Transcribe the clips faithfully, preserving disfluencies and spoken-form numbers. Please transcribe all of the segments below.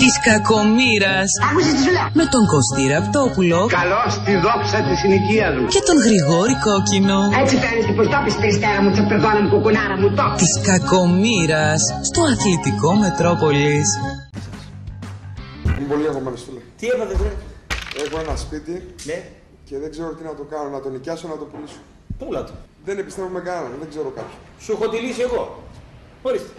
Τις κακομοίρας με τον Κωστή Ραπτόπουλο, καλώς τη δόξα της συνοικίας μου, και τον Γρηγόρη Κόκκινο. Έτσι φαίνεις την προστόπιση περιστέρα μου, τσαπεδόνα μου, κουκουνάρα μου, το. Της κακομοίρας στο Αθλητικό Μετρόπολης. Είμαι πολύ αγωμένος, φίλε. Τι έπατε, βρε? Έχω ένα σπίτι, ναι, και δεν ξέρω τι να το κάνω, να το νοικιάσω, να το πουλήσω. Πούλα το. Δεν εμπιστεύομαι κανέναν, δεν ξέρω κάποιον. Σου έχω τη λύση εγώ. Ορίστε.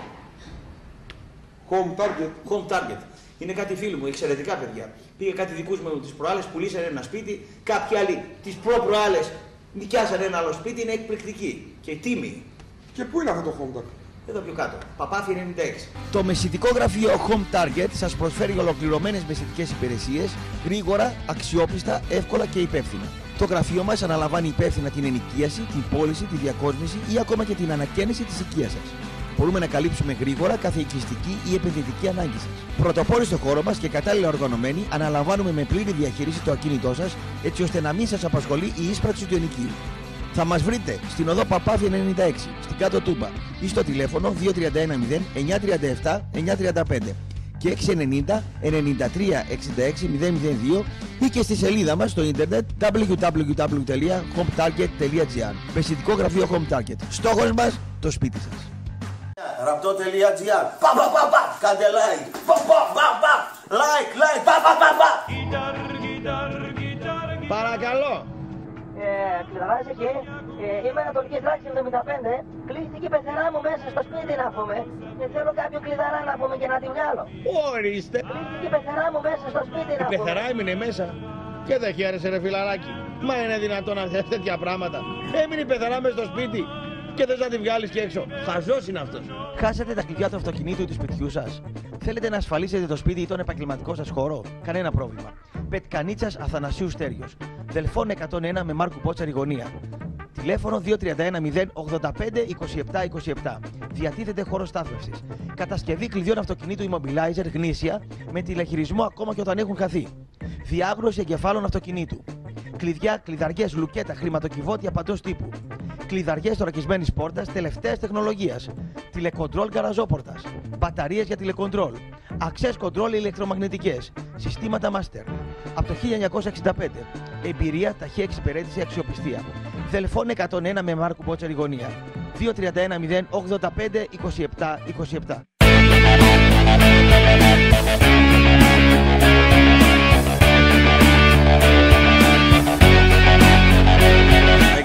Home target. Home target. Είναι κάτι φίλοι μου, εξαιρετικά παιδιά. Πήγε κάτι δικούς μου τις προάλλες, πουλήσανε ένα σπίτι, κάποιοι άλλοι τις προ-προάλλες νοικιάσανε ένα άλλο σπίτι, είναι εκπληκτική και τίμη. Και πού είναι αυτό το Home Target? Εδώ πιο κάτω, Παπάθη ενενήντα έξι. Το μεσητικό γραφείο Home Target σας προσφέρει ολοκληρωμένες μεσητικές υπηρεσίες, γρήγορα, αξιόπιστα, εύκολα και υπεύθυνα. Το γραφείο μας αναλαμβάνει υπεύθυνα την ενοικίαση, την πώληση, τη διακόσμηση ή ακόμα και την ανακαίνιση της οικίας σας. Μπορούμε να καλύψουμε γρήγορα κάθε οικιστική ή επενδυτική ανάγκη σας. Πρωτοπόροι στο χώρο μας και κατάλληλα οργανωμένοι, αναλαμβάνουμε με πλήρη διαχείριση το ακίνητό σας, έτσι ώστε να μην σας απασχολεί η ίσπραξη του ενοικίου. Θα μας βρείτε στην οδό Παπάθη ενενήντα έξι, στην Κάτω Τούμπα, ή στο τηλέφωνο δύο τρία ένα μηδέν εννιά τρία επτά εννιά τρία πέντε και έξι εννιά μηδέν εννιά τρία έξι έξι μηδέν μηδέν δύο ή και στη σελίδα μας στο ίντερνετ double-u double-u double-u τελεία home target τελεία gr. Μεσητικό γραφείο Home Target. Στόχος μας, το σπίτι σας. Ραπτό τελεία gr. Πα πα πα πα. Κάντε like. Πα πα πα πα. Like, like. Πα πα πα πα. Παρακαλώ. Κλειδαράζε και είμαι Ανατολική Τράξη εβδομήντα πέντε. Κλείστηκε η πεθερά μου μέσα στο σπίτι να πούμε. Δεν θέλω κάποιο κλειδαρά να πούμε και να τη βγάλω. Ορίστε. Κλείστηκε η πεθερά μου μέσα στο σπίτι να πούμε. Η πεθερά έμεινε μέσα και δεν χαίρεσε ρε φιλαράκι. Μα είναι δυνατόν να θες τέτοια πράγματα? Έμεινε η πεθερά μέσα στο σπίτι και θες να τη βγάλεις και έξω? Χαζός είναι αυτός. Χάσατε τα κλειδιά του αυτοκινήτου ή του σπιτιού σας? Θέλετε να ασφαλίσετε το σπίτι ή τον επαγγελματικό σας χώρο? Κανένα πρόβλημα. Πετκανίτσας Αθανασίου Στέριος. Δελφών εκατόν ένα με Μάρκου Μπότσαρη γωνία. Τηλέφωνο δύο τρία ένα μηδέν ογδόντα πέντε είκοσι επτά είκοσι επτά. Διατίθεται χώρο στάθμευσης. Κατασκευή κλειδιών αυτοκινήτου Immobilizer γνήσια με τηλεχειρισμό ακόμα και όταν έχουν χαθεί. Διάγνωση εγκεφάλων αυτοκινήτου. Κλειδιά, κλειδαριές, λουκέτα, χρηματοκιβώτια παντός τύπου. Κλειδαριές θωρακισμένης πόρτας τελευταίας τεχνολογίας. Τηλεκοντρόλ γαραζόπορτας. Μπαταρίες για τηλεκοντρόλ. Access control ηλεκτρομαγνητικές. Συστήματα master. Από το χίλια εννιακόσια εξήντα πέντε. Εμπειρία, ταχύ εξυπηρέτηση, αξιοπιστία. Δελφών εκατόν ένα με Μάρκου Μπότσαρη γωνία. δύο τρία ένα μηδέν ογδόντα πέντε είκοσι επτά είκοσι επτά.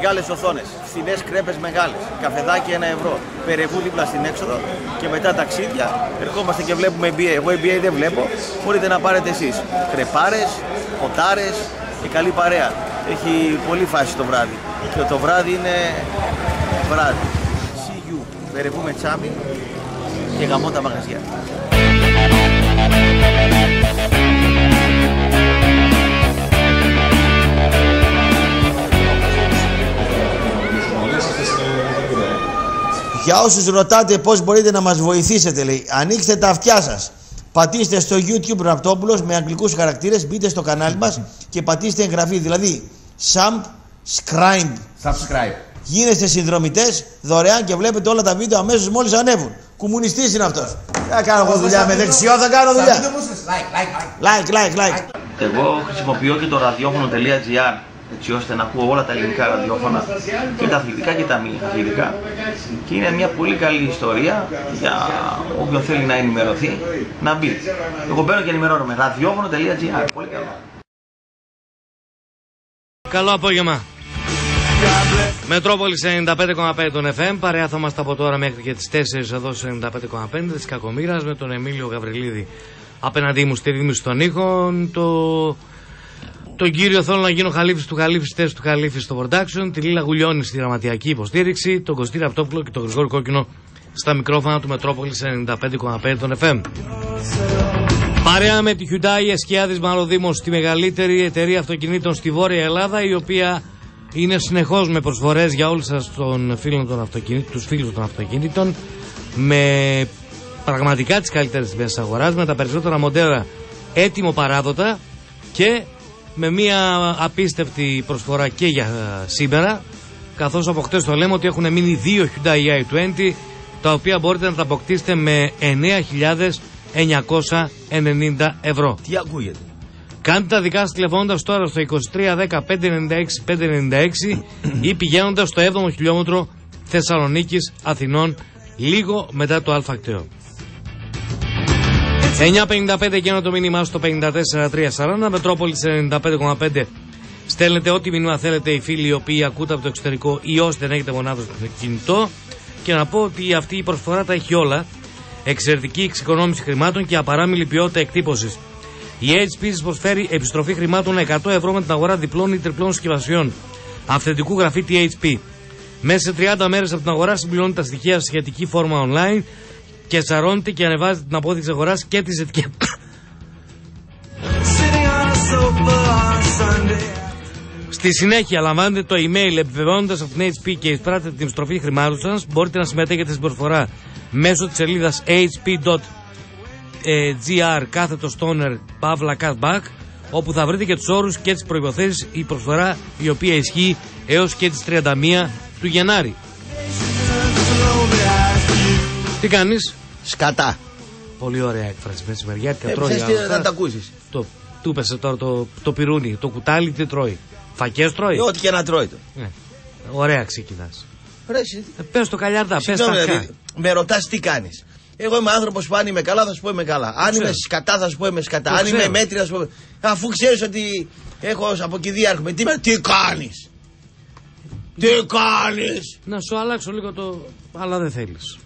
Μεγάλες οθόνες, φθηνές κρέπες μεγάλες, καφεδάκι ένα ευρώ, περεβού δίπλα στην έξοδο και μετά ταξίδια. Ερχόμαστε και βλέπουμε εν μπι έι. Εγώ εν μπι έι δεν βλέπω, μπορείτε να πάρετε εσείς. Κρεπάρες, ποτάρες και καλή παρέα. Έχει πολύ φάση το βράδυ και το βράδυ είναι βράδυ. Σι γιου, περεβού με τσάμι και γαμώ τα μαγαζιά. Για όσους ρωτάτε πώς μπορείτε να μας βοηθήσετε, λέει, ανοίξτε τα αυτιά σας. Πατήστε στο YouTube Ραπτόπουλος με αγγλικούς χαρακτήρες, μπείτε στο κανάλι μας και πατήστε εγγραφή. Δηλαδή, subscribe. subscribe. Γίνεστε συνδρομητές δωρεάν και βλέπετε όλα τα βίντεο αμέσως μόλις ανέβουν. Κουμουνιστής είναι αυτός. Θα κάνω εγώ δουλειά με δεξιό, θα κάνω δουλειά. Like, like, like. Εγώ χρησιμοποιώ και το ραδιόφωνο τελεία gr. Έτσι ώστε να ακούω όλα τα ελληνικά ραδιόφωνα, και τα αθλητικά και τα μη αθλητικά. Και είναι μια πολύ καλή ιστορία για όποιον θέλει να ενημερωθεί, να μπει. Εγώ μπαίνω και ενημερώνομαι. ραδιόφωνο τελεία gr. Πολύ καλό. Καλό απόγευμα. Μετρόπολης ενενήντα πέντε κόμμα πέντε των εφ εμ. Παρέα θα είμαστε από τώρα μέχρι και τις τέσσερις εδώ στο ενενήντα πέντε κόμμα πέντε της Κακομοίρας με τον Εμίλιο Γαβριλίδη απέναντί μου στη ρύθμιση των ήχων. Το... Τον κύριο θέλω να γίνω χαλίφης του χαλίφης, τεστ του χαλίφης στο production, τη Λίλα Γουλιώνη στη γραμματιακή υποστήριξη, τον Κωστή Ραπτόπουλο και τον Γρηγόρη Κόκκινο στα μικρόφωνα του Μετρόπολης ενενήντα πέντε κόμμα πέντε των εφ εμ. Παρέα με τη Hyundai Εσκιάδης Μαροδήμος, τη μεγαλύτερη εταιρεία αυτοκινήτων στη Βόρεια Ελλάδα, η οποία είναι συνεχώς με προσφορές για όλους σας των φίλων των αυτοκινήτων, τους φίλους των αυτοκινήτων, με πραγματικά τις καλύτερες τιμές της αγοράς, με τα περισσότερα μοντέλα έτοιμο παράδοτα και με μια απίστευτη προσφορά και για σήμερα, καθώς από χτες το λέμε ότι έχουν μείνει δύο Hyundai άι είκοσι τα οποία μπορείτε να τα αποκτήσετε με εννέα χιλιάδες εννιακόσια ενενήντα ευρώ. Τι ακούγεται. Κάντε τα δικά σας τηλεφώνοντας τώρα στο είκοσι τρία δέκα πεντακόσια ενενήντα έξι πεντακόσια ενενήντα έξι ή πηγαίνοντας στο έβδομο χιλιόμετρο Θεσσαλονίκης Αθηνών, λίγο μετά το Αλφακτέο. εννιά πενήντα πέντε και ένα το μήνυμά στο πενήντα τέσσερα τριακόσια σαράντα, Μετρόπολης ενενήντα πέντε κόμμα πέντε. Στέλνετε ό,τι μήνυμα θέλετε οι φίλοι οι οποίοι ακούτε από το εξωτερικό ή όσοι δεν έχετε μονάδες στο κινητό. Και να πω ότι αυτή η προσφορά τα έχει όλα. Εξαιρετική εξοικονόμηση χρημάτων και απαράμιλη ποιότητα εκτύπωσης. Η έιτς πι προσφέρει επιστροφή χρημάτων εκατό ευρώ με την αγορά διπλών ή τριπλών συσκευασιών. Αυθεντικού γραφίτη έιτς πι. Μέσα σε τριάντα μέρες από την αγορά συμπληρώνει τα στοιχεία σε σχετική φόρμα online και σαρώνεται και ανεβάζετε την απόδειξη αγοράς και τη ζετικέτα. Στη συνέχεια, λαμβάνετε το email επιβεβαιώνοντας από την έιτς πι και εισπράτετε την επιστροφή χρημάτων σας. Μπορείτε να συμμετέχετε στην προσφορά μέσω της σελίδας hp.gr κάθετος toner παύλα cashback, όπου θα βρείτε και τους όρους και τις προϋποθέσεις, η προσφορά η οποία ισχύει έως και τις τριάντα μία του Γενάρη. Τι κάνεις? Σκατά. Πολύ ωραία έκφραση μεσημεριάτικα. Τρώει. Δεν τα ακούσεις. Το, του πέσε τώρα το, το πυρούνι, το κουτάλι τι τρώει. Φακές τρώει. Ό,τι και να τρώει το. Ναι. Ωραία ξεκινάς. Ε, πες το καλιάρδα, πες τα χα. Με ρωτάς τι κάνεις. Εγώ είμαι άνθρωπος που αν είμαι καλά θα σου πω είμαι καλά. Αν είμαι σκατά θα σου πω είμαι σκατά. Αν είμαι μέτρη θα σου πω. Αφού ξέρεις ότι έχω από εκεί διάρχομαι. Τι, τι κάνεις. Τι κάνεις. Να σου αλλάξω λίγο το. Αλλά δεν θέλεις.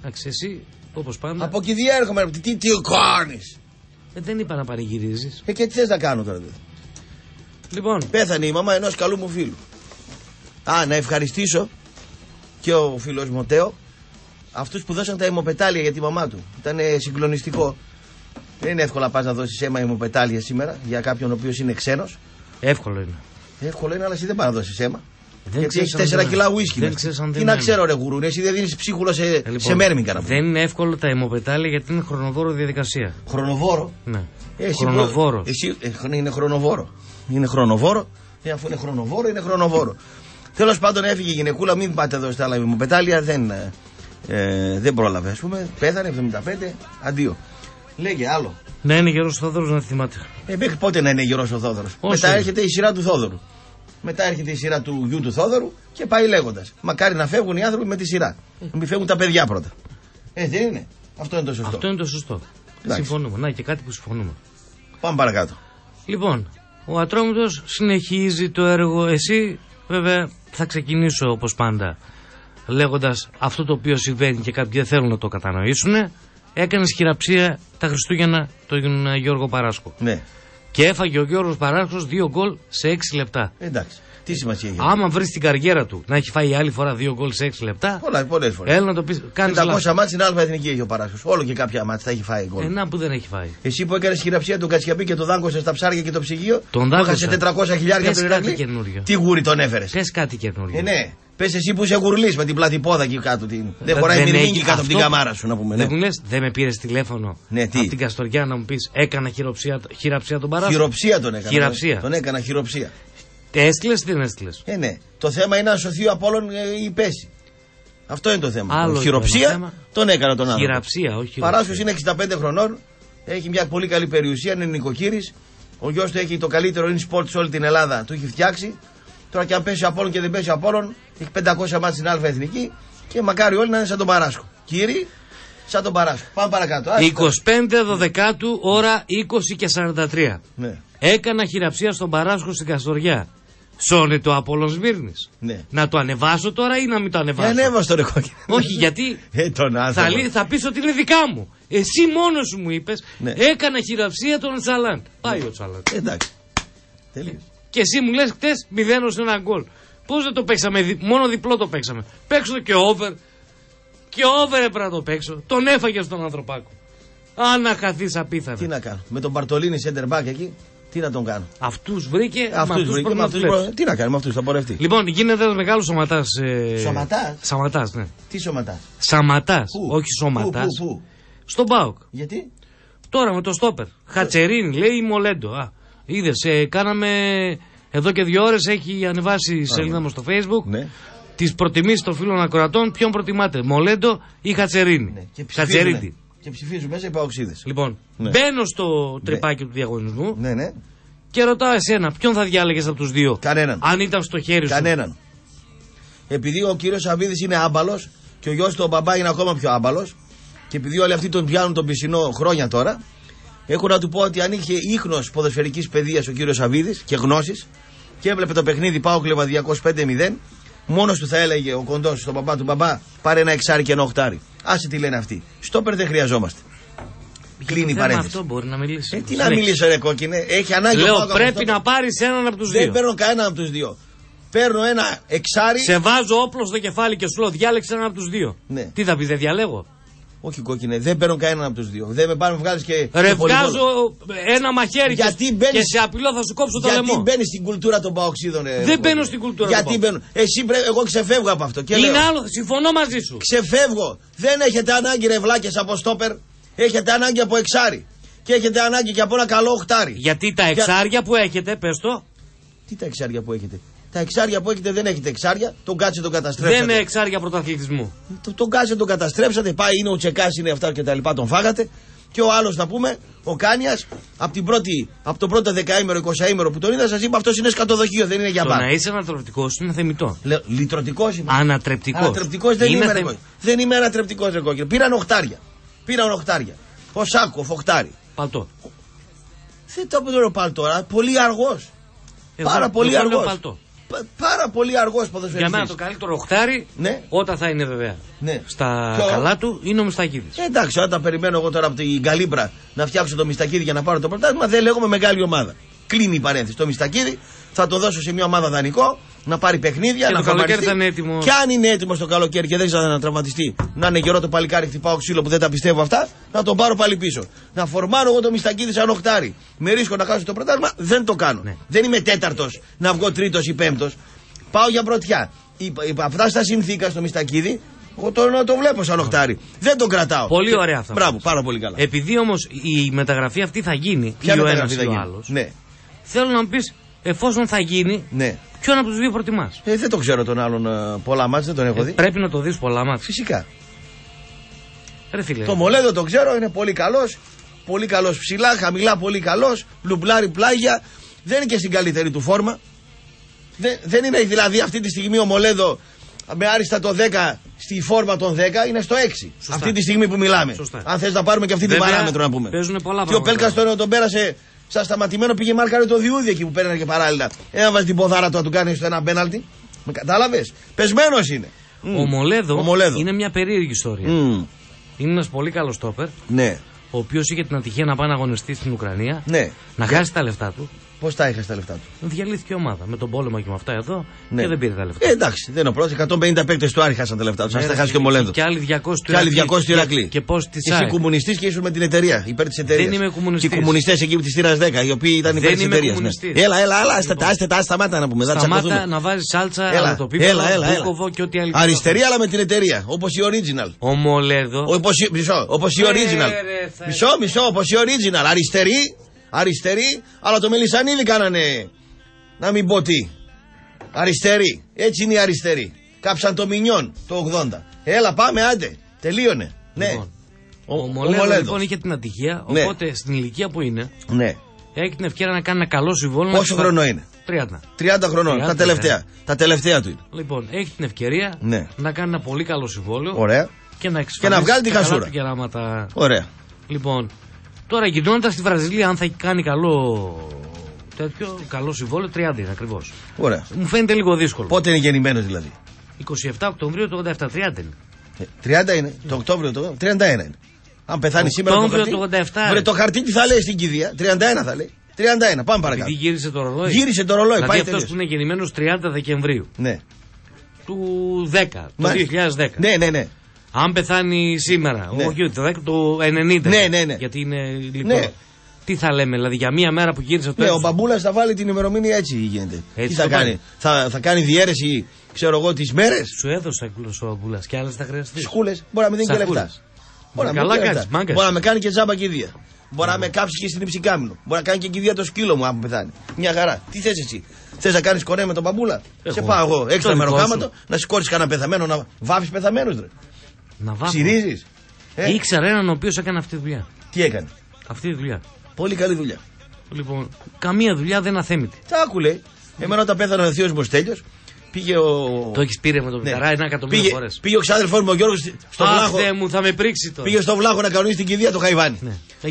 Εντάξει, εσύ όπως πάντα. Από εκεί διάρχομαι. Τι, τι, τι κάνεις. Ε, δεν είπα να πανηγυρίζεις. Ε, και τι θες να κάνω τώρα. Δε. Λοιπόν. Πέθανε η μαμά ενός καλού μου φίλου. Α, να ευχαριστήσω και ο φίλος Μωτέο, αυτούς που δώσαν τα αιμοπετάλια για τη μαμά του. Ήταν συγκλονιστικό. Δεν είναι εύκολα πας να δώσεις αίμα αιμοπετάλια σήμερα για κάποιον ο οποίος είναι ξένος. Εύκολο είναι. Εύκολο είναι, αλλά εσύ δεν πας να δώσεις αίμα. Δεν γιατί έχεις τέσσερα κιλά ουίσκι. Δεν ξέρεις αν δεν είναι. Τι να ξέρω, ρε γουρούνε, εσύ δεν δίνεις ψίχουλο σε, ε, λοιπόν, σε μέρμη κανένα. Δεν είναι εύκολο τα αιμοπετάλια γιατί είναι χρονοβόρο διαδικασία. Χρονοβόρο. Ναι. Εσύ, χρονοβόρο. Εσύ, ε, είναι χρονοβόρο. Είναι χρονοβόρο. Ε, αφού είναι χρονοβόρο, είναι χρονοβόρο. Τέλος πάντων έφυγε η γυναικούλα, μην πάτε εδώ στα άλλα αιμοπετάλια, δεν, ε, δεν πρόλαβε. Ας πούμε, πέθανε εβδομήντα πέντε, αντίο. Λέγε άλλο. Να είναι γερός ο Θόδωρος, να θυμάται. Ε, μέχρι πότε να είναι γερός ο Θόδωρος. Μετά έρχεται η σειρά του Θόδωρου. Μετά έρχεται η σειρά του γιου του Θόδωρου και πάει λέγοντας. Μακάρι να φεύγουν οι άνθρωποι με τη σειρά. Να μην φεύγουν τα παιδιά πρώτα. Ε, δεν είναι. Αυτό είναι το σωστό. Αυτό είναι το σωστό. Εντάξει. Συμφωνούμε. Να και κάτι που συμφωνούμε. Πάμε παρακάτω. Λοιπόν, ο Ατρόμητος συνεχίζει το έργο. Εσύ, βέβαια, θα ξεκινήσω όπως πάντα λέγοντας αυτό το οποίο συμβαίνει και κάποιοι δεν θέλουν να το κατανοήσουν. Έκανε χειραψία τα Χριστούγεννα τον Γιώργο Παράσκο. Ναι. Και έφαγε ο Γιώργος Παράσκος δύο γκολ σε έξι λεπτά. Εντάξει. Τι σημασία έχει. Άμα βρει την καριέρα του να έχει φάει άλλη φορά δύο γκολ σε έξι λεπτά. Πολλά, πολλές φορές. Έλα να το πει. Κάνει τα μάτς είναι άλφα εθνική έχει ο Παράσκος. Όλο και κάποια μάτς θα έχει φάει γκολ. Ένα που δεν έχει φάει. Εσύ που έκανε χειραψία του Κατσιαπή και το δάγκωσε στα ψάρια και το ψυγείο. Τον δάγκωσε. Έχασε τετρακόσια χιλιάδες από τον Ηρακλή. Τι γούρι τον έφερε. Πε κάτι καινούριο. Ε, ναι. Πε εσύ που είσαι γουρλή με την πλατυπόδα εκεί κάτω. Την... Ε, δεν χωράει την ίγκη κάτω από την καμάρα σου να πούμε. Δεν μου λε, δεν με πήρε τηλέφωνο από την Καστοριά να μου πει έκανα χειραψία τον Παράσκο. Χειραψία τον έκανα. Τον έκανα χειραψία. Έστειλες ή δεν έστειλες. Ε, ναι. Το θέμα είναι να σωθεί από όλων η πέση. Αυτό είναι το θέμα. Άλλο χειροψία θέμα. Τον έκανα τον άνθρωπο. Χειραψία, όχι. Παράσκος είναι εξήντα πέντε χρονών. Έχει μια πολύ καλή περιουσία. Είναι νοικοκύρης. Ο γιος του έχει το καλύτερο in sport σε όλη την Ελλάδα. Του έχει φτιάξει. Τώρα και αν πέσει από όλων και δεν πέσει από όλων. Έχει πεντακόσια μάτς στην Αλφα Εθνική. Και μακάρι όλοι να είναι σαν τον Παράσκο. Κύριοι, σαν τον Παράσκο. Πάμε παρακάτω. είκοσι πέντε Δεκάτου ώρα είκοσι και σαράντα τρία. Ναι. Έκανα χειραψία στον Παράσκο στην Καστοριά. Σώνε το Απόλλων Σμύρνης. Ναι. Να το ανεβάσω τώρα ή να μην το ανεβάσω. Ανέβασε το ρε κόκκινο. Όχι, γιατί ε, θα, θα πεις ότι είναι δικά μου. Εσύ μόνος σου μου είπες, ναι. Έκανα χειραψία τον Τσαλάν. Πάει ναι. Ο Τσαλάν. Εντάξει. Τέλειος. Και εσύ μου λες χτες μηδένος ένα γκολ. Πώς δεν το παίξαμε, μόνο διπλό το παίξαμε. Παίξω και over. Και over έπρεπε να το παίξω. Τον έφαγε στον ανθρωπάκο. Αν να χαθείς απίθανα. Τι να κάνω. Με τον Μπαρτολίνη center back εκεί. Τι να τον κάνω. Αυτούς βρήκε, αυτούς βρήκε, αυτούς προ... Τι να κάνουμε, αυτούς θα πορευτεί. Λοιπόν, γίνεται ένας μεγάλος σωματάς. Ε... Σωματάς. Σαματάς, ναι. Τι σωματάς. Σαματάς, πού? Όχι σωματάς. Πού, πού, πού. Στον ΠΑΟΚ. Γιατί. Τώρα με το στόπερ. Χατσερίνη, λέει Μολέντο. Α, είδες, ε, κάναμε εδώ και δύο ώρες έχει ανεβάσει η σελίδα μας στο Facebook. Ναι. τις προτιμήσεις των φίλων ακροατών, ποιον προτιμάτε, Μολέντο ή Χατσερίνη? Ναι, και Χατσερίνη. Και ψηφίζουμε σε υπαοξίδες. Λοιπόν, ναι. Μπαίνω στο τρυπάκι ναι. του διαγωνισμού ναι, ναι. και ρωτάω εσένα, ποιον θα διάλεγες από τους δύο? Κανέναν. Αν ήταν στο χέρι σου. Κανέναν. Επειδή ο κύριος Σαββίδης είναι άμπαλος και ο γιος του μπαμπά είναι ακόμα πιο άμπαλος, και επειδή όλοι αυτοί τον πιάνουν τον πισινό χρόνια τώρα, έχω να του πω ότι αν είχε ίχνος ποδοσφαιρικής παιδείας ο κύριος Σαββίδης και γνώσης και έβλεπε το παιχνίδι ΠΑΟΚ Λεβαδιακός πέντε μηδέν, μόνος του θα έλεγε ο κοντός στον μπαμπά του, μπαμπά, πάρε ένα εξάρι και ένα οχτάρι. Άσε τι λένε αυτοί. Στόπερ δεν χρειαζόμαστε. Κλείνει η παρένθεση. Αυτό μπορεί να μιλήσει. Ε, τι να μιλήσω, ρε κόκκινε. Έχει ανάγκη. Λέω πρέπει να πάρει έναν από τους δύο. Δεν παίρνω κανέναν από τους δύο. Παίρνω ένα εξάρι. Σε βάζω όπλο στο κεφάλι και σου λέω διάλεξε έναν από τους δύο. Ναι. Τι θα πει, δεν διαλέγω. Όχι κόκκινε, δεν παίρνω κανέναν από τους δύο. Δεν με πάρουν, βγάζει και. Ρε βγάζω ένα μαχαίρι γιατί μπαίνεις, και σε απειλώ θα σου κόψω το λαιμό. Γιατί μπαίνει στην κουλτούρα των παοξίδων, ρε. Δεν μπαίνω στην κουλτούρα των παοξίδων. Εσύ πρέπει, εγώ ξεφεύγω από αυτό. Και είναι λέω, άλλο, συμφωνώ μαζί σου. Ξεφεύγω. Δεν έχετε ανάγκη, ρε βλάκες, από στόπερ. Έχετε ανάγκη από εξάρι. Και έχετε ανάγκη και από ένα καλό οχτάρι. Γιατί τα εξάρια Για... που έχετε, πες το. Τι τα εξάρια που έχετε? Τα εξάρια που έχετε δεν έχετε εξάρια, τον κάτσε τον καταστρέψατε. Δεν είναι εξάρια πρωταθλητισμού. Τον το κάτσε τον καταστρέψατε, πάει είναι ο Τσεκάς, είναι αυτά και τα λοιπά, τον φάγατε. Και ο άλλος να πούμε, ο Κάνιας, από απ τον πρώτο δεκαήμερο, εικοσαήμερο που τον είδα, σας είπα αυτός είναι σκατοδοχείο, δεν είναι για μπάρ. Το να είσαι ανατρεπτικός είναι θεμιτό. Λε, λυτρωτικός είμαι. Ανατρεπτικός. Ανατρεπτικός δεν είμαι, θε... ρε, δεν είμαι ανατρεπτικός ρε κόκκινο. Πήραν οχτάρια. Πήραν οχτάρια. Ο Σάκο, φοχτάρι. Παλτό. Δεν το έπαιρνε ο Παλτόρα, πολύ αργός. Εγώ, πάρα πολύ αργός. Πα, πάρα πολύ αργός ποδοσφαιριστής. Για μένα το καλύτερο οχτάρι, ναι. όταν θα είναι βέβαια ναι. στα Ποιο? καλά του, είναι ο Μιστακίδης. Ε, εντάξει, όταν περιμένω εγώ τώρα από την Καλύμπρα να φτιάξω το Μιστακίδη για να πάρω το πρωτάθλημα, δεν λέγομαι μεγάλη ομάδα. Κλείνει η παρένθεση. Το Μιστακίδη θα το δώσω σε μια ομάδα δανεικό, να πάρει παιχνίδια, και να φαμαριστεί. Και αν είναι έτοιμο το καλοκαίρι και δεν ξέρω να τραυματιστεί, να είναι γερό το παλικάρι, χτυπάω ξύλο που δεν τα πιστεύω αυτά, να τον πάρω πάλι πίσω. Να φορμάρω εγώ το Μιστακίδη σαν οχτάρι. Με ρίσκο να χάσω το πρωτάθλημα, δεν το κάνω. Ναι. Δεν είμαι τέταρτος, να βγω τρίτος ή πέμπτος. Πάω για πρωτιά. Αυτά στα συνθήκα στο Μιστακίδη, εγώ το, το βλέπω σαν οχτάρι. Δεν τον κρατάω. Πολύ και... ωραία αυτά. Μπράβο, πάρα πολύ καλά. Επειδή όμως η μεταγραφή αυτή θα γίνει, ποια ο ένας ή ο άλλος, ναι. θέλω να μου πεις. Εφόσον θα γίνει, ναι. ποιον από τους δύο προτιμάς? Ε, δεν το ξέρω τον άλλον πολλά μάτς, δεν τον έχω ε, δει. Πρέπει να το δεις πολλά μάτς. Φυσικά. Ρε φίλε. Το Μολέδο το ξέρω, είναι πολύ καλός. Πολύ καλός ψηλά, χαμηλά πολύ καλός. Λουμπλάρι πλάγια. Δεν είναι και στην καλύτερη του φόρμα. Δεν, δεν είναι δηλαδή αυτή τη στιγμή ο Μολέδο με άριστα το δέκα στη φόρμα των δέκα, είναι στο έξι. Σωστά. Αυτή τη στιγμή που μιλάμε. Σωστά. Αν θες να πάρουμε και αυτή βέβαια, την παράμετρο να πούμε. Παίζουν πολλά πράγματα. Και ο Πέλκας τώρα τον πέρασε. Στα σταματημένο πήγε μάρκαρε το διούδι εκεί που παίρνανε και παράλληλα. Έβαζε την ποδάρα του να του κάνει στο ένα πέναλτι. Με κατάλαβες? Πεσμένος είναι. Mm. Ο, Μολέδο ο Μολέδο είναι μια περίεργη ιστορία. Mm. Είναι ένας πολύ καλός στόπερ. Ναι. Ο οποίος είχε την ατυχία να πάει να αγωνιστεί στην Ουκρανία. Ναι. Να χάσει Για... τα λεφτά του. Πώς τα είχες τα λεφτά του? Διαλύθηκε η ομάδα. Με τον πόλεμο και με αυτά εδώ. Ναι. Και δεν πήρε τα λεφτά. Ε, εντάξει, δεν είναι ο πρώτος. εκατόν πενήντα παίκτες του Άρη χάσαν τα λεφτά του. Α τα χάσει και ο Μολέντο. Και άλλοι διακόσιοι του Ηρακλή. Και πώς τη Άρη. Είσαι κομμουνιστής και ήσουν με την εταιρεία. Υπέρ της εταιρείας. Δεν είμαι κομμουνιστής. Και οι κομμουνιστές εκεί τη θύρας δέκα, οι οποίοι ήταν υπέρ της εταιρείας. Έλα, έλα, έλα. Άστα σταμάτα να πούμε. Σταμάτα να βάζει σάλτσα, να το πει. Έλα, έλα. Αριστερή, αλλά με την εταιρεία. Όπως η original. Ο Μολέδο. Όπως η original. Μισό, μισό, όπως η original. Αριστερή. Αριστερή, αλλά το Μελισσανίδη κάνανε, να μην πω τι. Αριστερή, έτσι είναι η αριστερή. Κάψαν το Μινιόν το ογδόντα. Έλα πάμε άντε, τελείωνε. Ναι. Λοιπόν, ο, ο Μολέδο, Μολέδο λοιπόν είχε την ατυχία, οπότε ναι. στην ηλικία που είναι, ναι. έχει την ευκαιρία να κάνει ένα καλό συμβόλαιο. Πόσο χρόνο θα... είναι? τριάντα. τριάντα χρονών, τα τελευταία. Ναι. Τα τελευταία του είναι. Λοιπόν, έχει την ευκαιρία ναι. να κάνει ένα πολύ καλό συμβόλαιο. Ωραία. Και να, και να βγάλει τη χασούρα. Ωραία. Λοιπόν. Τώρα γινόντας στη Βραζιλία, αν θα κάνει καλό τέτοιο, καλό συμβόλαιο, τριάντα είναι ακριβώς. Ωραία. Μου φαίνεται λίγο δύσκολο. Πότε είναι γεννημένος δηλαδή? εικοστή εβδόμη Οκτωβρίου του ογδόντα επτά, τριάντα είναι. τριάντα είναι, το Οκτώβριο του τριάντα ένα είναι. Αν πεθάνει σήμερα το χαρτί. Βρε το χαρτί τι θα λέει στην κηδεία, τριάντα ένα θα λέει. τριάντα ένα, πάμε παρακάτω. Γιατί γύρισε το ρολόι. Γύρισε το ρολόι, δηλαδή αυτός που είναι γεννημένος τριάντα Δεκεμβρίου. Ναι. Του δέκα, το δύο χιλιάδες δέκα. Ναι, ναι, ναι. Αν πεθάνει σήμερα, ναι. όχι το ενενήντα, ναι, ναι, ναι. γιατί είναι λοιπόν. Ναι. Τι θα λέμε, δηλαδή για μία μέρα που γύρισε αυτό. Ναι, έτσι... ο μπαμπούλας θα βάλει την ημερομηνία έτσι γίνεται. Έτσι τι θα κάνει, θα, θα κάνει διαίρεση, ξέρω εγώ, τις μέρες. Σου έδωσα κλος ο μπαμπούλας και άλλες θα χρειαστεί. Σκούλες, μπορεί να με δίνει και λεφτά. Μπορεί να, καλά κάνεις, μάγκας. Μπορεί να με κάνει και τζάμπα κηδεία. Μπορεί να με κάψει και στην Υψικάμινο. Μπορεί να κάνει και κηδεία το σκύλο μου, αν πεθάνει. Μια χαρά. Τι θες εσύ. Θε να κάνει κορέ με τον παππούλα. Σε πάω εγώ έξω το μεροκάματο να σηκώσει κανένα πεθαμένο, να βάφει πεθαμένου ρε. Να βάφει. Ψυρίζει. Ε. Ήξερα έναν ο οποίο έκανε αυτή τη δουλειά. Τι έκανε. Αυτή τη δουλειά. Πολύ καλή δουλειά. Λοιπόν, καμία δουλειά δεν αθέμητη. Τα άκου λέει. Εμένα όταν πέθανε ο θείος μου ο Στέλιος, πήγε ο. Το έχει πήρε με τον Πιταρά, ένα εκατομμύριο φορές. Πήγε ο ξάδελφός μου ο Γιώργος στο Βλάχο. Αχ, μου, θα με πρίξει τώρα. Πήγε στο Βλάχο να κανονίσει την κηδεία το Χαϊβάνι.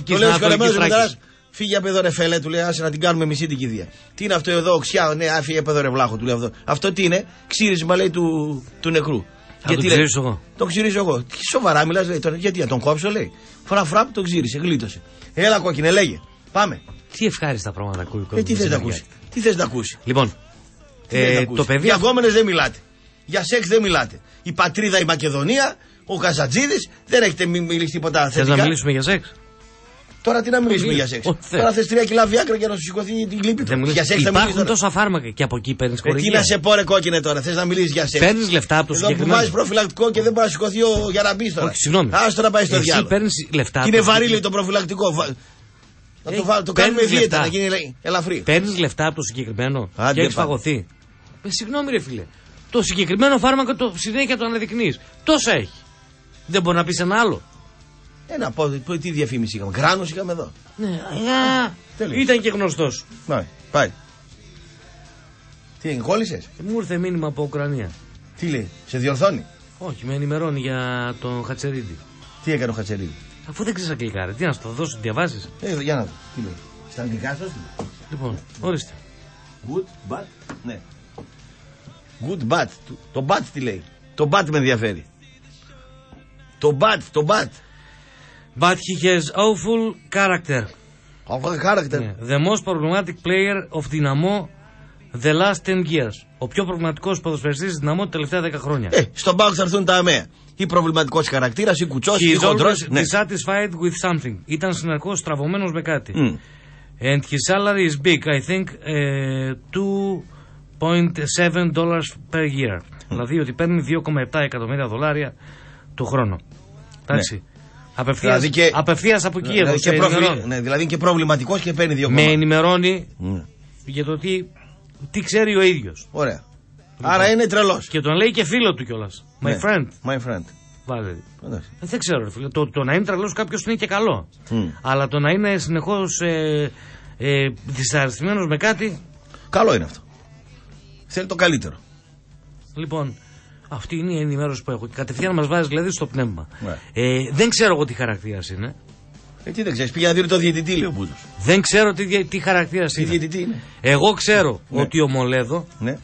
Του λέει ο καλεμένος ο Πιταράς, φύγε απ' εδώ ρε φέλε, του λέει, άσε να την κάνουμε μισή την κηδεία. Τι είναι αυτό εδώ, οξιά, ναι, άφηγε απ' εδώ ρε Βλάχο, του λέει αυτό. Αυτό τι είναι, ξύρισμα λέει του νεκρού. Θα τον ξυρίσω εγώ. Τον ξυρίζω εγώ. Σοβαρά μιλάς, λέει, γιατί να τον κόψω, λέει. Φραφράπ τον ξύρισε, γλίτωσε. Έλα κόκκινε, λέγε. Πάμε. Τι ευχάριστα πράγματα ακούει ο ε, τι θες να ακούσει. Τι θες να ακούσει. Λοιπόν, ε, ακούσει. Το παιδί... Για γκόμενες δεν μιλάτε. Για σεξ δεν μιλάτε. Η πατρίδα, η Μακεδονία, ο Καζατζίδης, δεν έχετε μιλήσει τίποτα θετικά. Θες να μιλήσουμε για σεξ. Τώρα τι να μιλήσουμε Λί, για σεξ. Τώρα θες τρία κιλά Viagra για να σου σηκωθεί την λύπη του. Για σεξ υπάρχουν τόσα φάρμακα και από εκεί παίρνεις χορηγία. Τι να σε πω ρε κόκκινε τώρα, θες να μιλήσεις για σεξ. Παίρνεις λεφτά από το συγκεκριμένο. Εδώ που βάζεις προφυλακτικό και δεν μπορεί να σηκωθεί ο Γιαραμπής τώρα. Όχι, συγγνώμη. Άστο να πάει στο διάλογο. Είναι βαρύλι το προφυλακτικό. Να το, βά, το κάνουμε δίαιτα, να γίνει ελαφρύ. Παίρνεις λεφτά από το συγκεκριμένο άντε και έχεις φαγωθεί. Ε, συγγνώμη ρε φίλε, το συγκεκριμένο φάρμακο το συνέχεια το αναδεικνύεις. Τόσα έχει. Δεν μπορεί να πεις ένα άλλο. Ένα πω, τι διαφήμιση είχαμε. Γράνος είχαμε εδώ. Ναι, αλλά ήταν και γνωστός. Να, πάει. Τι έγινε, κόλλησες. Μου ήρθε μήνυμα από Ουκρανία. Τι λέει, σε διορθώνει. Όχι, με ενημερώνει για τον Χατσερίδη. Τι έκανε ο Χατσερίδη. Αφού δεν ξέρεις αγγλικά, ρε, τι να σου το δώσω, διαβάζεις. Ε, για να το. Τι λέει. Στα αγγλικά σου. Λοιπόν, ορίστε. Good, bad, ναι. Good, bad. Το bad τι λέει. Το bad με ενδιαφέρει. Το bad, το bad. But he has awful character. Awful character. Ναι. The most problematic player of Dynamo the last ten years. Ο πιο προβληματικός ποδοσφαιριστής της Δυναμό τα τελευταία δέκα χρόνια. Ε, στον πάγκο θα έρθουν τα αμαία. Ή προβληματικός χαρακτήρας, ή κουτσός, ή χοντρός. Ναι. Dissatisfied with something. Ήταν συναρκώς στραβωμένος με κάτι. Mm. And his salary is big, I think, uh, two point seven dollars per year. Mm. Δηλαδή ότι παίρνει δύο κόμμα επτά εκατομμύρια δολάρια το χρόνο. Εντάξει. Ναι. Απευθείας, δηλαδή και, απευθείας από εκεί εδώ. Δηλαδή είναι και προβληματικός και παίρνει δύο κόμμα επτά. Με ενημερώνει mm. για το τι, τι ξέρει ο ίδιος. Ωραία. Άρα είναι τρελός. Και τον λέει και φίλο του κιόλας. My ναι, friend. My friend. Βάλε. Δεν ξέρω, φίλε. Το, το να είναι τρελός κάποιος είναι και καλό. Mm. Αλλά το να είναι συνεχώς ε, ε, δυσαρεστημένος με κάτι. Καλό είναι αυτό. Θέλει το καλύτερο. Λοιπόν, αυτή είναι η ενημέρωση που έχω. Κατευθείαν μας βάζει δηλαδή στο πνεύμα. Yeah. Ε, δεν ξέρω εγώ τι χαρακτήρας είναι. Ε, τι δεν ξέρεις, πήγε να δει το διαιτητή, λέει ο Μπούτος. Δεν ξέρω τι, τι χαρακτήρας είναι. είναι. Εγώ ξέρω ναι. ότι ο Μολέδο. Ναι.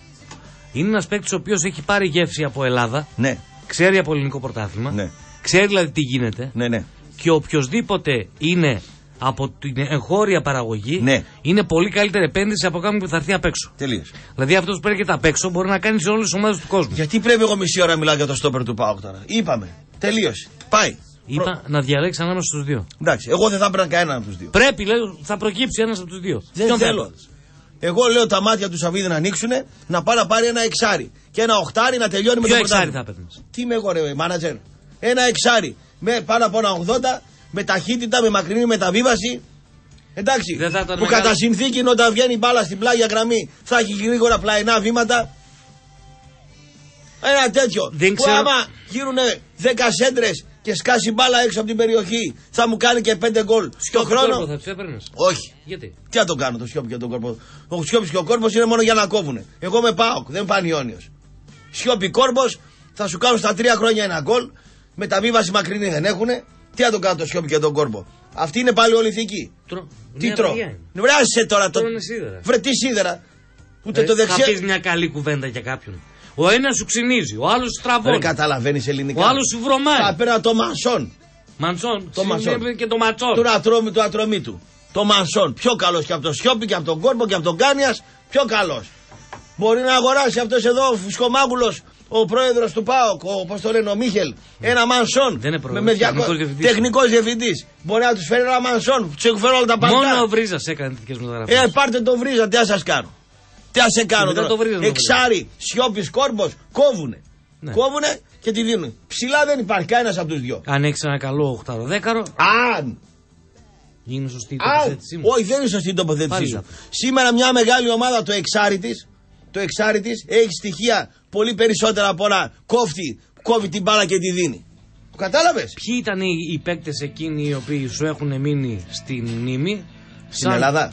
Είναι ένας παίκτης ο οποίος έχει πάρει γεύση από Ελλάδα. Ναι. Ξέρει από ελληνικό πρωτάθλημα. Ναι. Ξέρει δηλαδή τι γίνεται. Ναι, ναι. Και οποιοδήποτε είναι από την εγχώρια παραγωγή ναι. είναι πολύ καλύτερη επένδυση από κάποιον που θα έρθει απ' έξω. Τελείως. Δηλαδή αυτό που έρχεται απ' έξω μπορεί να κάνει σε όλες τις ομάδες του κόσμου. Γιατί πρέπει εγώ μισή ώρα να μιλάω για το στόπερ του ΠΑΟΚ τώρα. Είπαμε. Τελείωσε. Πάει. Είπα Προ... να διαλέξει ανάμεσα στους δύο. Εντάξει. Εγώ δεν θα έπρεπε κανέναν από τους δύο. Πρέπει, λέω, θα προκύψει ένας από τους δύο. Δεν θέλω. Εγώ λέω τα μάτια του Σαββίδη να ανοίξουνε, να πάει να πάρει ένα εξάρι. Και ένα οχτάρι να τελειώνει με το εξάρι θα παίρνει. Τι είμαι εγώ, ρε, μάνατζερ. Ένα εξάρι. Με πάνω από ένα ογδόντα, με ταχύτητα, με μακρινή μεταβίβαση. Εντάξει. Που μεγάλο... κατά συνθήκη είναι όταν βγαίνει μπάλα στην πλάγια γραμμή, θα έχει γρήγορα πλαϊνά βήματα. Ένα τέτοιο. Δεν ξέρω. Που άμα γύρουνε δέκα σέντρες και σκάσει μπάλα έξω από την περιοχή, θα μου κάνει και πέντε γκολ. Στο χρόνο. Θα του έπαιρνε. Όχι. Γιατί. Τι θα τον κάνω το Σιώπη και τον Κόρπο. Ο Σιώπης και ο Κόρπος είναι μόνο για να κόβουνε. Εγώ με πάω, δεν πάνε Ιόνιος. Σιώπη Κόρπος, θα σου κάνω στα τρία χρόνια ένα γκολ. Μεταβίβαση μακρινή δεν έχουνε. Τι θα τον κάνω το Σιώπη και τον Κόρπο. Αυτή είναι παλαιολιθική. Τρω... Τι τρώω. Βράζεσαι τώρα το. Βρε τι σίδερα. Ούτε ε, το δεξιά. Θα πεις μια καλή κουβέντα για κάποιον. Ο ένας σου ξυνίζει, ο άλλος σου τραβώνει. Δεν καταλαβαίνεις ελληνικά. Ο άλλος σου βρωμάει. Θα πέρα το μανσόν. Μανσόν, το μανσόν. Και το ματσόν. Του ατρώμη του ατρωμί του. Το μανσόν. Πιο καλός και από τον Σιώπη και από τον Κόρμπο και από τον Κάνιας. Πιο καλός. Μπορεί να αγοράσει αυτός εδώ ο φουσκομάγουλος, ο πρόεδρος του ΠΑΟΚ, ο, πώς το λένε, ο Μίχελ. Ένα μανσόν. Δεν είναι πρόεδρος. Τεχνικός διευθυντής. Μπορεί να τους φέρει ένα μανσόν. Τους έχουν φέρει όλα τα πάντα. Μόνο ο Βρίζας έκανε τέτοιες μεταγραφές. Ε, πάρτε τον Βρίζα, τι σας κάνω. Τι ας σε κάνω τώρα, εξάρι, Σιώπης, Κόρπος, κόβουνε, ναι. κόβουνε και τη δίνουν. Ψηλά δεν υπάρχει κανένας από τους δυο. Αν έχεις ένα καλό οκτάρο δέκαρο, αν είναι σωστή η τοποθέτησή μου. Όχι, δεν είναι σωστή η τοποθέτησή σου. Σήμερα μια μεγάλη ομάδα το εξάρι της το εξάρι της έχει στοιχεία πολύ περισσότερα από ένα κόφτη, κόβει την μπάλα και τη δίνει. Το κατάλαβες? Ποιοι ήταν οι, οι παίκτες εκείνοι οι οποίοι σου έχουν μείνει στη μνήμη στην σαν... Ελλάδα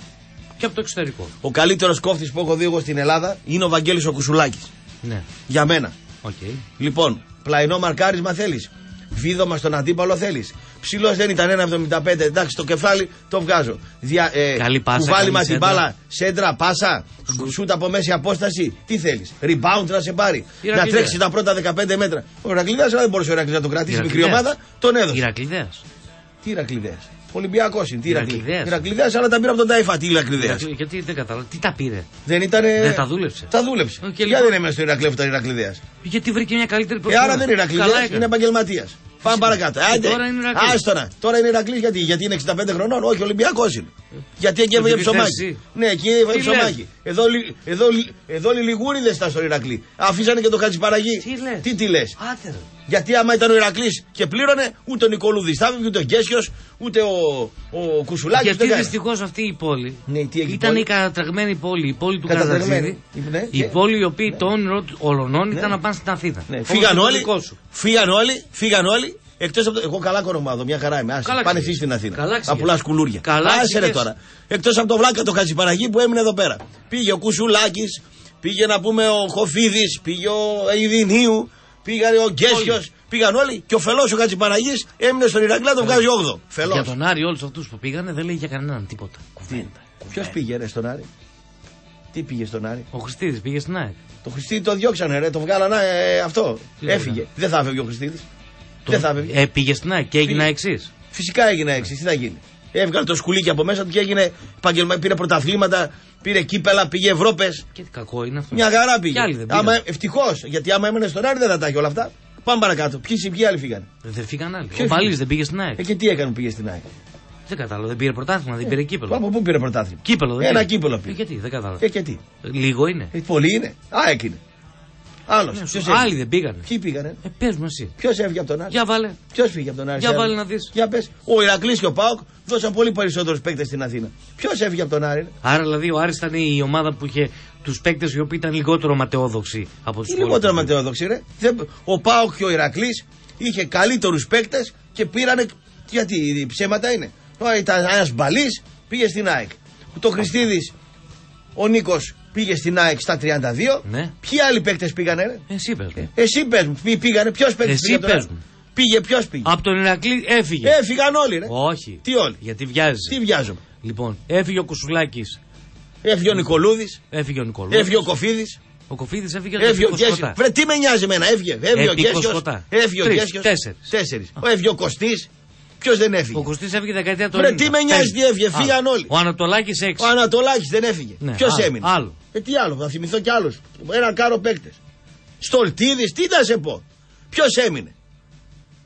και από το εξωτερικό? Ο καλύτερος κόφτης που έχω δει εγώ στην Ελλάδα είναι ο Βαγγέλης ο Κουσουλάκης. Ναι. Για μένα. Okay. Λοιπόν, πλαϊνό μαρκάρισμα θέλεις, βίδωμα στον αντίπαλο θέλεις. Ψηλός δεν ήταν ένα εβδομήντα πέντε, εντάξει, το κεφάλι το βγάζω. Δια, ε, καλή πάσα, κουβάλιμα την μπάλα, σέντρα, πάσα, Σου... σούτ από μέση απόσταση. Τι θέλεις, rebound να σε πάρει, Ιρακλίδες. Να τρέξει τα πρώτα δεκαπέντε μέτρα. Ο Ηρακλειδέας δεν μπορούσε ο Ηρακλειδέας να τον κρατήσει, μικρή ομάδα, τον έδωσε. Ηρακλειδέας. Τι Ηρακλειδέας. Ολυμπιακός είναι, τι Ηρακλειδέας. Ηρακλειδέας, αλλά τα πήρε από τον Ταϊφά. Τι Ηρακλειδέας. Γιατί δεν κατάλαβα, τι τα πήρε. Δεν ήταν. Δεν τα δούλεψε. Τα δούλεψε. Okay, λοιπόν. Γιατί δεν έμενε στο Ηρακλείου όταν Ηρακλειδέας. Γιατί βρήκε μια καλύτερη προσφορά. Ε, άρα δεν είναι Ηρακλειδέας, είναι επαγγελματίας. Πάμε παρακάτω. Άντε, άστονα. Τώρα είναι Ηρακλής γιατί, γιατί είναι εξήντα πέντε χρονών. Όχι, Ολυμπιακός είναι. Γιατί εκεί έβγαινε ψωμάκι. Ναι, εκεί έβγαινε ψωμάκι. Εδώ, εδώ, εδώ Λιγούριδες ήταν στον Ηρακλή. Αφήσανε και το Χατζηπαραγή. Τι λες. Τι, τι λες. Άτε, γιατί άμα ήταν ο Ηρακλής και πλήρωνε, ούτε ο Νικολούδης θα βγει, ούτε ο Γκέσιος, ούτε ο, ο Κουσουλάκης. Γιατί δυστυχώς αυτή η πόλη, ναι, ήταν πόλη? Η κατατρεγμένη πόλη, η πόλη του Καζατζίδη. Ναι, η ναι, πόλη η οποία ναι, το όνειρο όλων ναι, ήταν να πάνε στην Αθήνα. Ναι. Φύγαν, όλοι, φύγαν όλοι, φύγαν όλοι. Εκτός από το... Εγώ καλά κορομάδο, μια χαρά είμαι. Άσε, πάνε εσείς στην Αθήνα. Θα πουλάς κουλούρια. Άσε ρε τώρα. Εκτός από το βλάκα το Χατζηπαραγή που έμεινε εδώ πέρα. Πήγε ο Κουσουλάκης, πήγε να πούμε ο Χοφίδης, πήγε ο Αιδινίου, πήγανε ο Γκέσιος, πήγαν όλοι και ο Φελός ο Χατζηπαραγής έμεινε στον Ηρακλή, τον βγάζει όγδοο. Φελός. Για τον Άρη όλους αυτούς που πήγανε δεν λέει για κανέναν τίποτα. Ποιος πήγε ρε στον Άρη? Τι πήγε στον Άρη? Ο Χριστίδης πήγε στον Άρη. Το Χριστίδη το διώξανε ρε, το βγάλανε ε, αυτό. Τι έφυγε. Δεν θα έφευγε ο Χριστίδης. Το... Δεν θα έφευγε. Ε, πήγε στον Άρη και έγινα εξής. Φυσικά έγινα εξής. Τι θα γίνει. Έβγαλε το σκουλίκι από μέσα του και έγινε επαγγελματία. Πήρε πρωταθλήματα, πήρε κύπελα, πήγε Ευρώπες. Και τι κακό είναι αυτό. Μια γαρά πήγε. Ευτυχώς, γιατί άμα έμενε στον Άρη δεν θα τα είχε όλα αυτά. Πάμε παρακάτω. Ποιοι, ποιοι άλλοι φύγανε. Δεν φύγαν άλλοι. Ο Παλής δεν πήγε στην ΑΕΚ. Ε, και τι έκανε που πήγε στην ΑΕΚ. Δεν κατάλαβα. Δεν πήρε πρωτάθλημα, δεν πήρε κύπελο. Από πού πήρε πρωτάθλημα. Κύπελο δεν πήρε. Ένα κύπελο πήρε. Ε, γιατί, δεν κατάλαβα. Ε, γιατί. Λίγο είναι. Ε, πολύ είναι. ΑΕΚ είναι. Άλλο. Άλλοι δεν πήγανε. Ποιοι πήγανε. Ε, πες μου εσύ. Ποιος έφυγε από τον Άρη. Για βάλε. Ποιος φύγε από τον Άρη. Για βάλε να δεις. Για πες. Ο Ηρακλής και ο ΠΑΟΚ δώσαν πολύ περισσότερους παίκτες στην Αθήνα. Ποιος έφυγε από τον Άρη. Άρα δηλαδή ο Άρης ήταν η ομάδα που είχε τους παίκτες οι οποίοι ήταν λιγότερο ματαιόδοξοι από τους υπόλοιπους. Λιγότερο ματαιόδοξοι, ρε. Ο ΠΑΟΚ και ο Ηρακλής είχε καλύτερους παίκτες και πήρανε. Γιατί ψέματα είναι. Ήταν ένας Μπαλής, πήγε στην ΑΕΚ. Το Χριστίδης, ο Νίκος. Πήγε στην ΑΕΚ στα τριάντα δύο. Ναι. Ποιοι άλλοι παίκτες πήγανε, ρε. Εσύ πες μου. Εσύ πες μου. Ποιοι πήγανε, ποιος παίκτης πήγε. Εσύ πες μου. Πήγε, ποιος πήγε. Από τον Ηρακλή έφυγε. Έφυγαν όλοι, ρε. Όχι. Τι όλοι. Γιατί βιάζεις. Τι βιάζομαι. Λοιπόν, έφυγε ο Κουσουλάκης. Έφυγε ο Νικολούδης. Έφυγε ο Νικολούδης. Έφυγε ο Κοφίδης. Ο Κοφίδης έφυγε, έφυγε ο Γκέσιος. Βρε, τι με νοιάζει εμένα, έφυγε. Έφυγε ο Γκέσιος. Έφυγε ο Γκέσιος. Τέσσερις. Έφυγε ο Κωστής. Ποιος δεν έφυγε. Ο Κωστής έφυγε δεκαετία του ενενήντα. Ρε τι με νοιάζει τι έφυγε, φύγαν όλοι. Ο Ανατολάκης έξι. Ο Ανατολάκης δεν έφυγε. Ναι, ποιος άλλο, έμεινε. Άλλο. Ε, τι άλλο, θα θυμηθώ κι άλλους. Ένα κάρο παίκτες. Στολτίδης, τι θα σε πω. Ποιος έμεινε.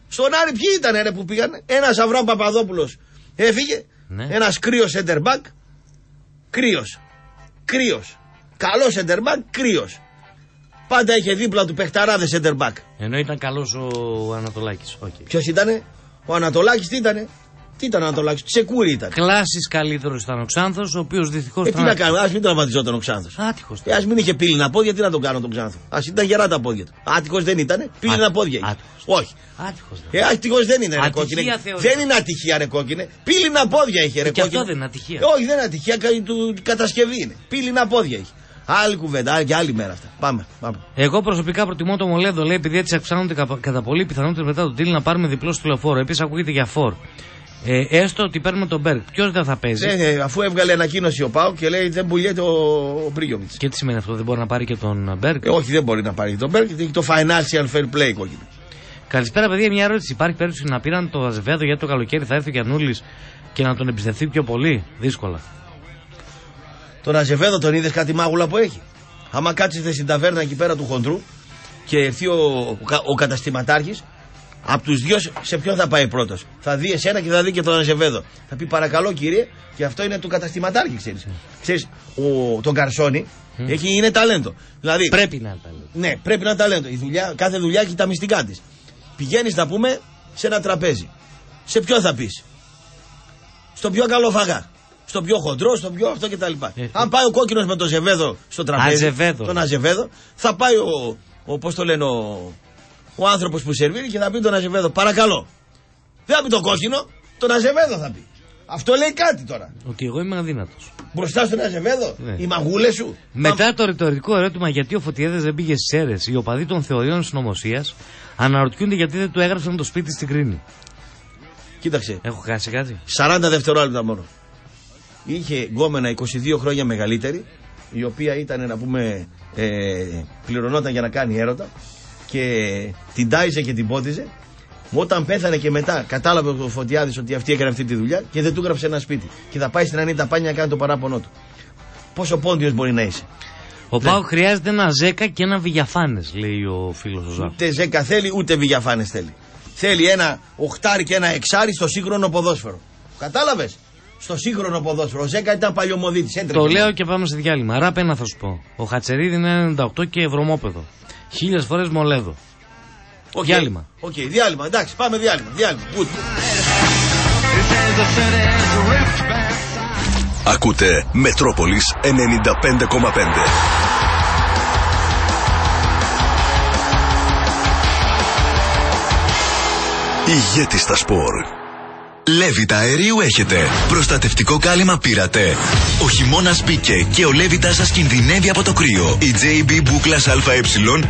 Στον Άρη ποιοι ήταν ρε που πήγανε. Ένας Αβραάμ Παπαδόπουλος έφυγε. Ναι. Ένας κρύος center back. Κρύος. Κρύος. Καλός center back, κρύος. Πάντα είχε δίπλα του παιχταράδες center back. Ενώ ήταν καλός ο Ανατολάκης. Okay. Ποιος ήτανε. Ο Ανατολάκης τι ήτανε. Τι ήταν ο Ανατολάκης, Τσεκούρη ήταν. Κλάσης καλύτερος ήταν ο Ξάνθος, ο οποίος δυστυχώς. Ε, τι να κάνω, ας μην τραυματιζόταν ο Ξάνθος. Άτυχος. Ε, ας μην είχε πύληνα πόδια, τι να τον κάνω τον Ξάνθο. Ας ήταν γερά τα πόδια του. Άτυχος δεν ήτανε, πύληνα πόδια. Άτυχος. Όχι. Άτυχος, ε, άτυχος δεν είναι ρε κόκκινε. Δεν είναι ατυχία ρε κόκκινε. Πύληνα πόδια είχε ρε κόκκινε. Και αυτό δεν είναι ατυχία. Ε, όχι, δεν είναι ατυχία, του κατασκευή είναι. Πύληνα πόδια είχε. Άλλη κουβέντα και άλλη μέρα αυτά. Πάμε, πάμε. Εγώ προσωπικά προτιμώ το Μολέδο, λέει, επειδή έτσι αυξάνονται κα, κατά πολύ πιθανότητες μετά τον Τίλ να πάρουμε διπλό στο λεωφόρο. Επίσης ακούγεται για φόρ. Ε, έστω ότι παίρνουμε τον Μπέρκ. Ποιος δεν θα παίζει. Ε, αφού έβγαλε ανακοίνωση ο ΠΑΟΚ και λέει δεν πουλιέται ο, ο Μπρίγιοβιτς. Και τι σημαίνει αυτό, δεν μπορεί να πάρει και τον Μπέρκ. Ε, όχι, δεν μπορεί να πάρει και τον Μπέρκ, γιατί έχει το financial fair play κόκκινο. Καλησπέρα, παιδιά. Μια ερώτηση. Υπάρχει περίπτωση να πήραν το Αζεβέδο γιατί το καλοκαίρι θα έρθει ο Γιαννούλης και να τον εμπιστευτεί πιο πολύ. Δύσκολα. Τον Αζεβέδο τον είδες κάτι μάγουλα που έχει. Άμα κάτσετε στην ταβέρνα εκεί πέρα του Χοντρού και έρθει ο, ο καταστηματάρχης, από τους δυο σε ποιον θα πάει πρώτος. Θα δει εσένα και θα δει και τον Αζεβέδο. Θα πει παρακαλώ κύριε, και αυτό είναι του καταστηματάρχη, ξέρεις. Ξέρεις, ο, τον Καρσόνι mm. έχει, είναι ταλέντο. Δηλαδή, πρέπει να είναι ταλέντο. Ναι, πρέπει να είναι ταλέντο. Η δουλειά, κάθε δουλειά έχει τα μυστικά της. Πηγαίνεις, να πούμε, σε ένα τραπέζι. Σε ποιον θα πεις. Στον πιο καλό φαγά. στον πιο χοντρό, στον πιο αυτό κτλ. Αν πάει ο κόκκινος με τον Ζεβέδο στο τραπέζι, Αζεβέδο. τον Αζεβέδο, θα πάει ο, ο πώς το λένε, ο, ο άνθρωπος που σερβίρει και θα πει τον Αζεβέδο, παρακαλώ. Δεν θα πει τον κόκκινο, τον Αζεβέδο θα πει. Αυτό λέει κάτι τώρα. Ότι εγώ είμαι αδύνατος. Μπροστά στον Αζεβέδο, ναι. οι μαγούλες σου. Μετά μα... το ρητορικό ερώτημα γιατί ο Φωτιέδες δεν πήγε στις Σέρρες, οι οπαδοί των θεωριών συνωμοσίας αναρωτιούνται γιατί δεν του έγραψαν το σπίτι στην Κρίνη. Κοίταξε. Έχω χάσει κάτι. σαράντα δευτερόλεπτα μόνο. Είχε γκόμενα είκοσι δύο χρόνια μεγαλύτερη, η οποία ήταν να πούμε ε, πληρωνόταν για να κάνει έρωτα και την τάιζε και την πότιζε. Όταν πέθανε και μετά, κατάλαβε ο Φωτιάδης ότι αυτή έκανε αυτή τη δουλειά και δεν του έγραψε ένα σπίτι. Και θα πάει στην Ανίτα Πάνια να κάνει το παράπονό του. Πόσο πόντιος μπορεί να είσαι. Ο Λέ... Πάο χρειάζεται ένα Ζέκα και ένα Βηγιαφάνες, λέει ο φίλος ο Ζάκος. Ούτε Ζέκα θέλει, ούτε Βηγιαφάνες θέλει. Θέλει ένα οχτάρι και ένα εξάρι στο σύγχρονο ποδόσφαιρο. Κατάλαβες. Στο σύγχρονο ποδόσφαιρο. Ο Ζέκα ήταν παλιωμοδίτης. Το λέω και πάμε σε διάλειμμα. Ράπ ένα θα σου πω. Ο Χατσερίδη είναι ενενήντα οκτώ και βρωμόπεδο. Χίλιες φορές Μολέδο. Okay. Διάλειμμα. Οκ, okay, διάλειμμα, εντάξει, πάμε διάλειμμα. διάλειμμα. Ακούτε Μετρόπολης ενενήντα πέντε κόμμα πέντε. Ηγέτης στα σπορ. Λέβητα αερίου έχετε. Προστατευτικό κάλυμα πήρατε. Ο χειμώνας μπήκε και ο Λέβητας σας κινδυνεύει από το κρύο. Η τζέι μπι Μπούκλας ΑΕ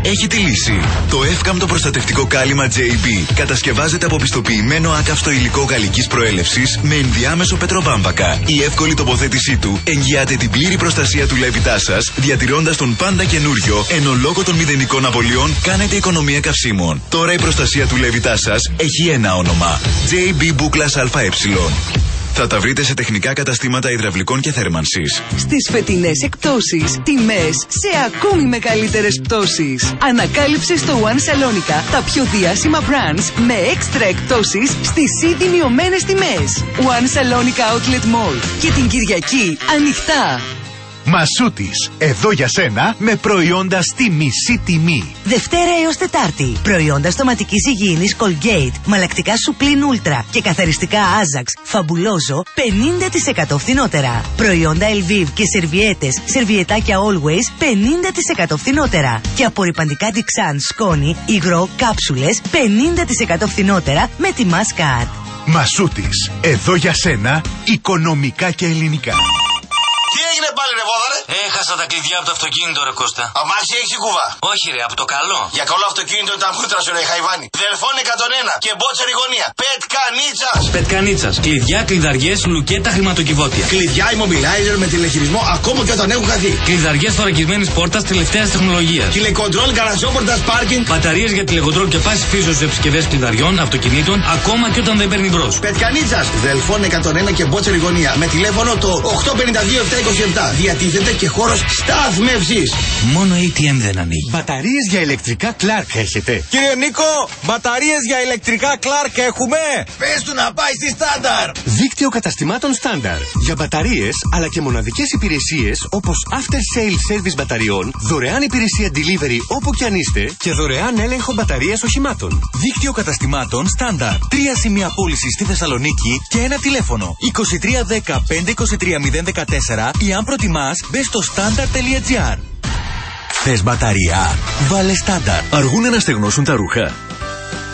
έχει τη λύση. Το εύκαμπτο προστατευτικό κάλυμα τζέι μπι κατασκευάζεται από πιστοποιημένο άκαυστο υλικό γαλλικής προέλευσης με ενδιάμεσο πετροβάμβακα. Η εύκολη τοποθέτησή του εγγυάται την πλήρη προστασία του Λέβητά σας, διατηρώντας τον πάντα καινούριο, ενώ λόγω των μηδενικών απολειών κάνετε οικονομία καυσίμων. Τώρα η προστασία του Λέβητά σας έχει ένα όνομα. τζέι μπι Μπούκλας ΑΕ. Θα τα βρείτε σε τεχνικά καταστήματα υδραυλικών και θέρμανσης. Στις φετινές εκπτώσεις, τιμές σε ακόμη μεγαλύτερες πτώσεις. Ανακάλυψε στο One Salonica τα πιο διάσημα brands με έξτρα εκπτώσεις στις ήδη μειωμένες τιμές. One Salonica Outlet Mall και την Κυριακή ανοιχτά. Μασούτης, εδώ για σένα με προϊόντα στη μισή τιμή. Δευτέρα έως Τετάρτη. Προϊόντα στοματικής υγιεινής Colgate, μαλακτικά Supline Ultra και καθαριστικά Ajax Fabuloso πενήντα τοις εκατό φθηνότερα. Προϊόντα Elviv και σερβιέτες, σερβιετάκια Always πενήντα τοις εκατό φθηνότερα. Και απορριπαντικά Dixan, σκόνη, υγρό, κάψουλες πενήντα τοις εκατό φθηνότερα με τη Mascard. Μασούτης, εδώ για σένα, οικονομικά και ελληνικά. Τι έγινε πάλι ρε Βόδα, ρε? Έχασα τα κλειδιά από το αυτοκίνητο ρε Κώστα. Αμάξι έχεις η κουβά? Όχι ρε, από το καλό. Για καλό αυτοκίνητο ήταν χούτρα σου ρε Χαϊβάνι. Δελφών εκατόν ένα και μπότσερη γωνία. Πετκανίτσας. Πετκανίτσας. Κλειδιά, κλειδαριές, λουκέτα, χρηματοκιβώτια. Κλειδιά immobilizer με τηλεχειρισμό ακόμα και όταν έχουν χαθεί. Κλειδαριές θωρακισμένης πόρτας τελευταίας τεχνολογίας. Τηλεκοντρόλ, καρασιόπορτας, πάρκινγκ. Μπαταρίες για τηλεκοντρόλ και πάση πίσω σε επισκευές κλειδαριών, αυτοκινήτων ακόμα και όταν δεν παίρνει μπρος. Πετκανίτσας. Δελφών εκατόν ένα και μπότσερη γωνία. Με τηλέφωνο το οκτώ πέντε δύο επτά είκοσι επτά. Διατίθεται και χώρος σταθμεύσης. Μόνο έι τι εμ δεν ανοίγει. Μπαταρίες για ηλεκτρικά Clark έχετε? Κύριε Νίκο, μπαταρίες για ηλεκτρικά Clark έχουμε. Πες του να πάει στη Στάνταρ. Δίκτυο καταστημάτων Στάνταρ. Για μπαταρίες αλλά και μοναδικές υπηρεσίες όπως after sale service μπαταριών, δωρεάν υπηρεσία delivery όπου κι αν είστε και δωρεάν έλεγχο μπαταρίας οχημάτων. Δίκτυο καταστημάτων Στάνταρ. Τρία σημεία πώλησης στη Θεσσαλονίκη και ένα τηλέφωνο. είκοσι τρία δέκα πέντε είκοσι τρία μηδέν δεκατέσσερα. Ή αν προτιμάς, μπες στο στάνταρ τελεία τζι άρ. Θες μπαταρία? Βάλε στάνταρ. Αργούνε να στεγνώσουν τα ρούχα.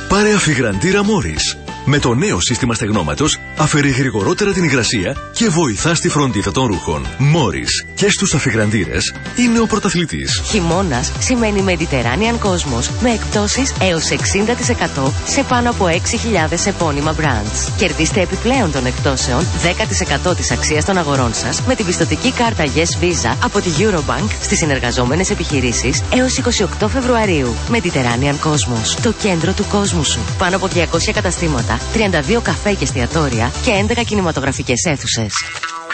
Πάρε αφιγραντήρα Μόρις. Με το νέο σύστημα στεγνώματος αφαιρεί γρηγορότερα την υγρασία και βοηθά στη φροντίδα των ρούχων. Μόρις και στους αφιγραντήρες είναι ο πρωταθλητής. Χειμώνας σημαίνει Mediterranean κόσμος με εκπτώσεις έως εξήντα τοις εκατό σε πάνω από έξι χιλιάδες επώνυμα brands. Κερδίστε επιπλέον των εκπτώσεων δέκα τοις εκατό της αξίας των αγορών σας με την πιστωτική κάρτα Yes Visa από τη Eurobank στις συνεργαζόμενες επιχειρήσεις έως είκοσι οκτώ Φεβρουαρίου. Mediterranean κόσμος, το κέντρο του κόσμου σου. Πάνω από διακόσια καταστήματα, τριάντα δύο καφέ και εστιατόρια και έντεκα κινηματογραφικές αίθουσες.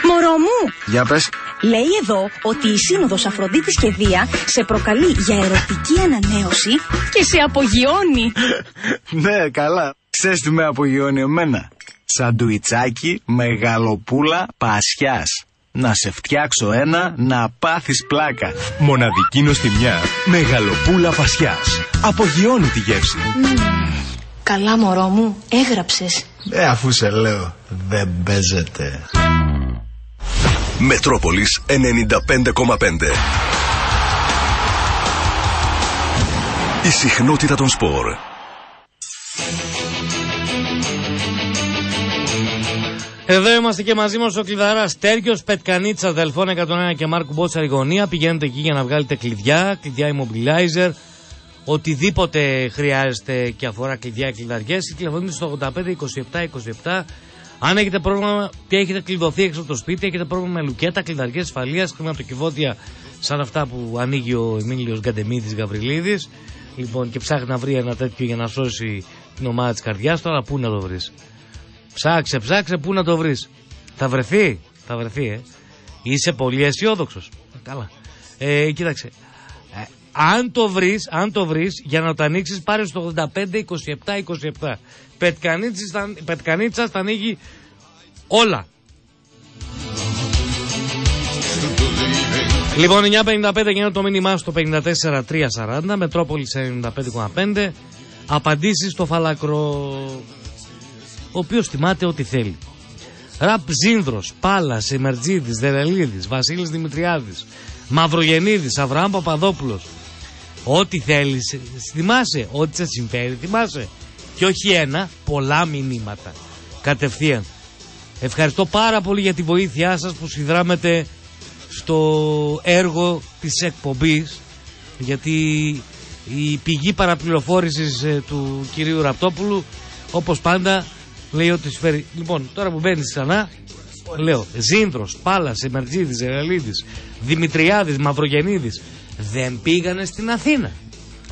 Μωρό μου! Για πες. Λέει εδώ ότι η σύνοδος Αφροδίτης και Δία σε προκαλεί για ερωτική ανανέωση και σε απογειώνει. Ναι, καλά. Ξέρεις τι με απογειώνει εμένα? Σαντουιτσάκι, μεγαλοπούλα, πασιάς. Να σε φτιάξω ένα, να πάθεις πλάκα. Μοναδική νοστιμιά, μεγαλοπούλα πασιάς. Απογειώνει τη γεύση. Mm. Καλά μωρό μου, έγραψες. Ε, αφού σε λέω, δεν παίζεται. Μετρόπολης ενενήντα πέντε κόμμα πέντε. Η συχνότητα των σπορ. Εδώ είμαστε και μαζί μας ο Κλειδαράς Τέρκιος, Πετκανίτσα, Δελφών εκατόν ένα και Μάρκου Μπότσαρη γωνία. Πηγαίνετε εκεί για να βγάλετε κλειδιά, κλειδιά immobilizer, οτιδήποτε χρειάζεται και αφορά κλειδιά ή κλειδαριές. Τηλεφωνείτε στο ογδόντα πέντε είκοσι επτά είκοσι επτά. Αν έχετε πρόβλημα και έχετε κλειδωθεί έξω από το σπίτι, έχετε πρόβλημα με λουκέτα, κλειδαριές ασφαλείας, χρηματοκιβώτια σαν αυτά που ανοίγει ο Εμίλιος Γκαντεμίδης Γαβριλίδης. Λοιπόν, και ψάχνει να βρει ένα τέτοιο για να σώσει την ομάδα της καρδιάς. Τώρα πού να το βρεις? Ψάξε, ψάξε, πού να το βρεις. Θα βρεθεί, θα βρεθεί, ε. Είσαι πολύ αισιόδοξος. Καλά. Ε, κοίταξε. Ε, αν το βρεις, αν το βρεις, για να το ανοίξεις, πάρε στο ογδόντα πέντε είκοσι επτά είκοσι επτά. Πετκανίτσας θα ανοίγει όλα. Λοιπόν, εννιά πενήντα πέντε γίνεται το μήνυμά στο πενήντα τέσσερα τριακόσια σαράντα, Μετρόπολης ενενήντα πέντε κόμμα πέντε. Απαντήσεις στο Φαλακρό, ο οποίος θυμάται ό,τι θέλει. Ραπ Ζίνδρος, Πάλας, Εμερτζίδης, Δερελίδης, Βασίλης Δημητριάδης, Μαυρογεννίδης, Αβραάμ Παπαδόπουλος. Ό,τι θέλεις, θυμάσαι, ό,τι σε συμφέρει, θυμάσαι. Και όχι ένα, πολλά μηνύματα. Κατευθείαν. Ευχαριστώ πάρα πολύ για τη βοήθειά σας που συνδράμετε στο έργο της εκπομπής, γιατί η πηγή παραπληροφόρησης του κυρίου Ραπτόπουλου, όπως πάντα, λέει ότι σου φέρει. Λοιπόν, τώρα που μπαίνεις ξανά, λέω Ζίνδρος, Πάλας, Εμερτζίδης, Ζεραλίδης, Δημητριάδης, Μαυρογεννίδης, δεν πήγανε στην Αθήνα.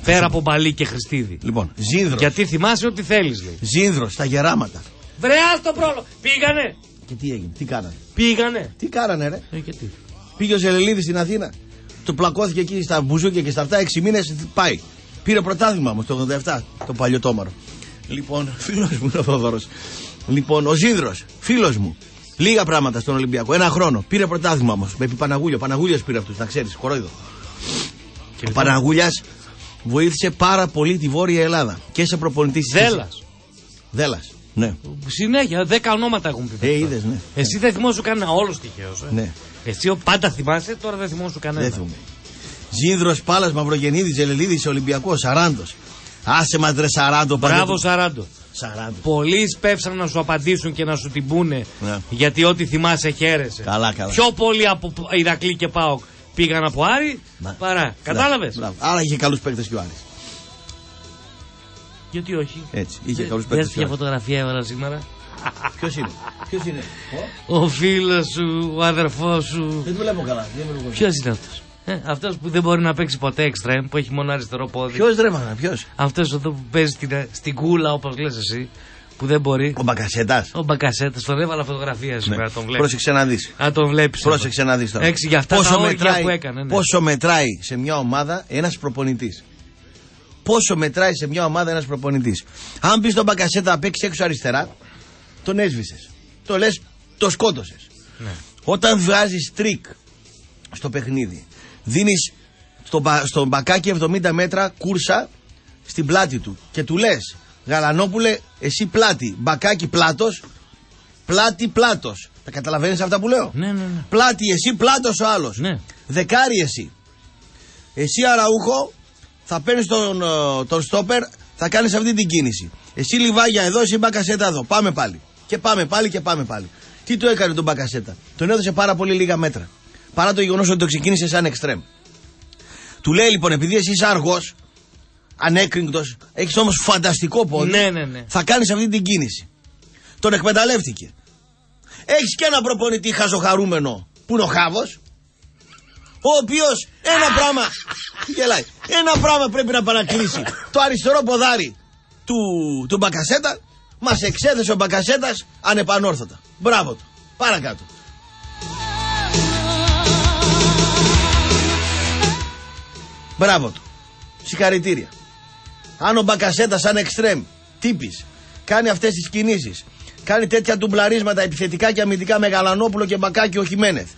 Πέρα Ας... από Μπαλί και Χριστίδη. Λοιπόν, Ζίνδρος. Γιατί θυμάσαι ό,τι θέλεις, λέει. Ζίνδρος, τα γεράματα. Βρε, άστο πρόλο. Πήγανε. Και τι έγινε, τι κάνανε. Πήγανε. Τι κάνανε, ρε. Ε, και τι. Πήγε ο Ζεραλίδης στην Αθήνα. Το πλακώθηκε εκεί στα μπουζούκια και στα αυτά. Έξι μήνες πάει. Πήρε πρωτάθλημα όμως το ογδόντα επτά, το παλιωτόμαρο. Λοιπόν, φίλος μου είναι ο Θοδωρός. Λοιπόν, ο Ζίνδρος, φίλος μου. Λίγα πράγματα στον Ολυμπιακό. Ένα χρόνο. Πήρε πρωτάθλημα όμως. Με επί Παναγούλιο. Παναγούλιος πήρε αυτούς, να ξέρεις. Κορόιδο. Και ο Παναγούλιας βοήθησε πάρα πολύ τη Βόρεια Ελλάδα. Και σε προπονητή. Δέλλας. Δέλλας. Ναι. Συνέχεια, δέκα ονόματα έχουν πει. Ε, είδες, ναι. Εσύ δεν θυμόσου κανένα, όλος τυχαίος. Ε. Ναι. Εσύ πάντα θυμάσαι, τώρα δεν θυμόσου κανένα. Δεν θυμάμαι. Ζίνδρος, Πάλας, Μαυρογεννίδης, Ζελελίδης, Ολυμπιακός, Σαράντος. Άσε μας, ρε Σαράντο. Μπράβο, Σαράντο. Πολλοί σπεύσαν να σου απαντήσουν και να σου την πούνε. Ναι. Γιατί ό,τι θυμάσαι χαίρεσαι. Καλά, καλά. Πιο πολλοί από Ηρακλή και ΠΑΟΚ πήγαν από Άρη Μα. παρά. Κατάλαβες. Μπράβο. Άρα είχε καλούς παίκτες και ο Άρης. Γιατί όχι. Έτσι. Είχε καλούς παίκτες. Δες ποια φωτογραφία έβαλα σήμερα. Ποιος είναι. Ποιος είναι. Ο φίλος σου, ο αδερφός σου. Δεν δουλεύω καλά. Ποιος είναι αυτός. Ε, αυτός που δεν μπορεί να παίξει ποτέ εξτρέμ, που έχει μόνο αριστερό πόδι. Ποιος δρέμανα, ποιος. Αυτός εδώ που παίζει στην, στην κούλα, όπως λες εσύ, που δεν μπορεί. Ο Μπακασέτας. Ο Μπακασέτας, τον έβαλα φωτογραφία σήμερα, ναι. Τον βλέπεις. Πρόσεξε να δεις. Α, τον βλέπεις. Πρόσεξε εδώ. Να δεις τώρα. Έξι για αυτά πόσο τα μετράει, που έκανε. Ναι. Πόσο μετράει σε μια ομάδα ένας προπονητής. Πόσο μετράει σε μια ομάδα ένας προπονητής. Αν πεις τον Μπακασέτα να παίξει έξω αριστερά, τον έσβησες. Το λες, το σκότωσες. Ναι. Όταν βγάζεις τρίκ στο παιχνίδι. Δίνεις στον στο μπακάκι εβδομήντα μέτρα κούρσα στην πλάτη του και του λες Γαλανόπουλε, εσύ πλάτη, μπακάκι πλάτος, πλάτη πλάτος. Τα καταλαβαίνεις αυτά που λέω? Ναι, ναι, ναι. Πλάτη εσύ, πλάτος ο άλλος. Ναι. Δεκάρι εσύ. Εσύ Αραούχο θα παίρνεις τον, τον στόπερ, θα κάνεις αυτή την κίνηση. Εσύ Λιβάγια εδώ, εσύ Μπακασέτα εδώ. Πάμε πάλι. Και πάμε πάλι και πάμε πάλι. Τι το έκανε τον Μπακασέτα? Τον έδωσε πάρα πολύ λίγα μέτρα. Παρά το γεγονός ότι το ξεκίνησε σαν εξτρέμ. Του λέει λοιπόν, επειδή εσύ είσαι αργός, ανέκρινκτος, έχεις όμως φανταστικό πόδι, ναι, ναι, ναι. Θα κάνεις αυτή την κίνηση. Τον εκμεταλλεύτηκε. Έχεις και ένα προπονητή χαζοχαρούμενο που είναι ο Χάβος, ο οποίος ένα πράγμα, γελάει, ένα πράγμα πρέπει να παρακλείσει. Το αριστερό ποδάρι του, του Μπακασέτα, μας εξέθεσε ο Μπακασέτας ανεπανόρθωτα. Μπράβο του. Παρακάτω. Μπράβο του. Συγχαρητήρια. Αν ο Μπακασέτας σαν εξτρέμ τύπης κάνει αυτές τις κινήσεις, κάνει τέτοια ντουμπλαρίσματα επιθετικά και αμυντικά με Γαλανόπουλο και Μπακάκι ο Χιμένεθ,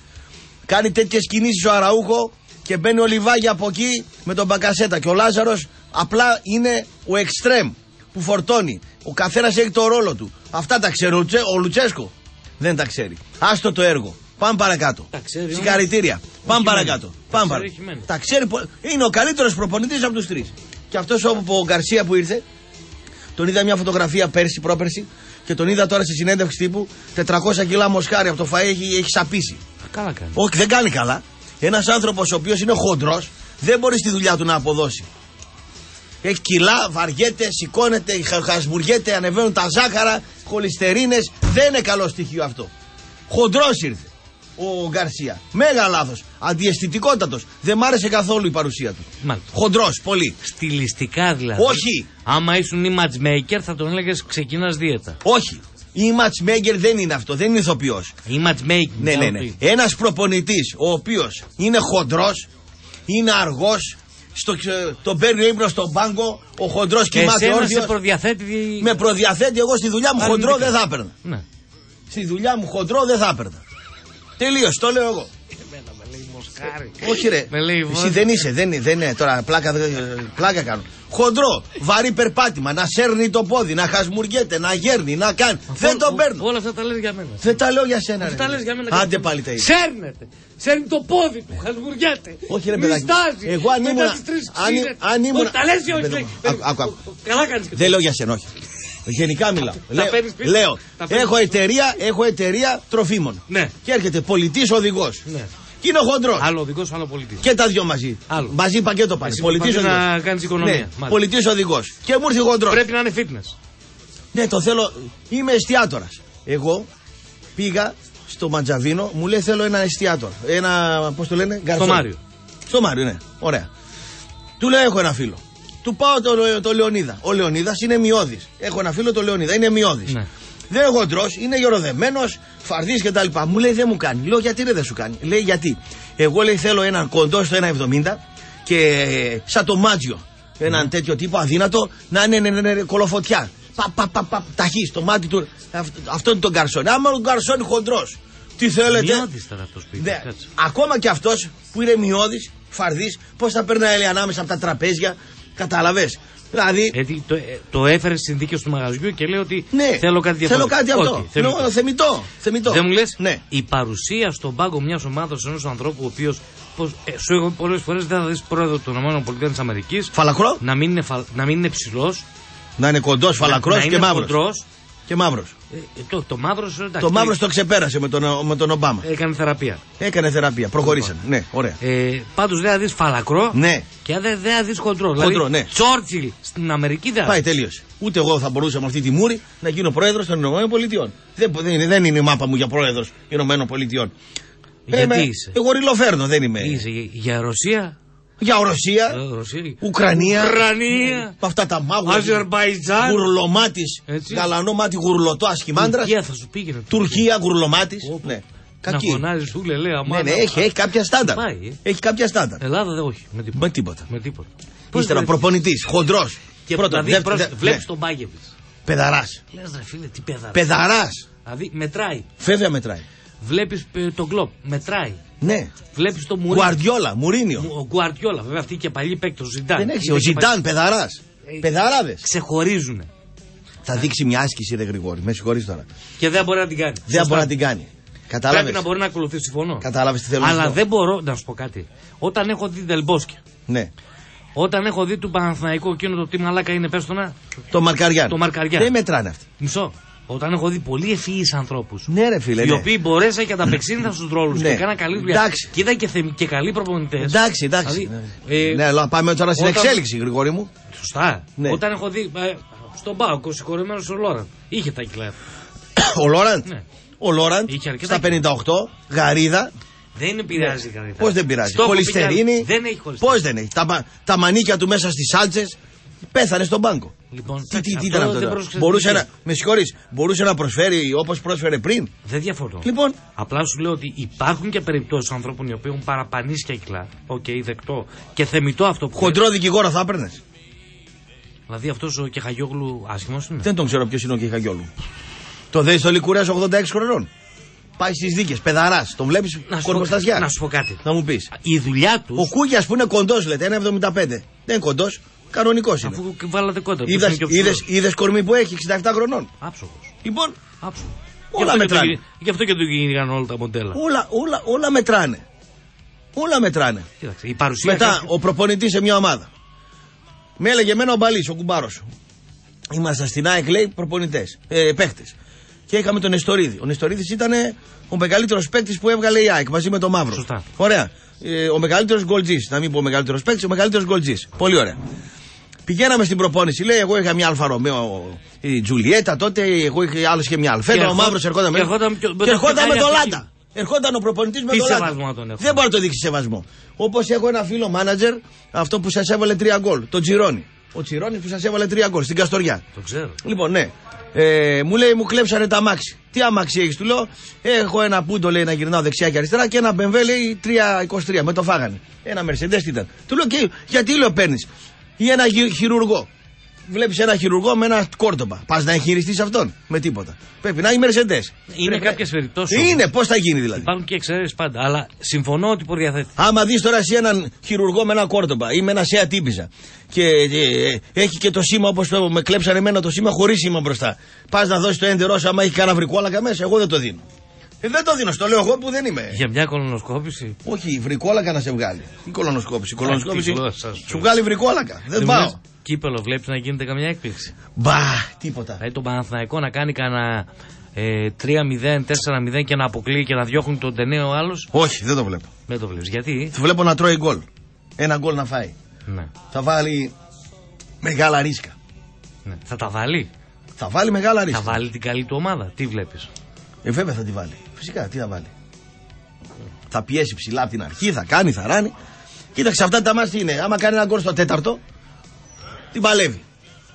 κάνει τέτοιες κινήσεις ο Αραούχο και μπαίνει ο Λιβάγια από εκεί με τον Μπακασέτα και ο Λάζαρος απλά είναι ο εξτρέμ που φορτώνει. Ο καθένας έχει το ρόλο του. Αυτά τα ξέρει ο Λουτσέσκο. Δεν τα ξέρει. Άστο το έργο. Πάμε παρακάτω. Συγχαρητήρια. Πάμε παρακάτω. Πάμε παρακάτω. Τα ξέρει. Είναι ο καλύτερος προπονητής από τους τρεις. Και αυτός ο Γκαρσία που ήρθε, τον είδα μια φωτογραφία πέρσι, πρόπερσι, και τον είδα τώρα στη συνέντευξη τύπου. τετρακόσια κιλά μοσχάρι από το φαΐ έχει, έχει σαπίσει. Καλά κάνει. Όχι, δεν κάνει καλά. Ένας άνθρωπος ο οποίος είναι χοντρός, δεν μπορεί στη δουλειά του να αποδώσει. Έχει κιλά, βαριέται, σηκώνεται, χασμουριέται, ανεβαίνουν τα ζάχαρα, χολυστερίνες. Δεν είναι καλό στοιχείο αυτό. Χοντρός ήρθε ο Γκαρσία. Μέγα λάθος. Αντιαισθητικότατος. Δεν μ' άρεσε καθόλου η παρουσία του. Μάλιστα. Χοντρός, πολύ. Στιλιστικά δηλαδή. Όχι. Άμα ήσουν οι matchmaker θα τον έλεγες ξεκινάς δίαιτα. Όχι. Η matchmaker δεν είναι αυτό, δεν είναι ηθοποιός. Η matchmaker. Ναι, ναι, ναι. Ένας προπονητής ο οποίος είναι χοντρός, είναι αργός, στο, τον παίρνει ο ύπνος στον πάγκο, ο χοντρός κοιμάται όρθιος. Προδιαθέτει... Με προδιαθέτει, εγώ στη δουλειά μου Παρνικά. χοντρό δεν θα έπαιρνα. Ναι. Στη δουλειά μου χοντρό δεν θα έπαιρνα. Τελείως, το λέω εγώ. Εμένα με λέει μοσκάρι. Όχι ρε, εσύ δεν είσαι, δεν είναι, δεν είναι τώρα πλάκα, πλάκα κάνω. Χοντρό, βαρύ περπάτημα, να σέρνει το πόδι, να χασμουργέται, να γέρνει, να κάνει. Α, δεν τον παίρνω. Όλα αυτά τα λες για μένα. Δεν τα λέω για σένα. Αυτά τα λες για μένα. Άντε πάλι τα ίδια. Σέρνεται. Σέρνει το πόδι του, χασμουργέται. Όχι ρε παιδάκι. Εγώ αν ήμουν. Αν ήμουν. Τα λες ή όχι. Καλά κάνεις. Δεν λέω για σένα, όχι. Γενικά μιλάω. Λέω, έχω εταιρεία τροφίμων. Και έρχεται πολιτής οδηγός. Και είναι ο χοντρός. Άλλο οδηγός, άλλο πολιτής. Και τα δυο μαζί. Άλλο. Μαζί πακέτο πάνε. Πολιτής οδηγός. Να κάνεις οικονομία. Ναι. Πολιτής οδηγός. Και μου ήρθε ο χοντρός. Πρέπει να είναι fitness. Ναι, το θέλω. Είμαι εστιατόρας. Εγώ πήγα στο Ματζαβίνο, μου λέει θέλω ένα εστιατόρα. Ένα, πώς το λένε, γκαρσόν. Στο Μάριο. Στο Μάριο, ναι. Ωραία. Του λέω έχω ένα φίλο. Του πάω το, το Λεωνίδα. Ο Λεωνίδας είναι μειώδης. Έχω ένα φίλο το Λεωνίδα, είναι μειώδης. Ναι. Δεν είναι χοντρός, είναι γεροδεμένος, φαρδής κτλ. Μου λέει δεν μου κάνει. Λέω γιατί ρε, δεν σου κάνει. Λέει γιατί. Εγώ λέει θέλω έναν κοντό στο ένα εβδομήντα και σαν το Μάτζιο. Έναν mm. τέτοιο τύπο αδύνατο να είναι ναι, ναι, ναι, ναι, κολοφωτιά. Πα, πα, πα, πα, ταχύ στο μάτι του. Αυτό, αυτό είναι το γκαρσόν. Άμα ο γκαρσόν χοντρός. Τι θέλετε. Μειώδης τώρα αυτός που είπε. Ναι. Ακόμα και αυτός που είναι μειώδης, φαρδής, πώς θα περνάει ανάμεσα από τα τραπέζια. Κατάλαβες. Δηλαδή, ε, το, το έφερε στις συνθήκες του μαγαζιού και λέει ότι ναι, θέλω κάτι διαφορετικό. Θέλω κάτι αυτό. Okay, θεμητό. Θεμητό, θεμητό. Δεν μου λες, ναι. Η παρουσία στον πάγκο μιας ομάδας ενός ανθρώπου ο οποίος. Πως, ε, σου έχω πολλές φορές δεν θα δεις πρόεδρο των ΗΠΑ. Φαλακρό. Να μην είναι, να μην είναι ψηλός. Να είναι κοντός, φαλακρός να, και, να είναι μαύρος. Και μαύρος. Ε, το το μαύρος το, μαύρος το ξεπέρασε με τον, με τον Ομπάμα. Έκανε θεραπεία. Έκανε θεραπεία. Προχωρήσαν. Λοιπόν. Ναι, ωραία. Ε, πάντως δεν θα δεις φαλακρό. Ναι. Και δεν θα δεις χοντρό. Χοντρό, ναι. Τσόρτσιλ στην Αμερική δεν θα. Πάει τελείως. Ούτε εγώ θα μπορούσα με αυτή τη μούρη να γίνω πρόεδρος των ΗΠΑ. Δεν, δεν, είναι, δεν είναι η μάπα μου για πρόεδρος ΗΠΑ. Γιατί ε, είσαι. Εγώ ριλοφέρνω, δεν είμαι. Είσαι για Ρωσία. Για Ρωσία, Ρωσία, Ουκρανία, Ουκρανία, αυτά τα μάγουλα, Αζερμπαϊτζάν, γουρλωμάτης, γαλανό μάτι γουρλωτό ασχημάντρας, Τουρκία θα σου πήγαινε, Τουρκία γουρλωμάτης, ναι. Κακή. Να φωνάζεις σου λελέα αμάνα. Ναι, ναι, έχει, έχει κάποια στάνταρ, έχει κάποια στάνταρ. Ελλάδα δεν όχι, με τίποτα. Με τίποτα. Με τίποτα. Ύστερα προπονητής, χοντρός, και πρώτα, βλέπεις τον Μπάγεβιτς. Πεδαράς. Λες ρε φίλε, τι πεδαράς. Πεδαράς. Δηλαδή μετράει. Φεύγα μετράει. Βλέπεις τον Κλοπ, μετράει. Ναι. Βλέπεις τον Μουρίνιο. Γκουαρδιόλα, Μουρίνιο. Ο Γκουαρδιόλα, βέβαια αυτή και παλιοί παίκτες, ο Ζιντάν. Δεν έχει, ο Ζιντάν, παιδαράς. Ε, Παιδαράδες. Ξεχωρίζουνε. Θα δείξει μια άσκηση, ρε Γρηγόρη, με συγχωρείς τώρα. Και δεν μπορεί να την κάνει. Δεν μπορεί να την κάνει. Κατάλαβες. Πρέπει να μπορεί να ακολουθήσει, συμφωνώ. Κατάλαβες τι θέλω να πω. Αλλά δεν μπορώ να σου πω κάτι. Όταν έχω δει Ντελμπόσκε. Ναι. Όταν έχω δει του Παναθηναϊκού εκείνο το τι μαλάκα είναι, πες το να. Το Μαρκαριάν. Το Μαρκαριάν. Δεν μετράνε αυτοί. Μισό. Όταν έχω δει πολλοί ευφυείς ανθρώπους. Ναι, ρε φίλε. Οι ναι. οποίοι μπορέσαν και ανταπεξήλθαν στους ρόλους ναι. και έκαναν καλή δουλειά. Και ήταν και, θε... και καλοί προπονητές. Εντάξει, εντάξει. Ναι, ε, ναι αλλά πάμε τώρα στην όταν... εξέλιξη, Γρηγόρη μου. Σωστά. Ναι. Όταν έχω δει. Ε, στον Πάοκ, συγχωρεμένος ο Λόραντ. Είχε τα κιλά. Ο Λόραντ. Ναι. Ο Λόραντ στα πενήντα οκτώ, γαρίδα. Δεν πειράζει ναι. Γαρίδα. Πώς δεν πειράζει. Χολυστερίνη. Δεν έχει χολυστερίνη. Πώς δεν έχει. Τα, τα μανίκια του μέσα στις σάλτσες. Πέθανε στον πάγκο. Λοιπόν, τι, τι, τι ήταν αυτό. αυτό μπορούσε να, με συγχωρείς, μπορούσε να προσφέρει όπως πρόσφερε πριν. Δεν διαφωνώ. Λοιπόν, απλά σου λέω ότι υπάρχουν και περιπτώσεις ανθρώπων οι οποίοι έχουν παραπανήσει και κιλά. Οκ, okay, δεκτό και θεμητό αυτό που. Χοντρό δικηγόρο θα έπαιρνε. Δηλαδή αυτός ο Κεχαγιόγλου άσχημος είναι. Δεν τον ξέρω ποιος είναι ο Κεχαγιόγλου. Το δες στο Λικουρέας ογδόντα έξι χρονών. Πάει στις δίκες, παιδαράς. Τον βλέπεις κορμοστασιά. Να σου πω κάτι. Να μου πεις. Η δουλειά του. Ο Κούγιας που είναι κοντός λέτε, ένα εβδομήντα πέντε. Δεν είναι κοντός. Κανονικός είναι. Αφού βάλατε κόντρα. Είδες, είδες, είδες κορμί που έχει εξήντα επτά χρονών. Άψογος. Λοιπόν, άψογος. Όλα μετράνε. Γι' αυτό και του γίνηκαν όλα τα μοντέλα. Όλα, όλα, όλα μετράνε. Όλα μετράνε. Κοίταξε, η παρουσία μετά και... ο προπονητής σε μια ομάδα. Με έλεγε εμένα ο Μπαλής, ο κουμπάρος. Ήμασταν στην ΑΕΚ, λέει, προπονητές, ε, παίχτες. Και είχαμε τον Νεστορίδη. Ο Νεστορίδης ήταν ο μεγαλύτερος παίκτης που έβγαλε η ΑΕΚ μαζί με τον Μαύρο. Σωστά. Ωραία. Ε, ο μεγαλύτερος γκολτζής. Να μην πω ο μεγαλύτερος παίκτης, ο μεγαλύτερος γκολτζής. Πολύ ωραία. Πηγαίναμε στην προπόνηση, λέει: εγώ είχα μια Αλφα Ρωμαίο, η Τζουλιέτα τότε, εγώ είχα άλλο και μια Αλφέντα. Ο Μαύρος ερχόταν με τον Λάντα. Και ερχόταν με τον Λάντα. Ερχόταν ο προπονητής με τον Λάντα. Δεν μπορεί να το δείξει σεβασμό. Όπως έχω ένα φίλο μάνατζερ, αυτό που σας έβαλε τρία γκολ, τον Τσιρόνι. Ο Τσιρόνι που σας έβαλε τρία γκολ στην Καστοριά. Το ξέρω. Λοιπόν, ναι. Ε, μου λέει: μου κλέψανε τα αμάξι. Τι αμάξι έχεις, του λέω: έχω ένα πούντο, λέει, να γυρνάω δεξιά και αριστερά και ένα μπεμβέ, λέει, τρία είκοσι τρία. Με το φάγανε. Ένα Μερσεντές ήταν. Του λέω: και γιατί, λέω, παίρνεις? Ή ένα χειρουργό. Βλέπεις ένα χειρουργό με ένα κόρτοπα. Πας να εγχειριστείς αυτόν με τίποτα. Πρέπει να είναι Μερσεντές. Είναι πρέπει... κάποιες περιπτώσεις. Είναι, πώς θα γίνει δηλαδή. Υπάρχουν και εξαιρέσεις πάντα, αλλά συμφωνώ ότι προδιαθέτει. Άμα δεις τώρα εσύ έναν χειρουργό με ένα κόρτοπα ή με ένα Σεατ Ibiza και ε, έχει και το σήμα, όπως το με κλέψανε εμένα το σήμα, χωρίς σήμα μπροστά. Πας να δώσεις το έντερό σου, άμα έχει κανένα βρικόλακα μέσα, εγώ δεν το δίνω. Ε, δεν το δίνω, στο λέω εγώ που δεν είμαι. Για μια κολονοσκόπηση. Όχι, βρικόλακα να σε βγάλει. Τι κολονοσκόπηση, κολονοσκόπηση. Σου βγάλει βρικόλακα. Δεν πάω. Κύπελο, βλέπεις να γίνεται καμιά έκπληξη? Μπα, τίποτα. Δηλαδή τον Παναθηναϊκό να κάνει κανένα ε, τρία μηδέν, τέσσερα μηδέν και να αποκλείει και να διώχνει τον Τενέο ο άλλος. Όχι, δεν το βλέπω. Δεν το βλέπεις. Γιατί? Του βλέπω να τρώει γκολ. Ένα γκολ να φάει. Ναι. Θα βάλει μεγάλα ρίσκα. Ναι. Θα τα βάλει. Θα βάλει μεγάλα ρίσκα. Θα βάλει την καλή του ομάδα. Τι βλέπεις? Ε, βέβαια θα τη βάλει. Φυσικά, τι θα βάλει. Mm. Θα πιέσει ψηλά από την αρχή, θα κάνει, θα ράνει. Κοίταξε, αυτά τα μάτια είναι. Άμα κάνει ένα γκολ στο τέταρτο, την παλεύει.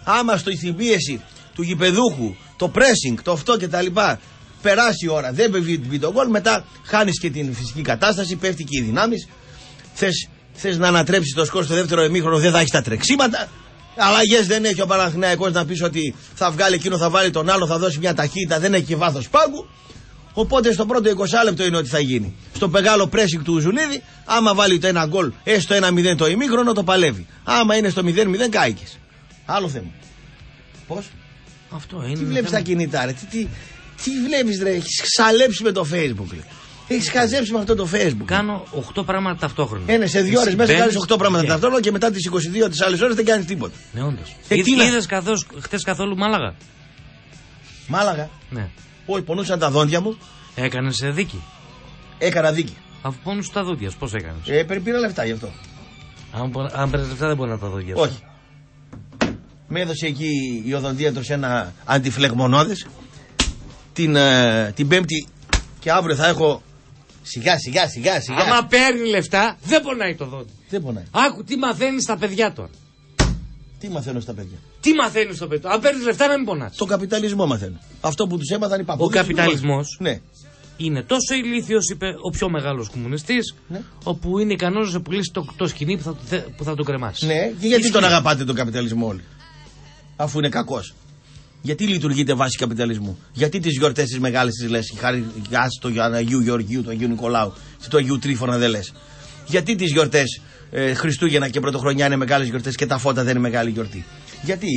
Άμα στο στην πίεση του γηπεδούχου, το pressing, το αυτό κτλ. Περάσει η ώρα, δεν μπει το γκολ, μετά χάνει και την φυσική κατάσταση, πέφτει και οι δυνάμεις. Θες, θες να ανατρέψει το σκορ στο δεύτερο ημίχρονο, δεν θα έχει τα τρεξίματα. Αλλαγές δεν έχει ο Παναθηναϊκός, να πεις ότι θα βγάλει εκείνο, θα βάλει τον άλλο, θα δώσει μια ταχύτητα, δεν έχει και βάθος πάγκου. Οπότε στο πρώτο είκοσι λεπτό είναι ότι θα γίνει. Στο μεγάλο pressing του Ζουλίδη, άμα βάλει το ένα γκολ, έστω ένα μηδέν το ημίχρονο, το παλεύει. Άμα είναι στο μηδέν μηδέν, κάηκες. Άλλο θέμα. Πώς? Αυτό είναι. Τι βλέπεις θέμα... τα κινητά, ρε. Τι, τι, τι βλέπεις, ρε. Έχεις ξαλέψει με το Facebook, ρε. Έχεις χαζέψει με αυτό το Facebook. Κάνω οκτώ πράγματα ταυτόχρονα. Ναι, σε δύο ώρες μέσα κάνεις οκτώ πράγματα yeah. ταυτόχρονα και μετά τις είκοσι δύο τις άλλες ώρες δεν κάνεις τίποτα. Ναι, όντως. Ε, είδες καθώς, χτες καθόλου Μάλαγα? Μάλαγα. Ναι. Όχι, πονούσαν τα δόντια μου. Έκανες δίκη? Έκανα δίκη. Αφού πόνουσαν τα δόντια, πώς έκανες? Ε, πήρα λεφτά γι' αυτό. Αν, αν πήρες λεφτά δεν μπορεί να τα δω γι' αυτό. Όχι. Με έδωσε εκεί η οδοντίατρος ένα αντιφλεγμονώδες. Την, ε, την Πέμπτη και αύριο θα έχω. Σιγά, σιγά, σιγά, σιγά. Άμα παίρνει λεφτά, δεν πονάει το δόντι. Δεν πονάει. Άκου τι μαθαίνει στα παιδιά τώρα. Τι μαθαίνω στα παιδιά. Τι μαθαίνει στο παιδί. Αν παίρνει λεφτά, να μην πονά. Το καπιταλισμό μαθαίνω. Αυτό που του έμαθαν οι παππούδες. Ο καπιταλισμός ναι. είναι τόσο ηλίθιος, είπε ο πιο μεγάλος κομμουνιστής, ναι. όπου είναι ικανός να πουλήσει το, το σκηνή που θα, που θα το κρεμάσει. Ναι, και γιατί τον αγαπάτε τον καπιταλισμό όλοι, αφού είναι κακός? Γιατί λειτουργείται βάση καπιταλισμού? Γιατί τις γιορτές τις μεγάλες τις λες? Χάρη στο Αγίου Γεωργίου, του Αγίου Νικολάου, του Αγίου Τρίφωνα δεν λες? Γιατί τις γιορτές ε, Χριστούγεννα και Πρωτοχρονιά είναι μεγάλες γιορτές και τα φώτα δεν είναι μεγάλη γιορτή? Γιατί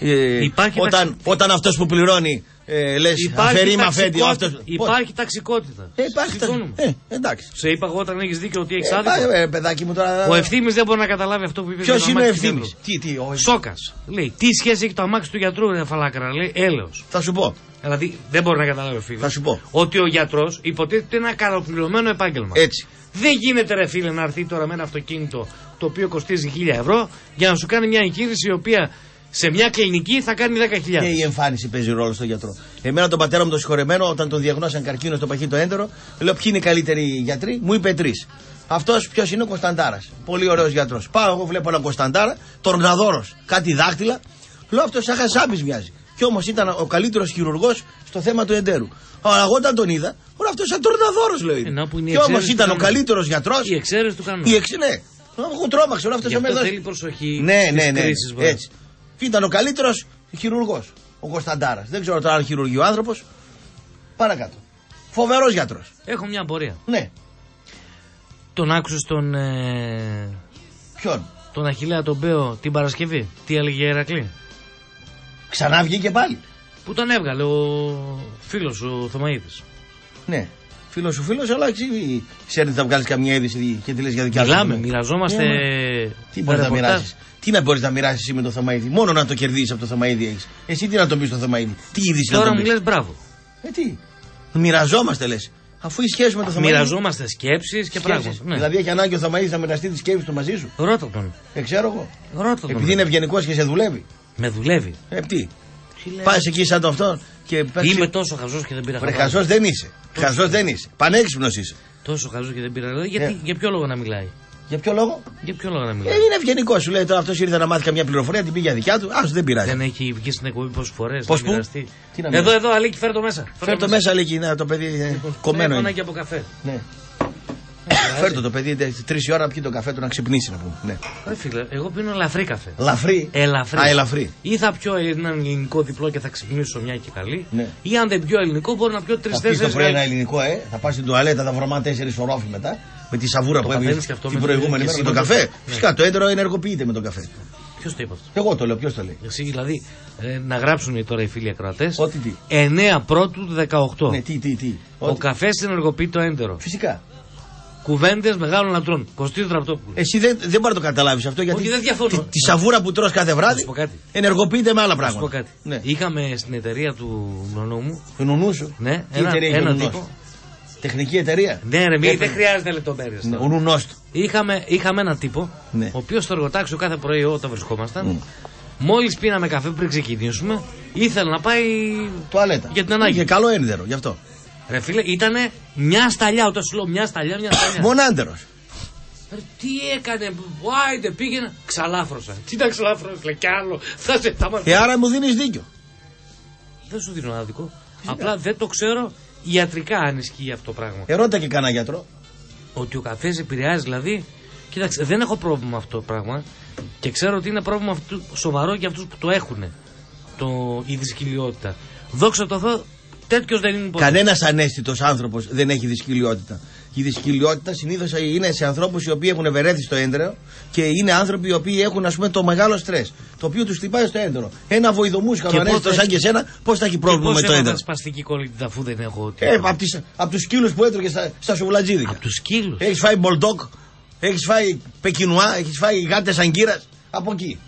ε, όταν, τα... όταν αυτός που πληρώνει ε, λες αφαιρείμα αφέντη αυτός... Υπάρχει ταξικότητα. Ε, υπάρχει ταξικότητα. Ε, εντάξει. Σε είπα εγώ όταν έχεις δίκιο ότι έχεις ε, άδικο. Ε, παιδάκι μου τώρα... Ο Ευθύμης δεν μπορεί να καταλάβει αυτό που είπε. Ποιος είναι ο Ευθύμης? Τι, τι, ο... Σόκας. Λέει, τι σχέση έχει το αμάξι του γιατρού, ρε φαλάκρα? Λέει, έλεος. Θα σου πω. Δηλαδή δεν μπορεί να καταλάβει ο φίλος. Θα σου πω. Ότι ο γιατρός υποτίθεται ένα καλοπληρωμένο επάγγελμα. Έτσι. Δεν γίνεται, ρε φίλε, να έρθει τώρα με ένα αυτοκίνητο το οποίο κοστίζει χίλια ευρώ για να σου κάνει μια εγχείρηση η οποία σε μια κλινική θα κάνει δέκα χιλιάδες. Και η εμφάνιση παίζει ρόλο στον γιατρό. Εμένα τον πατέρα μου τον συγχωρεμένο, όταν τον διαγνώσαν καρκίνο στο παχύ το έντερο, λέω ποιοι είναι οι καλύτεροι γιατροί, μου είπε τρεις. Αυτός ποιος είναι? Ο Κωνσταντάρας. Πολύ ωραίος γιατρός. Πάω, εγώ βλέπω έναν Κωνσταντάρα, τορναδόρος, κάτι δάχτυλα. Λέω αυτός σαν Χασάμπης μοιάζει. Κι όμως ήταν ο καλύτερος χειρουργός στο θέμα του εντέρου. Αλλά εγώ όταν τον είδα, όλο αυτό σαν τορναδόρος, λέω. Κι όμως ήταν ο καλύτερος γιατρός. Η εξαίρεση του κανόνα. Ναι. Μου τρόμαξε όλο αυτό σε μένα. Θέλει προσοχή. Ναι, ναι, ναι. Κρίσεις, έτσι. Ήταν ο καλύτερος χειρουργός, ο Κωνσταντάρας. Δεν ξέρω τώρα αν χειρουργεί ο άνθρωπος. Παρακάτω. Φοβερός γιατρός. Έχω μια απορία. Ναι. Τον άκουσες τον. Ε... Ποιον? Τον Αχιλλέα τον Μπέο την Παρασκευή. Τι έλεγε η Ηρακλή? Ξανά βγήκε πάλι. που τον έβγαλε ο φίλος σου Θωμαίδης. Ναι, φίλος σου φίλος, αλλά ξέρετε θα βγάλεις καμία είδηση και τη λες για δικιά σου. Μιλάμε, μοιραζόμαστε. Yeah, τι μπορείς να μοιράσεις. Τι να μπορείς να μοιράσεις εσύ με το Θωμαίδη. Μόνο να το κερδίσεις από το Θωμαίδη έχεις. Εσύ τι να τον πεις στο Θωμαίδη. Τι είδηση να τον πεις. Τώρα μου λες μπράβο. Ε, τι. Μοιραζόμαστε λες. Αφού η σχέση με το Θωμαίδη. Μοιραζόμαστε σκέψεις και πράγματα. Ναι. Δηλαδή έχει ανάγκη ο Θωμαίδης να μοιραστεί τη σκέψη του μαζί σου. Ρώτο τον. Ε, ξέρω εγώ. Ρώτο τον. Επειδή είναι ευγενικός και σε δουλεύει. Με δουλεύει. Ε, τι. Πας εκεί σαν το αυτό και πας. Είμαι τόσο χαζός και δεν πήρα χαζός. Χαζός δεν είσαι. Χαζός δεν είσαι. Πανέξυπνος είσαι. Τόσο χαζός και δεν πήρα χαζός. Γιατί, yeah. Για ποιο λόγο να μιλάει. Για ποιο λόγο? Για ποιο λόγο να μιλάει. Ε, είναι ευγενικός. Σου λέει τώρα αυτός ήρθε να μάθει καμιά πληροφορία, την πήγε για δικιά του. Άσου δεν πειράζει. Δεν έχει βγει στην εκπομπή πόσες φορές. Πώς που. Εδώ, εδώ, Αλίκη, φέρ το μέσα. Φέρ το μέσα, Αλίκη, ναι, το παιδί ε, κομμένο. Ένα και από καφέ. Ναι. Φέρ το το παιδί τρεις η ώρα να πιει τον καφέ του να ξυπνήσει να πούμε. Ναι. Ρε φίλε, εγώ πίνω ελαφρύ καφέ. Λαφρύ. Ελαφρύ. Α, ελαφρύ. Ή θα πιω έναν ελληνικό διπλό και θα ξυπνήσω μια και καλή. Ναι. Ή αν δεν πιω ελληνικό, μπορώ να πιω τρεις τέσσερις. Θα πεις το πρωί ένα ελληνικό, ε. Θα πας στην τουαλέτα, θα βρωμά τέσσερις ορόφη μετά. Με τη σαβούρα το που έβγαινε την προηγούμενη μέρα με τον καφέ. Ναι. Φυσικά το έντερο ενεργοποιείται με τον καφέ. Ποιο το είπε αυτό. Εγώ το λέω, ποιο το λέει. Εσύ, δηλαδή, ε, να γράψουν τώρα οι φίλοι ακροατές. Ό,τι τι. εννέα πρώτου δεκαοκτώ. Ναι, τι, τι, τι. Ο καφές ενεργοποιεί το έντερο. Φυσικά. Κουβέντες μεγάλων αντρών. Κωστή Τραπτόπουλου. Εσύ δεν, δεν μπορεί να το καταλάβεις αυτό γιατί. Όχι, δεν διαφωνώ. Τη, τη σαβούρα που τρως κάθε βράδυ ενεργοποιείται με άλλα πράγματα. Να σου πω κάτι. Ναι. Είχαμε στην εταιρεία του νονού μου. Του νονού σου. Ναι, τι ένα, ένα τύπο. Τεχνική εταιρεία. Ναι, ρε, μη, δεν χρειάζεται λεπτομέρειες. Ναι, ο νουνός του. Είχαμε, είχαμε έναν τύπο, ναι. Ο οποίος στο εργοτάξιο κάθε πρωί όταν βρισκόμασταν. Ναι. Μόλις πίναμε καφέ πριν ξεκινήσουμε, ήθελε να πάει. Τουαλέτα. Για την ανάγκη. Είχε καλό ένδερο γι' αυτό. Ρε φίλε, ήτανε μια σταλιά, όταν σου λέω μια σταλιά, μια σταλιά. Μονάντερος. Τι έκανε, Βάιντε, πήγαινε. Ξαλάφρωσα. Τι ήταν ξαλάφρωσα, κι άλλο. Θα σε τα μαθαίνω. Ε, άρα μου δίνεις δίκιο. Δεν σου δίνω άδικο. Απλά δεν το ξέρω ιατρικά αν ισχύει αυτό το πράγμα. Ερώτα και κανένα γιατρό. Ότι ο καφές επηρεάζει, δηλαδή. Κοίταξε, δεν έχω πρόβλημα αυτό το πράγμα. Και ξέρω ότι είναι πρόβλημα αυτού, σοβαρό για αυτούς που το έχουν. Το, η δυσκολιότητα. Δόξα τω Θεώ. Κανένας ανέστητος άνθρωπος δεν έχει δυσκολιότητα. Η δυσκολιότητα συνήθως είναι σε ανθρώπους οι οποίοι έχουν ευερέθει στο έντερο και είναι άνθρωποι οι οποίοι έχουν ας πούμε το μεγάλο στρες. Το οποίο τους χτυπάει στο έντερο. Ένα βοηδομούσκαλο ανέστητο σαν και εσένα, πώς θα έχει πρόβλημα με το έντερο. Έχω σπαστική κόλλητη αφού δεν έχω. Ε, από απ τους σκύλους που έτρωγε στα, στα σουβλατζίδικα. Από τους σκύλους. Έχεις φάει μπολτόκ, έχεις φάει πεκινουά, έχεις φάει γάτες αγκύρας. Από εκεί.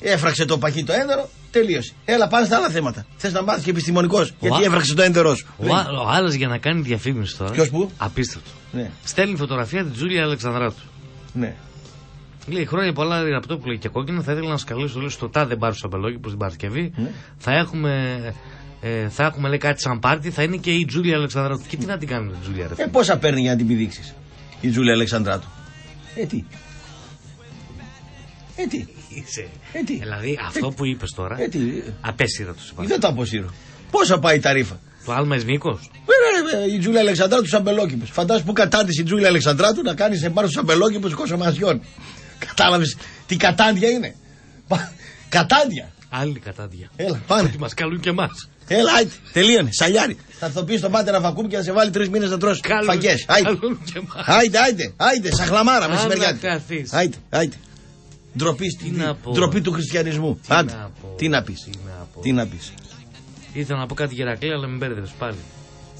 Έφραξε το παχύ το έντερο. Τελείωσε. Έλα, πάνε στα άλλα θέματα. Θες να μάθεις και επιστημονικός. Γιατί έφραξε το έντερό σου. Ο, ο άλλος για να κάνει διαφήμιση τώρα. Ποιος που? Απίστευτο. Ναι. Στέλνει φωτογραφία τη Τζούλια Αλεξανδράτου. Ναι. Λέει χρόνια πολλά Ραπτόπουλε και κόκκινα. Θα ήθελα να σας καλέσω στο τάδε μπαρ του Σαμπελόγη που στην Παρασκευή. Ναι. Θα έχουμε, ε, θα έχουμε λέει, κάτι σαν πάρτι. Θα είναι και η Τζούλια Αλεξανδράτου. Και τι να την κάνουμε τη Τζούλια Αλεξανδράτου. Ε, πόσα παίρνει για να την πηδήξεις η Τζούλια Αλεξανδράτου. Ε, τι. Ε, τι. Ε, τι. Δηλαδή αυτό ε, που είπες τώρα ε, απέσυρα τους είπα. Δεν τα αποσύρω. Πόσα πάει η ταρίφα. Το άλμα εις μήκος. Η Τζούλια Αλεξανδράτου στους αμπελόκηπους. Φαντάσου που κατάντησε η Τζούλια Αλεξανδράτου να κάνει σε πάρους στους αμπελόκηπους κοσομασιών. Κατάλαβες τι κατάντια είναι. Κατάντια. Άλλη κατάντια. Έλα πάνε. Ότι μας καλούν και εμάς. Έλα, άιτε, τελείωνε, σαλιάρι. Θα αρθοποιήσει τον Πάτερ Αβακούμ και θα σε βάλει τρεις μήνες να τρως φαγιές. Άιτε, άιτε, άιτε, σαχλαμάρα μεσημεριάτη. Άιτε, άιτε. Ντροπή, τι να πω. Ντροπή του χριστιανισμού. Τι Άντε. Να πω. Τι να πεις. Τι να πεις. Ήθελα να πω κάτι Γερακλή, αλλά με μπέρδευες πάλι.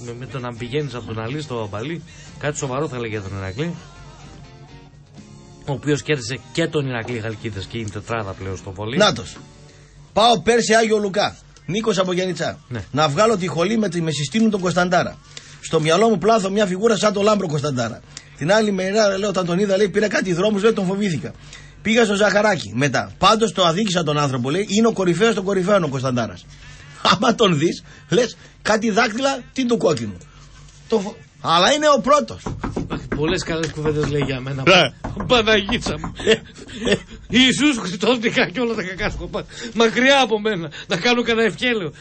Με, με το να πηγαίνεις από τον Αλή στο Αμπαλή, κάτι σοβαρό θα λέγει για τον Ηρακλή. Ο οποίος κέρδισε και τον Ηρακλή Χαλκίδες και είναι τετράδα πλέον στο πολύ. Νάτος. Πάω πέρσι Άγιο Λουκά. Νίκος από Γιαννιτσά. Ναι. Να βγάλω τη χολή με τη μεσιστήμου τον Κωνσταντάρα. Στο μυαλό μου πλάθω μια φιγούρα σαν τον Λάμπρο Κωνσταντάρα. Την άλλη μέρα, λέω, όταν τον είδα, λέει, πήρα κάτι δρόμους, λέει, τον φοβήθηκα. Πήγα στο Ζαχαράκι μετά. Πάντως το αδίκησα τον άνθρωπο, λέει. Είναι ο κορυφαίος των κορυφαίων ο Κωνσταντάρας. Άμα τον δεις, λες κάτι δάκτυλα, τι του κόκκινου. Το φο... Αλλά είναι ο πρώτος. Πολλές καλές κουβέντες λέει για μένα. Παναγίτσα μου. Ιησούς Χριστός νικά και όλα τα κακά σκοπά. Μακριά από μένα. Να κάνω κανένα ευχέλαιο.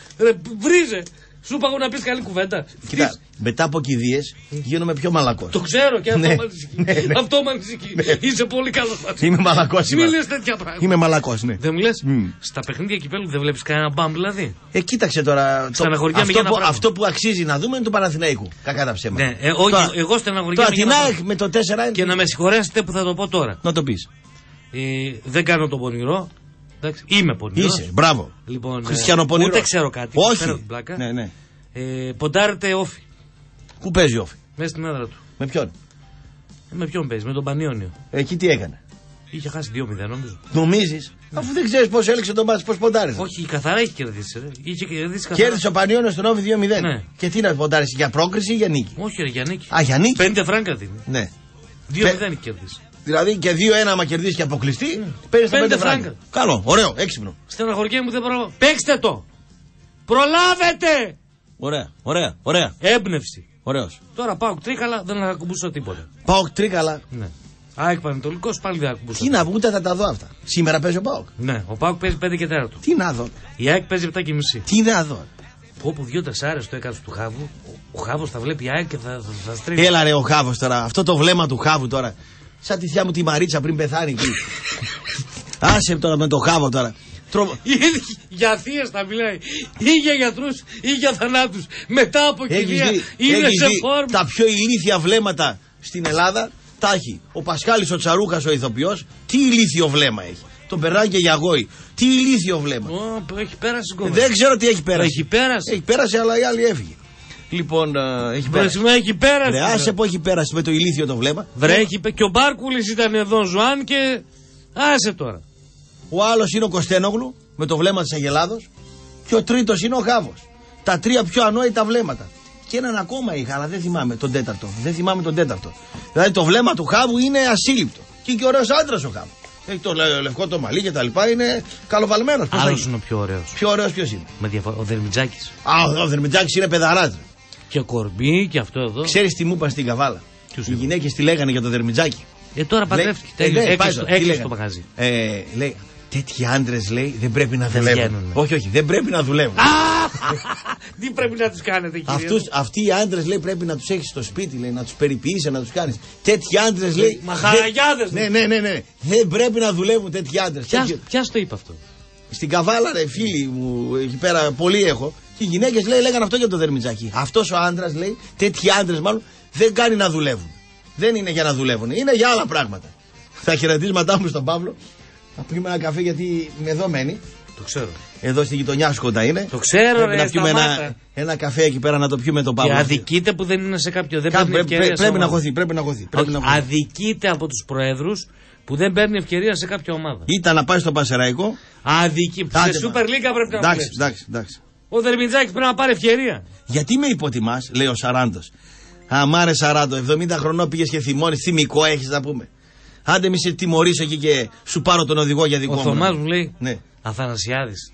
Βρίζε. Σου είπα εγώ να πεις καλή κουβέντα. Κοίτα, Φυσ... μετά από κηδείες γίνομαι πιο μαλακός. Το ξέρω και αυτό με ανησυχεί. Αυτό με ανησυχεί. Είσαι πολύ καλός. Είμαι μαλακός. Μην λες τέτοια πράγματα. Είμαι μαλακός, ναι. Δεν μου λες. Mm. Στα παιχνίδια κυπέλου δεν βλέπεις κανένα μπαμ, δηλαδή. Ε, κοίταξε τώρα. Το... Αυτό, που, αυτό που αξίζει να δούμε είναι το Παναθηναϊκού. Κακά τα ψέματα. Ναι, ε, όχι, τώρα, εγώ στεναχωριά. Τώρα την ΑΕΚ με το τέσσερα ένα. Και να με συγχωρέσετε που θα το πω τώρα. Να το πεις. Ε, δεν κάνω τον πονηρό. Είμαι πονηρός. Είσαι, μπράβο. Λοιπόν, χριστιανοπονηρός. Ούτε ξέρω κάτι. Όχι. Ναι, ναι. Ε, ποντάρεται Όφι. Πού παίζει Όφι? Μέσα στην έδρα του. Με ποιον? Ε, με ποιον παίζει, με τον Πανιόνιο. Εκεί τι έκανε? Είχε χάσει δύο μηδέν νομίζω. Νομίζεις? Ναι. Αφού δεν ξέρεις πώς έλεξε τον μπάσκετ, πώς ποντάρισε. Όχι, καθαρά είχε κερδίσει. Είχε κερδίσει καθαρά. Κέρδισε ο Πανιόνιος τον Όφι δύο μηδέν. Ναι. Και τι να ποντάρισε, για πρόκριση ή για νίκη? Όχι, ρε, για νίκη. Α, για νίκη. Πέντε φράγκα δίνει. Ναι. δύο μηδέν Πέ... κέρδισε. Δηλαδή και δύο ένα άμα κερδίσει και αποκλειστεί, ναι, παίρνει τα πέντε φράγκα. Καλό, ωραίο, έξυπνο. Στεναχωριέ μου δεν μπορώ. Παίξτε το! Προλάβετε! Ωραία, ωραία, ωραία. Έμπνευση. Ωραίος. Τώρα πάω Τρίκαλα, δεν ακουμπούσα τίποτα. Πάω Τρίκαλα. Ναι. ΑΕΚ Πανετολικός πάλι δεν ακουμπούσα. Τι να βγουν, θα τα δω αυτά. Σήμερα παίζει ο ΠΑΟΚ. Ναι, ο ΠΑΟΚ παίζει πέντε και τέσσερα. Τι να δω. Η ΑΕΚ παίζει επτά και μισή. Τι να δω. Όπου δύο τεσσάρες το έκατσε του Χάβου, ο Χάβος θα βλέπει ΑΕΚ και θα, θα, θα στρίβει. Έλα ρε ο Χάβος τώρα, αυτό το βλέμμα του Χάβου τώρα. Σαν τη θεία μου τη Μαρίτσα πριν πεθάνει εκεί. Άσε τώρα με το Χάβο τώρα. Τρο... για θείες θα μιλάει ή για γιατρούς ή για θανάτους. Μετά από κυρία είναι σε φόρμα. Τα πιο ηλίθια βλέμματα στην Ελλάδα τα έχει ο Πασχάλης ο Τσαρούχας ο ηθοποιός. Τι ηλίθιο βλέμμα έχει. Τον περνάει και για γόη. Τι ηλίθιο βλέμμα. Oh, έχει πέρασει κόμμα. Δεν ξέρω τι έχει πέρασει. Έχει πέρασει. Έχει πέρασει αλλά η άλλη έφυγε. Λοιπόν, ε, έχει πέρασει. Βρε, έχει πέρασει. Βρε, άσε που έχει πέρασει με το ηλίθιο το βλέμμα. Βρε, έχει... και ο Μπάρκουλης ήταν εδώ, Ζωάν και. Άσε τώρα. Ο άλλος είναι ο Κωστένογλου με το βλέμμα της Αγελάδος. Και ο τρίτος είναι ο Χάβος. Τα τρία πιο ανόητα βλέμματα. Και έναν ακόμα είχα, αλλά δεν θυμάμαι τον τέταρτο. Δεν θυμάμαι τον τέταρτο. Δηλαδή το βλέμμα του Χάβου είναι ασύλληπτο. Και είναι και ωραίος άντρας ο Χάβου. Έχει το λευκό το μαλλί και τα λοιπά, είναι καλοβαλμένος. Άλλος είναι ο πιο ωραίος. Πιο ωραίος ποιος είναι? Με διαφο... Ο Δερμιτζάκης. Α, ο Δερμιτζάκης είναι παιδαράτρι. Και κορμί και αυτό εδώ. Ξέρεις τι μου είπαν στην Καβάλα? Οι γυναίκες τι λέγανε για τον Δερμιτζάκη? Ε, τώρα παντρεύτηκε. Έκλεισε το μαγαζί. Ε, λέει, τέτοιοι άντρες λέει δεν πρέπει να δουλεύουν. Όχι, όχι, δεν πρέπει να δουλεύουν. Τι πρέπει να τους κάνετε, κύριε? Αυτούς, αυτοί οι άντρες λέει πρέπει να τους έχεις στο σπίτι, λέει, να τους περιποιήσεις, να τους κάνεις. Τέτοιοι άντρες λέει. Μαχαραγιάδες. Ναι, ναι, ναι, ναι. Δεν πρέπει να δουλεύουν τέτοιοι άντρες. Ποια το είπε αυτό? Στην Καβάλα, ρε, φίλοι μου, εκεί πέρα πολλοί έχω. Και οι γυναίκες λέει λέγανε αυτό για τον Δερμιτζάκη. Αυτός ο άντρας λέει, τέτοιοι άντρες μάλλον δεν κάνει να δουλεύουν. Δεν είναι για να δουλεύουν, είναι για άλλα πράγματα. Θα χαιρετίσματά μου στον Παύλο. Θα πιούμε ένα καφέ γιατί με εδώ μένει. Το ξέρω. Εδώ στη γειτονιά σου κοντά είναι. Το ξέρω, πρέπει ρε, να πιούμε ένα, ένα καφέ εκεί πέρα να το πιούμε τον Παύλο. Και αδικείται που δεν είναι σε κάποιο. Δεν Κάπου, παίρνει πρέπει, πρέπει, να χωθεί, πρέπει να χωθεί. Πρέπει να χωθεί. Αδικείται από τους προέδρους που δεν παίρνει ευκαιρία σε κάποια ομάδα. Ήταν να πάει στο Πανσεραϊκό. Αδική. Σε Σούπερ Λίγκα πρέπει να πάει. Εντάξει, εντάξει. Ο Δερμιτζάκης πρέπει να πάρει ευκαιρία. Γιατί με υποτιμάς, λέει ο Σαράντος. Αμάρε Σαράντο, εβδομήντα χρονών πήγες και θυμώνεις, θυμικό έχεις να πούμε. Άντε μη σε τιμωρήσω εκεί και σου πάρω τον οδηγό για δικό μου. Ο Θωμάς μου λέει, ναι. Αθανασιάδης,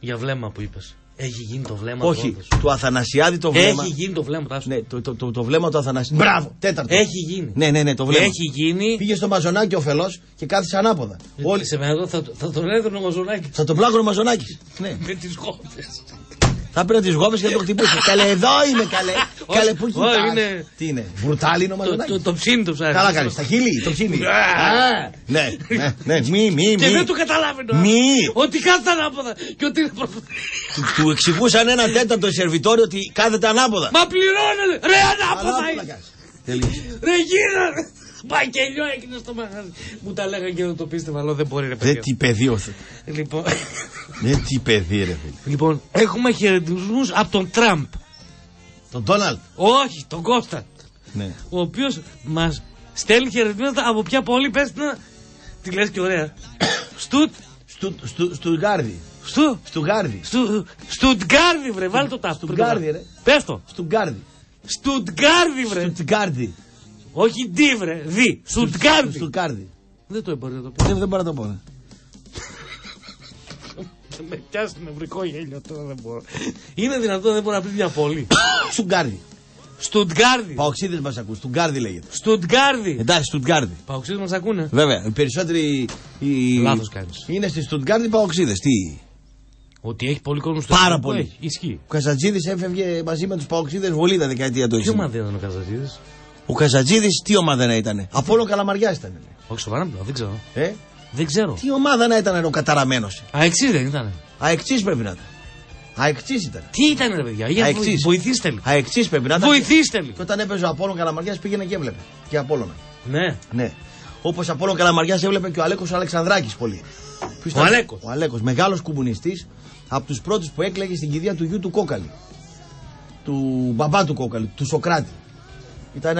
για βλέμμα που είπες. Έχει γίνει το βλέμμα του. Όχι, του Αθανασιάδη το βλέμμα. Έχει γίνει το βλέμμα του. Ναι, το, το, το, το βλέμμα του Αθανασιάδη. Μπράβο, τέταρτο. Έχει γίνει. Ναι, ναι, ναι, το βλέμμα. Έχει γίνει. Πήγε στο Μαζονάκι ο φελός και κάθισε ανάποδα. Όλοι Όλη... σε μένα εδώ θα, θα τον έδωνε ο Μαζονάκης. Θα τον πλάκωνε ο Μαζονάκης. Ναι. Με τις γόπες. Θα πήρε τις γόπες και το χτυπούσε. Καλέ, εδώ είμαι, καλέ. Καλέ, πού κοιτάς? Είναι... Τι είναι, μπουρτάλι είναι ο Μαζονάκης. Το, το, το ψήνει το ψάρι. Καλά κάνει, στα χείλη, το ψήνει. Ναι, ναι, ναι, μη, μη. Και δεν του καταλάβαινε. Μη. Ότι κάθεται ανάποδα. Και ότι είναι προσπαθή. Του εξηγούσαν ένα τέταρτο σερβιτόριο ότι κάθεται ανάποδα. Μα πληρώνε, ρε, ανάποδα. Ρε, γίνανε. Πακελιό έγινε στο μαγαζί. Μου τα λέγανε και δεν το πίστευα, αλλά δεν μπορεί, ρε παιδί. Δεν τι παιδίωσε. Λοιπόν. Δεν τι παιδί, ρε παιδί. Λοιπόν, έχουμε χαιρετισμούς από τον Τραμπ. Τον Ντόναλντ. Όχι, τον Κώστα. Ναι. Ο οποίος μας στέλνει χαιρετίσματα από ποια πόλη, πες να. Τη λες και ωραία. Στουτ. Στουτγκάρδι. Στου. Στουτγκάρδι. Στουτγκάρδι, βρε. Βάλε το τάφτο. Στουτγκάρδι, ρε. Πες το. Στουτγκάρδι. Στουτγκάρδι, βρε. Στουτγκάρδι. Όχι δι, βρε, δι. Στουτγκάρδι. Στουτγκάρδι. Δεν το μπορεί να το πει. Δεν μπορεί να το πω. Με πιάσει νευρικό γέλιο τώρα, δεν μπορώ. Είναι δυνατόν δεν μπορεί να πει μια πόλη? Στουτγκάρδι. Στουτγκάρδι. Παοξίδες μας ακούν. Στουτγκάρδι λέγεται. Στουτγκάρδι. Εντάξει, Στουτγκάρδι. Παοξίδες μας ακούνε. Βέβαια. Οι περισσότεροι. Οι... Λάθος κάνεις. Είναι στη Στουτγκάρδι παοξίδες. Τι. Ότι έχει πολύ κόσμο στο. Πάρα πολύ. Ισχύει. Ο Καζατζίδης έφευγε μαζί με τους παοξίδες βολίδα δεκαετία του. Τι ομάδα ήταν ο Καζατζίδης? Ο Καζατζίδης τι ομάδα να ήταν? Απόλλων Καλαμαριάς ήταν. Όχι σοβαρά, δεν ξέρω. Ε? Δεν ξέρω. Τι ομάδα να ήταν ο καταραμένος? Αεξής δεν ήταν? Αεξής πρέπει να ήταν. Αεξής ήταν. Τι ήταν, ρε παιδιά? Αεξής. Βοηθήστε με. Αεξής πρέπει να ήταν. Βοηθήστε με. Και όταν έπαιζε ο Απόλλων Καλαμαριάς πήγαινε και έβλεπε. Και Απόλλωνα. Ναι. Ναι. Όπως Απόλλων Καλαμαριάς έβλεπε και ο Αλέκος ο Αλεξανδράκης πολύ. Ο Αλέκος. Ο Αλέκος, μεγάλος κομμουνιστής, από τους πρώτους που έκλεγε στην κηδεία του γιου του Κόκαλη. Του μπαμπά του Κόκαλη, του Σοκράτη. Ήταν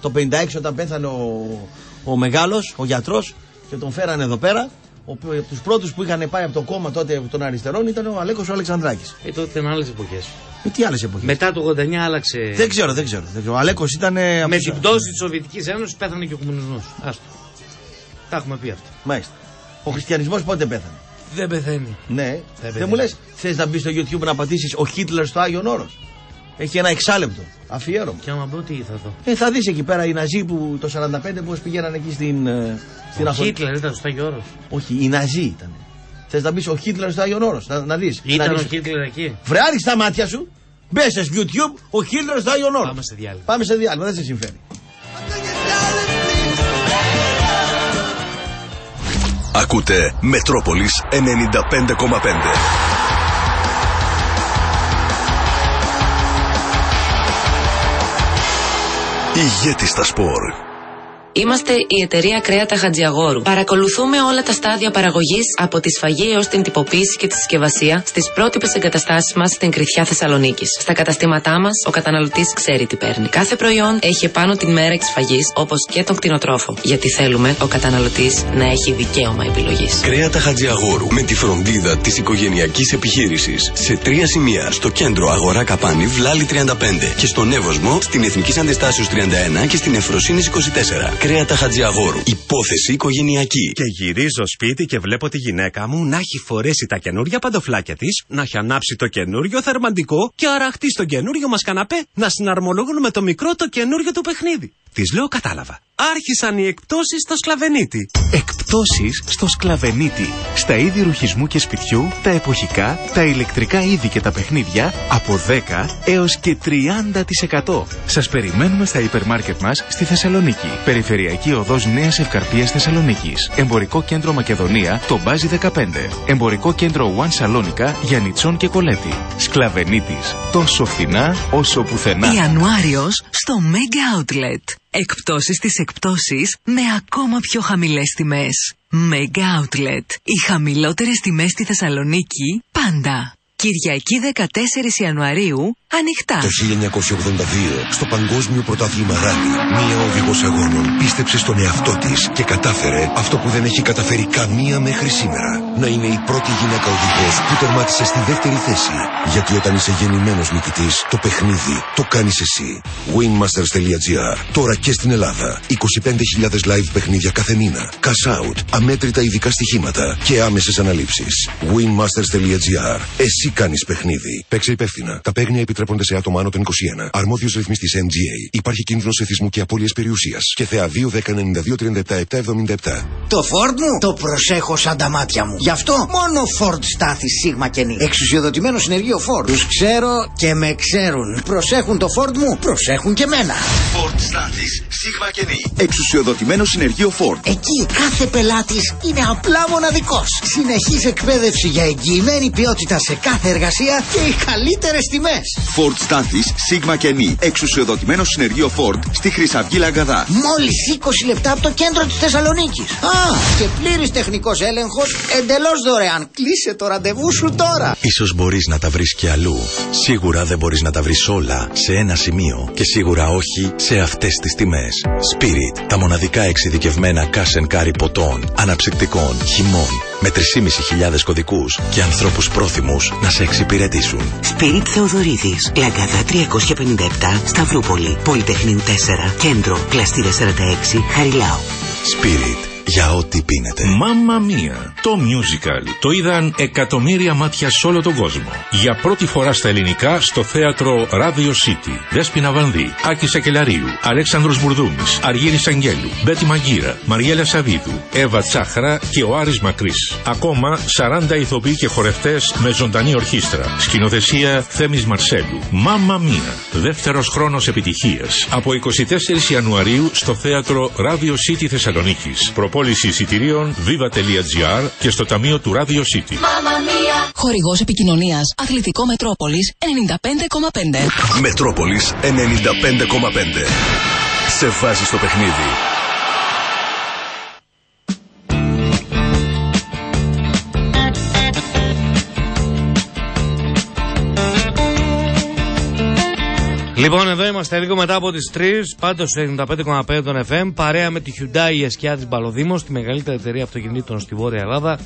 το πενήντα έξι όταν πέθανε ο, ο μεγάλος, ο γιατρός, και τον φέρανε εδώ πέρα. Από τους πρώτους που είχαν πάει από το κόμμα τότε των αριστερών ήταν ο Αλέκος ο Αλεξανδράκης. Ε, τότε ήταν άλλες εποχές. Ε, τι άλλες εποχές. Μετά το ογδόντα εννιά άλλαξε. Δεν ξέρω, δεν ξέρω. Ο Αλέκος ήταν. Με από... την πτώση της Σοβιετικής Ένωσης πέθανε και ο κομμουνισμός. Άστο. Τα έχουμε πει αυτά. Μάλιστα. Ο χριστιανισμός πότε πέθανε. Δεν πεθαίνει. Ναι. Δεν, πεθαίνει. Δεν μου λες, θες να μπεις στο YouTube να πατήσεις ο Χίτλερ στο Άγιον Όρος. Έχει ένα εξάλεπτο αφιέρωμα. Και άμα μπω, τι θα δω. Ε, θα δεις εκεί πέρα οι Ναζί που το σαράντα πέντε πώς πήγαιναν εκεί στην. στην ο Χίτλερ ήταν στο Άγιον Όρος. Όχι, οι Ναζί ήταν. Θες να μπεις ο Χίτλερ στο Άγιον Όρος. Να, να δεις. Ήταν ο Χίτλερ εκεί. Βρεάρει στα μάτια σου, μπες στο YouTube, ο Χίτλερ στο Άγιον Όρος. Πάμε σε διάλειμμα. Πάμε σε διάλειμμα, δεν σε συμφέρει. Ακούτε Μετρόπολης ενενήντα πέντε κόμμα πέντε. Ηγέτης στα σπορ. Είμαστε η εταιρεία Κρέατα Χατζιαγόρου. Παρακολουθούμε όλα τα στάδια παραγωγής από τη σφαγή έως την τυποποίηση και τη συσκευασία στις πρότυπες εγκαταστάσεις μας στην Κρυθιά Θεσσαλονίκης. Στα καταστήματά μας, ο καταναλωτής ξέρει τι παίρνει. Κάθε προϊόν έχει επάνω την μέρα της σφαγής, όπως και τον κτηνοτρόφο. Γιατί θέλουμε ο καταναλωτής να έχει δικαίωμα επιλογής. Κρέατα Χατζιαγόρου, με τη φροντίδα της οικογενειακής επιχείρησης. Σε τρία σημεία, στο κέντρο Αγορά Καπάνη, Βλάλη τριάντα πέντε και στον Εύωσμο, στην Εθνικής Αντιστάσεως τριάντα ένα και στην Ευφροσύνης είκοσι τέσσερα. Κρέατα Χατζιαγόρου. Υπόθεση οικογενειακή. Και γυρίζω σπίτι και βλέπω τη γυναίκα μου να έχει φορέσει τα καινούργια παντοφλάκια της, να έχει ανάψει το καινούριο θερμαντικό και αραχτεί στο καινούριο μας καναπέ να συναρμολογούν με το μικρό το καινούριο του παιχνίδι. Της λέω κατάλαβα. Άρχισαν οι εκπτώσεις στο Σκλαβενίτη. Εκπτώσεις στο Σκλαβενίτη. Στα είδη ρουχισμού και σπιτιού, τα εποχικά, τα ηλεκτρικά είδη και τα παιχνίδια από δέκα έως και τριάντα τοις εκατό. Σας περιμένουμε στα υπερμάρκετ μας στη Θεσσαλονίκη. Περιφερειακή οδός Νέας Ευκαρπίας Θεσσαλονίκης. Εμπορικό κέντρο Μακεδονία, το Μπάζι δεκαπέντε. Εμπορικό κέντρο One Σαλόνικα, Γιαννιτσών και Κολέτη. Σκλαβενίτης. Τόσο φθηνά όσο πουθενά. Ιανουάριος στο Mega Outlet. Εκπτώσεις στις εκπτώσεις με ακόμα πιο χαμηλές τιμές. Mega Outlet. Οι χαμηλότερες τιμές στη Θεσσαλονίκη πάντα. Κυριακή δεκατέσσερις Ιανουαρίου, ανοιχτά. Το χίλια εννιακόσια ογδόντα δύο, στο Παγκόσμιο Πρωτάθλημα Ράλι, μία οδηγός αγώνων πίστεψε στον εαυτό της και κατάφερε αυτό που δεν έχει καταφέρει καμία μέχρι σήμερα. Να είναι η πρώτη γυναίκα οδηγός που τερμάτισε στη δεύτερη θέση. Γιατί όταν είσαι γεννημένος νικητής, το παιχνίδι το κάνεις εσύ. Winmasters.gr. Τώρα και στην Ελλάδα. είκοσι πέντε χιλιάδες live παιχνίδια κάθε μήνα. Cash out, αμέτρητα ειδικά στοιχήματα και άμεσες αναλήψεις. Winmasters.gr. Εσύ κάνεις παιχνίδι. Παίξε υπεύθυνα. Τα παίγνια επιτρέπονται σε άτομα άνω των είκοσι ένα. Αρμόδιος ρυθμιστής εμ τζι έι. Υπάρχει κίνδυνος εθισμού και απώλειας περιουσίας. Και ΘΕΑ δύο δέκα ενενήντα δύο τριάντα επτά επτακόσια εβδομήντα επτά. Το Ford μου το προσέχω σαν τα μάτια μου. Γι' αυτό μόνο Ford στάθη σίγμα κενή. Εξουσιοδοτημένο συνεργείο Ford. Τους ξέρω και με ξέρουν. Προσέχουν το Ford μου, προσέχουν και μένα. Ford στάθης σίγμα κενή. Εξουσιοδοτημένο συνεργείο Ford. Εκεί κάθε πελάτης είναι απλά μοναδικός. Συνεχής εκπαίδευση για εγγυημένη ποιότητα σε κάθε εργασία και οι καλύτερες τιμές. Ford Στάθης Σίγμα Κενή. Εξουσιοδοτημένο συνεργείο Ford στη Χρυσαυγή Λαγκαδά. Μόλις είκοσι λεπτά από το κέντρο της Θεσσαλονίκης. Α, και πλήρης τεχνικός έλεγχος, εντελώς δωρεάν. Κλείσε το ραντεβού σου τώρα. Ίσως μπορείς να τα βρεις και αλλού. Σίγουρα δεν μπορείς να τα βρεις όλα σε ένα σημείο. Και σίγουρα όχι σε αυτές τις τιμές. Spirit. Τα μοναδικά εξειδικευμένα cash and carry ποτών, αναψυκτικών, χυμών. Με τρεις χιλιάδες πεντακόσιους κωδικούς και ανθρώπους πρόθυμους να σε εξυπηρετήσουν. Σπίριτ Θεοδωρίδης, Λαγκαδά τριακόσια πενήντα επτά, Σταυρούπολη, Πολυτεχνείου τέσσερα, Κέντρο, Πλαστήρα σαράντα έξι, Χαριλάου. Σπίριτ, για ό,τι πίνετε. Μάμα Μία, το musical. Το είδαν εκατομμύρια μάτια σε όλο τον κόσμο. Για πρώτη φορά στα ελληνικά στο θέατρο Radio City. Δέσποινα Βανδύ, Άκη Σακελαρίου, Αλέξανδρος Μπουρδούμης, Αργύρης Αγγέλου, Μπέτη Μαγκύρα, Μαριέλα Σαβίδου, Εύα Τσάχρα και ο Άρης Μακρύς. Ακόμα σαράντα ηθοποιοί και χορευτές με ζωντανή ορχήστρα. Σκηνοθεσία Θέμης Μαρσέλου. Μάμα Μία, δεύτερος χρόνος επιτυχίας. Από είκοσι τέσσερις Ιανουαρίου στο θέατρο Radio City Θεσσαλονίκης. Πώληση εισιτηρίων viva.gr και στο ταμείο του Radio City. Χορηγός επικοινωνίας Αθλητικό Μετρόπολης ενενήντα πέντε κόμμα πέντε. Μετρόπολης ενενήντα πέντε κόμμα πέντε. Σε βάζει στο παιχνίδι. Λοιπόν, εδώ είμαστε λίγο μετά από τις τρεις, πάντως στο ενενήντα πέντε κόμμα πέντε των εφ εμ, παρέα με τη Hyundai η Εσκιά της Μπαλοδήμος, τη μεγαλύτερη εταιρεία αυτοκινήτων στη Βόρεια Ελλάδα,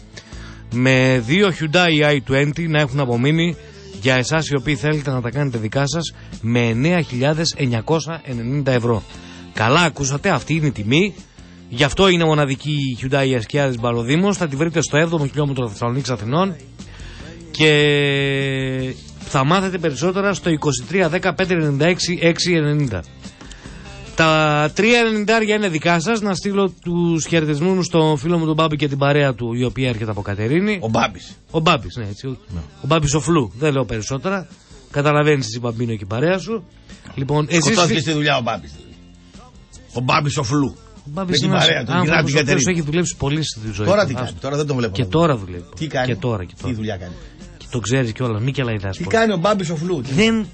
με δύο Hyundai άι είκοσι να έχουν απομείνει για εσάς οι οποίοι θέλετε να τα κάνετε δικά σας με εννέα χιλιάδες εννιακόσια ενενήντα ευρώ. Καλά ακούσατε, αυτή είναι η τιμή. Γι' αυτό είναι μοναδική η Hyundai η Εσκιά της Μπαλοδήμος. Θα τη βρείτε στο έβδομο χιλιόμετρο Θεσσαλονίκης Αθηνών και θα μάθετε περισσότερα στο είκοσι τρία δέκα πέντε ενενήντα έξι εξακόσια ενενήντα. Τα τριακόσια ενενήντα είναι δικά σας. Να στείλω τους χαιρετισμούς μου στον φίλο μου τον Μπάμπη και την παρέα του, η οποία έρχεται από Κατερίνη. Ο Μπάμπης. Ο Μπάμπης, ναι, έτσι. No. Ο Μπάμπης ο Φλού. Δεν λέω περισσότερα. Καταλαβαίνεις εσύ, Μπαμπίνο, και η παρέα σου. Λοιπόν, εσείς... Σκοτώθηκε στη δουλειά ο Μπάμπης. Ο Μπάμπης ο Φλού. Ο Μπάμπης είναι άνθρωπος ο οποίος έχει δουλέψει πολύ στη ζωή. Τώρα τι κάνει, τώρα δεν τον βλέπω. Και τώρα δουλεύει. Τι κάνει, τι δουλειά κάνει. Το ξέρει κιόλα, μη και λαϊδάς. Τι κάνει ο Μπάμπης ο Φλού. Δεν...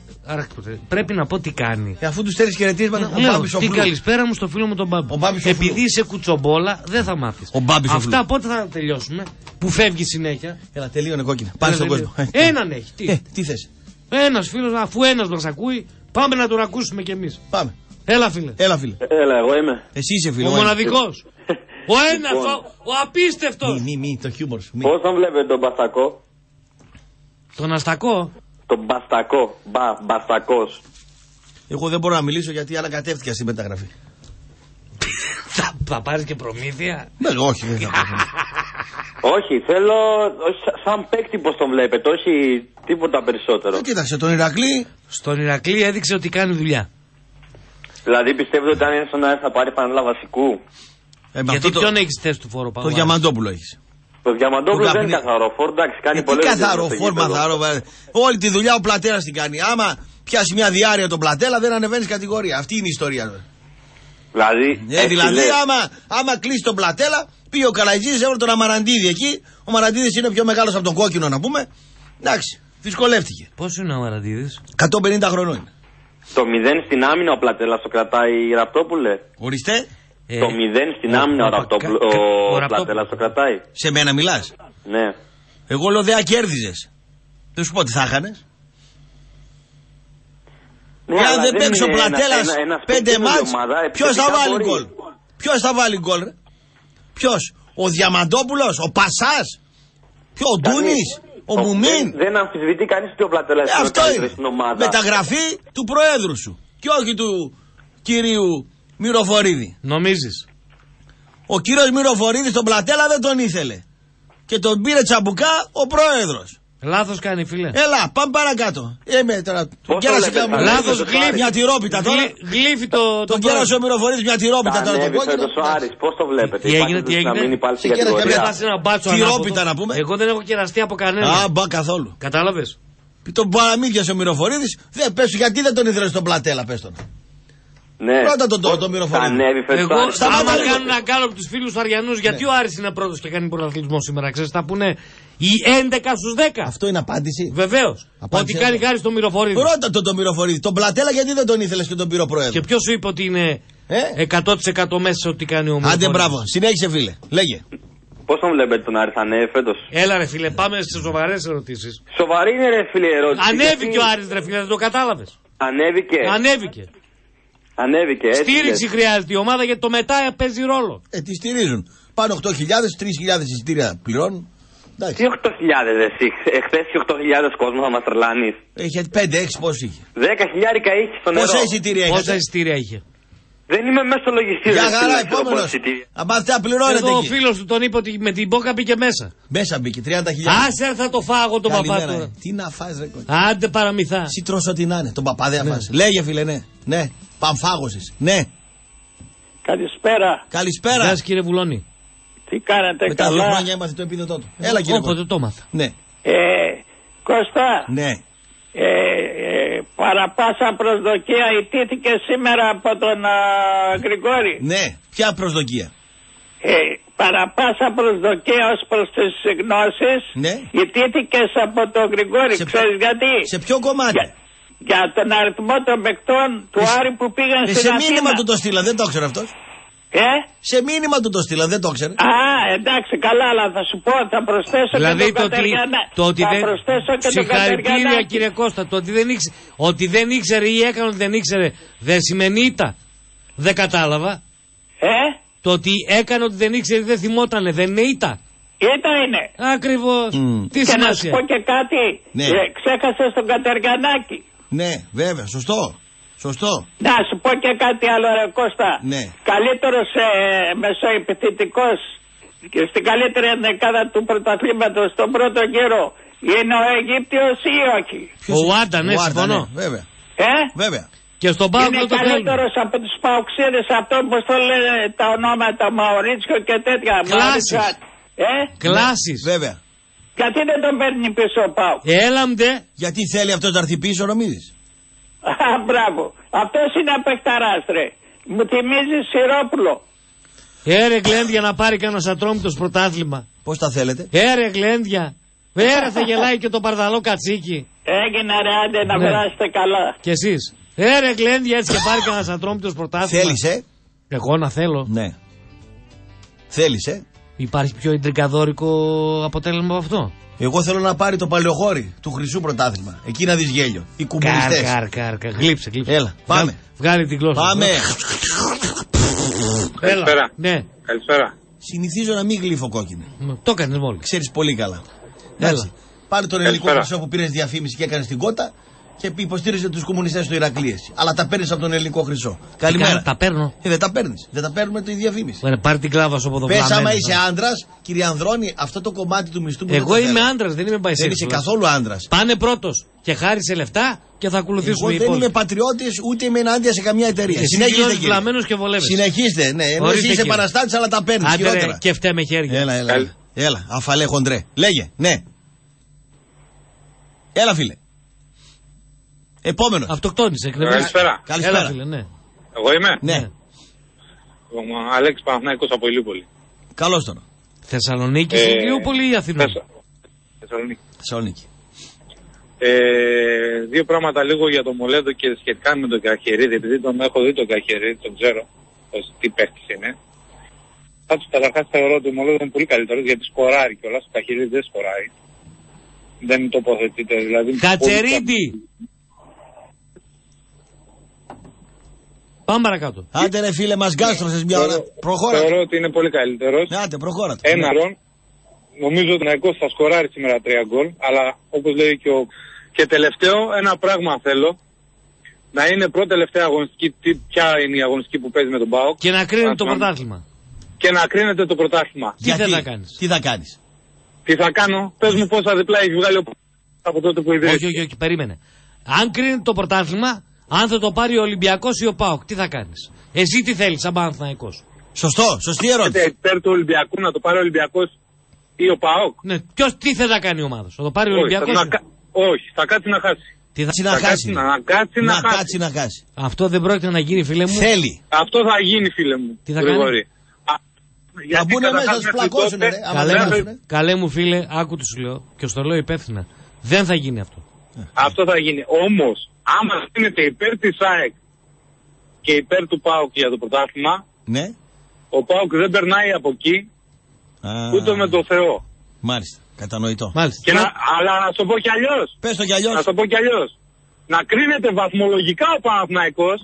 Πρέπει να πω τι κάνει. Και αφού του στέλνει χαιρετίσματα, ο Μπάμπης ο Φλού. Τι καλησπέρα μου στο φίλο μου τον Μπάμπη. Επειδή είσαι κουτσομπόλα, δεν θα μάθεις. Αυτά πότε θα τελειώσουμε, που φεύγει συνέχεια. Έλα, τελείωνε κόκκινα. Πάνε στον κόσμο. Έναν έχει. Τι, ε, τι θες. Ένας φίλος, αφού ένας μας ακούει, πάμε να τον ακούσουμε κι εμείς. Πάμε. Έλα, φίλε. Έλα, φίλε. Έλα, εγώ είμαι. Εσύ είσαι φίλο. Ο μοναδικός. Ο ένας, ο απίστευτος. Μη, μη, το χιούμορ σου. Πώς τον βλέπετε τον Μπαστακό. Τον Αστακό. Τον Μπαστακό. Μπα, Μπαστακός. Εγώ δεν μπορώ να μιλήσω γιατί ανακατεύτηκα στη μεταγραφή. θα, θα πάρεις και προμήθεια. Ναι, όχι, δεν θα πάρεις. όχι, θέλω όχι, σαν παίκτη πως τον βλέπετε, όχι τίποτα περισσότερο. Ε, κοίταξε, τον Ηρακλή. Στον Ηρακλή έδειξε ότι κάνει δουλειά. Δηλαδή πιστεύετε ότι αν είναι στον Άρη θα πάρει πανέλα βασικού. Ε, γιατί ποιον το... έχεις θέση του φόρου πάνω. Το Διαμαντόπουλο έχεις. Το Διαμαντόπουλο δεν είναι καθαρό φόρ, εντάξει, κάνει πολλές δουλειές. Καθαρό φόρ, καθαρό. Όλη τη δουλειά ο Πλατέρας την κάνει. Άμα πιάσει μια διάρκεια τον Πλατέλα, δεν ανεβαίνει κατηγορία. Αυτή είναι η ιστορία. Δηλαδή, ε, δηλαδή άμα, άμα κλείσει τον Πλατέλα, πήγε ο Καλαϊτζής, έβαλε τον Αμαραντίδη εκεί. Ο Αμαραντίδης είναι πιο μεγάλος από τον Κόκκινο, να πούμε. Εντάξει, δυσκολεύτηκε. Πόσο είναι ο Αμαραντίδης? εκατόν πενήντα χρονών είναι. Το μηδέν στην άμυνα ο Πλατέλας το κρατάει, Ραπτόπουλε. Ορίστε. Ε, το μηδέν στην άμυνα ο, ραπτό, κα, ο, ο, ο Πλατέλας το κρατάει. Σε μένα μιλάς? Ναι. Εγώ λέω δεν κέρδιζες. Δεν σου πω τι θα χάνες. Ναι, αν δεν παίξει ο Πλατέλας πέντε μάτς, ποιος θα βάλει γκολ? Ποιος θα βάλει γκολ? Ποιος? Ο Διαμαντόπουλος? Ο Πασάς? Ποιο? Ο Ντούνης? Ο Μουμίν? Δεν αμφισβητεί κανείς ότι ο Πλατέλας είναι στην ομάδα. Μεταγραφή του προέδρου σου και όχι του κυρίου Μυροφορίδη. Νομίζεις? Ο κύριος Μυροφορίδης τον Πλατέλα δεν τον ήθελε. Και τον πήρε τσαμπουκά ο πρόεδρος. Λάθος κάνει, φίλε. Έλα, πάμε παρακάτω. Είμαι τώρα. Κέρασε και μου. Λάθος γλύφει. Μια τυρόπιτα τώρα. Γλύφει το. Τον κέρασε ο Μυροφορίδης μια τυρόπιτα τώρα. Το κόκκινο. Πώς το βλέπετε? Τι έγινε, τι έγινε. Τυρόπιτα να πούμε. Εγώ δεν έχω κεραστεί από κανένα. Α, μπα καθόλου. Κατάλαβες. Τον παραμύθιασε ο Μυροφορίδης. Δεν πες γιατί δεν τον ήθελε τον Πλατέλα, πες τον. Ναι. Πρώτα τον τόπο, τον Μυροφορίδη. Εγώ θα κάνω ένα κάλο από τους φίλους του Αριανούς, γιατί ναι. Ο Άρης είναι πρώτος και κάνει πρωταθλητισμό σήμερα. Ξέρεις, θα πούνε οι έντεκα στους δέκα. Αυτό είναι απάντηση. Βεβαίως. Ότι κάνει χάρη στον Μυροφορίδη. Πρώτα τον, τον Μυροφορίδη. Τον Πλατέλα γιατί δεν τον ήθελες και τον πήρε ο πρόεδρος. Και ποιος σου είπε ότι είναι ε? εκατό τοις εκατό μέσα ότι κάνει ο Μυροφορίδης? Άντε, μπράβο. Συνέχισε, φίλε. Λέγε. Πώς τον βλέπετε τον Άρη, θα ανέβει φέτος? Έλα, ρε φίλε, πάμε σε σοβαρές ερωτήσεις. Σοβαρή είναι, ρε φίλε, ερώτηση. Ανέβηκε ο Άρης, ρε φίλε, δεν το κατάλαβες. Ανέβηκε. Ανέβηκε, έτσι. Στήριξη έτσι χρειάζεται η ομάδα γιατί το μετά παίζει ρόλο. Ε, τη στηρίζουν. Πάνω οκτώ χιλιάδες, τρεις χιλιάδες εισιτήρια πληρώνουν. Εντάξει. Τι οκτώ χιλιάδες εσύ, εχθές και οκτώ χιλιάδες κόσμο θα μας τρελάνεις. Είχε πέντε έξι πώς είχε. δέκα χιλιάδες είχε στο νερό. Πόσα εισιτήρια είχε. Πόσα εισιτήρια είχε. Δεν είμαι μέσα στο λογιστήριο. Για χαρά, επόμενος. Αμάθετε να πληρώνετε εδώ εκεί. Ο φίλος του τον είπε ότι με την μπόκα μπήκε μέσα. Μέσα μπήκε, τριάντα χιλιάδες. Άσε, θα το φάγω τον παπά τώρα. Τι να φας, ρε κοντά. Άντε παραμυθά. Συ τρώσω τι να είναι, τον παπά δεν φας. Λέγε, φίλε, ναι. Ναι. Παμφάγωσες, ναι. Καλησπέρα. Καλησπέρα. Γεια σας, κύριε Βουλώνη. Τι κάνετε? Μετά καλά? Μετά δύο χρόνια έμαθε το επίδοτό του. Έλα, κύριε Βουλώνη. Όποτε το έμαθα. Ναι. Ε, Κώστα. Ναι. Ε, ε, παραπάσα προσδοκία ιτήθηκε σήμερα από τον α, Γρηγόρη. Ναι. Ποια προσδοκία? Ε, παραπάσα προσδοκία ως προς τις γνώσεις. Ναι. Ιτήθηκες από τον Γρηγόρη. Σε ποιο... Ξέρεις γιατί? Σε ποιο κομμάτι? Για... Για τον αριθμό των παικτών του ε, Άρη που πήγαν ε, στην Αθήνα. Σε μήνυμα του το στείλα, δεν το ήξερε αυτός. Ε? Σε μήνυμα του το στείλα, δεν το ήξερε. Α, εντάξει, καλά, αλλά θα σου πω, θα προσθέσω δηλαδή και το Κατεργιανά. Δηλαδή το ότι, θα προσθέσω και συγχαρητήρια κύριε Κώστα, το ότι δεν, ήξε, ότι δεν ήξερε ή έκανε ότι δεν ήξερε, δεν σημαίνει ήττα. Δεν κατάλαβα. Ε? Το ότι έκανε ότι δεν ήξερε, δεν θυμότανε, δεν είναι ήττα. Ήττα είναι. Ακριβώς. Mm. Τι και σημασία. Να σου πω και κάτι, ναι. ε, ξέχασες τον Κατεργιανάκη. Ναι, βέβαια, σωστό. Σωστό. Να σου πω και κάτι άλλο, ρε Κώστα. Ναι. Καλύτερος ε, μεσοεπιθετικός και στην καλύτερη ενδεκάδα του πρωταθλήματος στον πρώτο γύρο είναι ο Αιγύπτιος ή όχι? Ο Άντα, ναι, συμφωνώ. Βέβαια. Ε? Βέβαια. Και στον Πάο είναι το καλύτερος από τους Παοξίδες, αυτό όπως το λένε τα ονόματα, Μαωρίτσιο και τέτοια. Κλάσεις. Ε? Κλάσεις. Βέβαια. Γιατί δεν τον παίρνει πίσω ο Πάο? Έλαμτε. Γιατί θέλει αυτό να έρθει πίσω ο Ρωμίδης. Α, μπράβο. Αυτός είναι απεχταράς, ρε. Μου θυμίζει Σιρόπουλο. Έρε Γκλέντια να πάρει κανένας ατρόμητος πρωτάθλημα. Πώς τα θέλετε? Έρε Γκλέντια. Έρε θα γελάει και το παρδαλό κατσίκι. Έγινε ρε, άντε να περάσετε ναι. καλά. Και εσείς. Έρε Γκλέντια έτσι και πάρει κανένας ατρόμητος πρωτάθλημα. Θέλεις ε? Εγώ να θέλω. Ναι. Θέλεις ε? Υπάρχει πιο ιντρικαδόρικο αποτέλεσμα από αυτό? Εγώ θέλω να πάρει το Παλαιοχώρι του Χρυσού πρωτάθλημα. Εκεί να δεις γέλιο. Οι κομμουνιστές. Κάρ, κάρ, κάρ. Γλύψε, γλύψε. Έλα, πάμε. Βγάλει την γλώσσα. Πάμε. Καλησπέρα. Ναι. Καλησπέρα. Συνηθίζω να μην γλύφω κόκκινη. Το έκανες μόλις. Ξέρεις πολύ καλά. Έλα. Πάρε τον ελληνικό χρυσό που πήρες διαφήμιση και έκανες την κότα και υποστήριζε τους κομμουνιστές του Ηρακλείας. Αλλά τα παίρνεις από τον ελληνικό χρυσό. Καλημέρα. Τα παίρνω. Ε, δεν τα παίρνεις. Δεν τα παίρνουμε τη διαφήμιση. Ωραία, πάρε την κλάβα σου από εδώ πέρα. Πες άμα είσαι άντρας, κύριε Ανδρώνη, αυτό το κομμάτι του μισθού που εγώ δεν είμαι άντρας, δεν είμαι μπαϊσέξουαλ. Δεν είσαι καθόλου άντρας. Πάνε πρώτος και χάρη σε λεφτά και θα ακολουθήσουμε. Εγώ δεν είμαι πατριώτης ούτε είμαι ενάντια σε καμιά εταιρεία. Συνεχίζετε. Συνεχίστε, ναι. Εσύ είσαι επαναστάτης, αλλά τα παίρνεις. Και φταίει με χέρια. Έλα, έλα. Έλα, αφαλέ χοντρέ. Λέγε, ναι. Έλα, φίλε. Επόμενο. Αυτοκτόνησε. Καλησπέρα. Καλησπέρα. Έλα, φίλε, ναι. Εγώ είμαι. Ναι. Αλέξη Παναθηναϊκός από Ηλιούπολη. Καλώς τον. Θεσσαλονίκη, ε, Ηλιούπολη ή Αθηνών? Θεσσα... Θεσσαλονίκη. Θεσσαλονίκη. Ε, δύο πράγματα λίγο για τον Μολέντο και σχετικά με τον Καχερίδη. Επειδή τον έχω δει τον Καχερίδη, τον ξέρω ως τι παίχτης είναι. Πάντως καταρχάς θεωρώ ότι ο Μολέντο είναι πολύ καλύτερος γιατί σκοράρει κιόλας. Ο Καχερίδης δεν σκοράρει. Δεν τοποθετείται δηλαδή. Κατσερίδη! Πάμε παρακάτω. Άντε ρε φίλε, μας γκάστρωσες μια ώρα. Προχώρα. Θεωρώ ότι είναι πολύ καλύτερος. Άντε, προχώρα. Έναρον, νομίζω ότι ο Ναϊκός θα σκοράρει σήμερα τρία γκολ, αλλά όπως λέει και ο... Και τελευταίο, ένα πράγμα θέλω. Να είναι πρώτη τελευταία αγωνιστική, τι, ποια είναι η αγωνιστική που παίζει με τον ΠΑΟΚ. Και να κρίνεται το πρωτάθλημα. Και να κρίνεται το πρωτάθλημα. Τι Γιατί, θα κάνεις. Τι θα κάνεις. Τι θα κάνω. Πες μου πόσα διπλά έχει βγάλει ο ΠΑΟΚ από τότε που ιδρύθηκε. Όχι, όχι, όχι, περίμενε. Αν κρίνεται το πρωτάθλημα. Αν θα το πάρει ο Ολυμπιακός ή ο ΠΑΟΚ, τι θα κάνεις. Εσύ τι θέλεις, σαν Παναθηναϊκός. Σωστό, σωστή ερώτηση. Είστε υπέρ του Ολυμπιακού να το πάρει ο Ολυμπιακός ή ο ΠΑΟΚ. Ναι, ποιος τι θέλει να κάνει η ομάδα σου, θα το πάρει ο Ολυμπιακός. Όχι, θα, ή... θα κάτσει να χάσει. Τι θα, θα, θα κάτσει να, να κάτσει να, να χάσει. Κάτσει να χάσει. Αυτό δεν πρόκειται να γίνει, φίλε μου. Θέλει. Αυτό θα γίνει, φίλε μου. Τι θα κάνει. Θα μπουνε μέσα, θα πλακώσουν. Καλέ μου φίλε, άκου τι σου λέω και στο λέω υπεύθυνα. Δεν θα γίνει αυτό. Αυτό θα γίνει. Όμως. Άμα γίνεται υπέρ της ΑΕΚ και υπέρ του ΠΑΟΚ για το πρωτάθλημα, ναι. Ο ΠΑΟΚ δεν περνάει από εκεί, α, ούτε με το Θεό. Μάλιστα, κατανοητό. Μάλιστα. Και να, αλλά να σου πω κι αλλιώς. Πες το κι αλλιώς. Να σου πω κι αλλιώς. Να κρίνεται βαθμολογικά ο Παναθηναϊκός,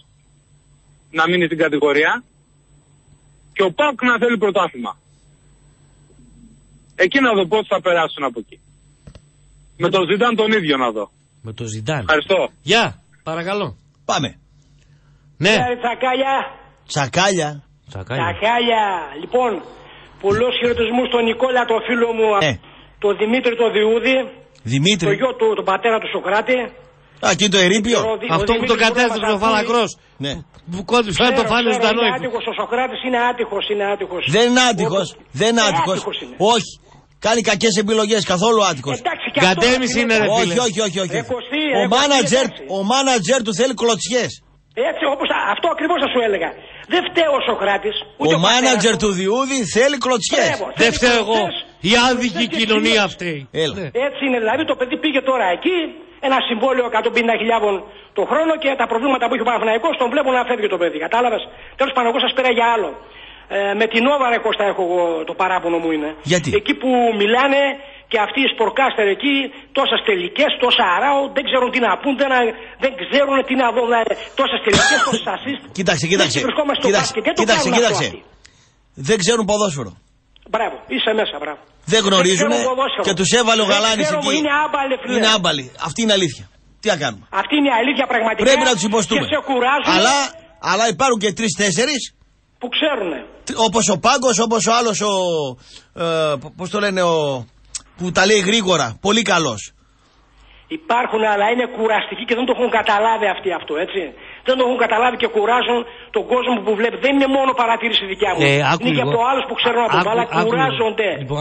να μείνει στην κατηγορία, και ο ΠΑΟΚ να θέλει πρωτάθλημα. Εκεί να δω πώς θα περάσουν από εκεί. Με τον Ζιντάν τον ίδιο να δω. Με το Ζιντάν. Ευχαριστώ. Γεια, παρακαλώ. Πάμε. Ναι. Τσακάλια. Τσακάλια. Τσακάλια. Τσακάλια. Λοιπόν, πολλούς χαιρετισμούς στον Νικόλα, τον φίλο μου, ναι. Τον Δημήτρη τον Διούδη, Δημήτρη. Τον γιο του, τον πατέρα του Σοκράτη. Α, και το Ερείπιο. Αυτό που τον κατέστρεψε ο Φαλακρός. Ναι. Που κόντυψε το φάλε ζωντανό. Είναι άτυχος, ο Σοκράτης είναι άτυχος, είναι άτυχος. Δεν είναι άτυχος, δεν είναι άτυχος. Όχι. Κάνει κακές επιλογές, καθόλου άτυχος. Κατέμιση είναι ρε φίλε. Όχι, όχι, όχι, όχι. Εκοστή, ο, εκοστή, μάνατζερ, ο μάνατζερ του θέλει κλωτσιές. Έτσι όπως αυτό ακριβώς θα σου έλεγα. Δεν φταίει ο Σοκράτης. Ο, ο μάνατζερ του Διούδη θέλει κλωτσιές. Δεν φταίω εγώ. Η άδικη κοινωνία αυτή. Ναι. Έτσι είναι δηλαδή, το παιδί πήγε τώρα εκεί, ένα συμβόλαιο εκατόν πενήντα χιλιάδες το χρόνο και τα προβλήματα που έχει ο Παναθηναϊκός τον βλέπουν να φεύγει το παιδί. Κατάλαβες. Τέλος πάντων, εγώ σας πήρα για άλλο. Ε, με την Όβα, ρε Κώστα, έχω εγώ, το παράπονο μου είναι. Γιατί? Εκεί που μιλάνε και αυτοί οι σπορκάστερ εκεί, τόσες τελικές, τόσα αράω, δεν ξέρουν τι να πούν, δεν, δεν ξέρουν τι να δουν. Τόσες τελικές, τόσες ασίστ. Κοίταξε, κοίταξε. Κοίταξε, κοίταξε, κοίταξε. Δεν ξέρουν ποδόσφαιρο. Μπράβο, είσαι μέσα, μπράβο. Δεν γνωρίζουν και τους έβαλε ο Γαλάνης εκεί. Είναι άμπαλοι, φίλε. Είναι άμπαλοι. Αυτή είναι η αλήθεια. Τι να κάνουμε. Αυτή είναι η αλήθεια πραγματικά. Πρέπει να τους υποστούμε. Αλλά, αλλά υπάρχουν και τρεις-τέσσερις που ξέρουν. Όπως ο Πάγκος, όπως ο άλλος ο. Ε, πώς το λένε, ο. Που τα λέει γρήγορα. Πολύ καλός. Υπάρχουν, αλλά είναι κουραστικοί και δεν το έχουν καταλάβει αυτοί αυτό, έτσι. Δεν το έχουν καταλάβει και κουράζουν τον κόσμο που βλέπει. Δεν είναι μόνο παρατήρηση δικιά μου. Ναι, είναι λίγο. Και από άλλου που ξέρουν από μπάλα, κουράζονται. Λοιπόν,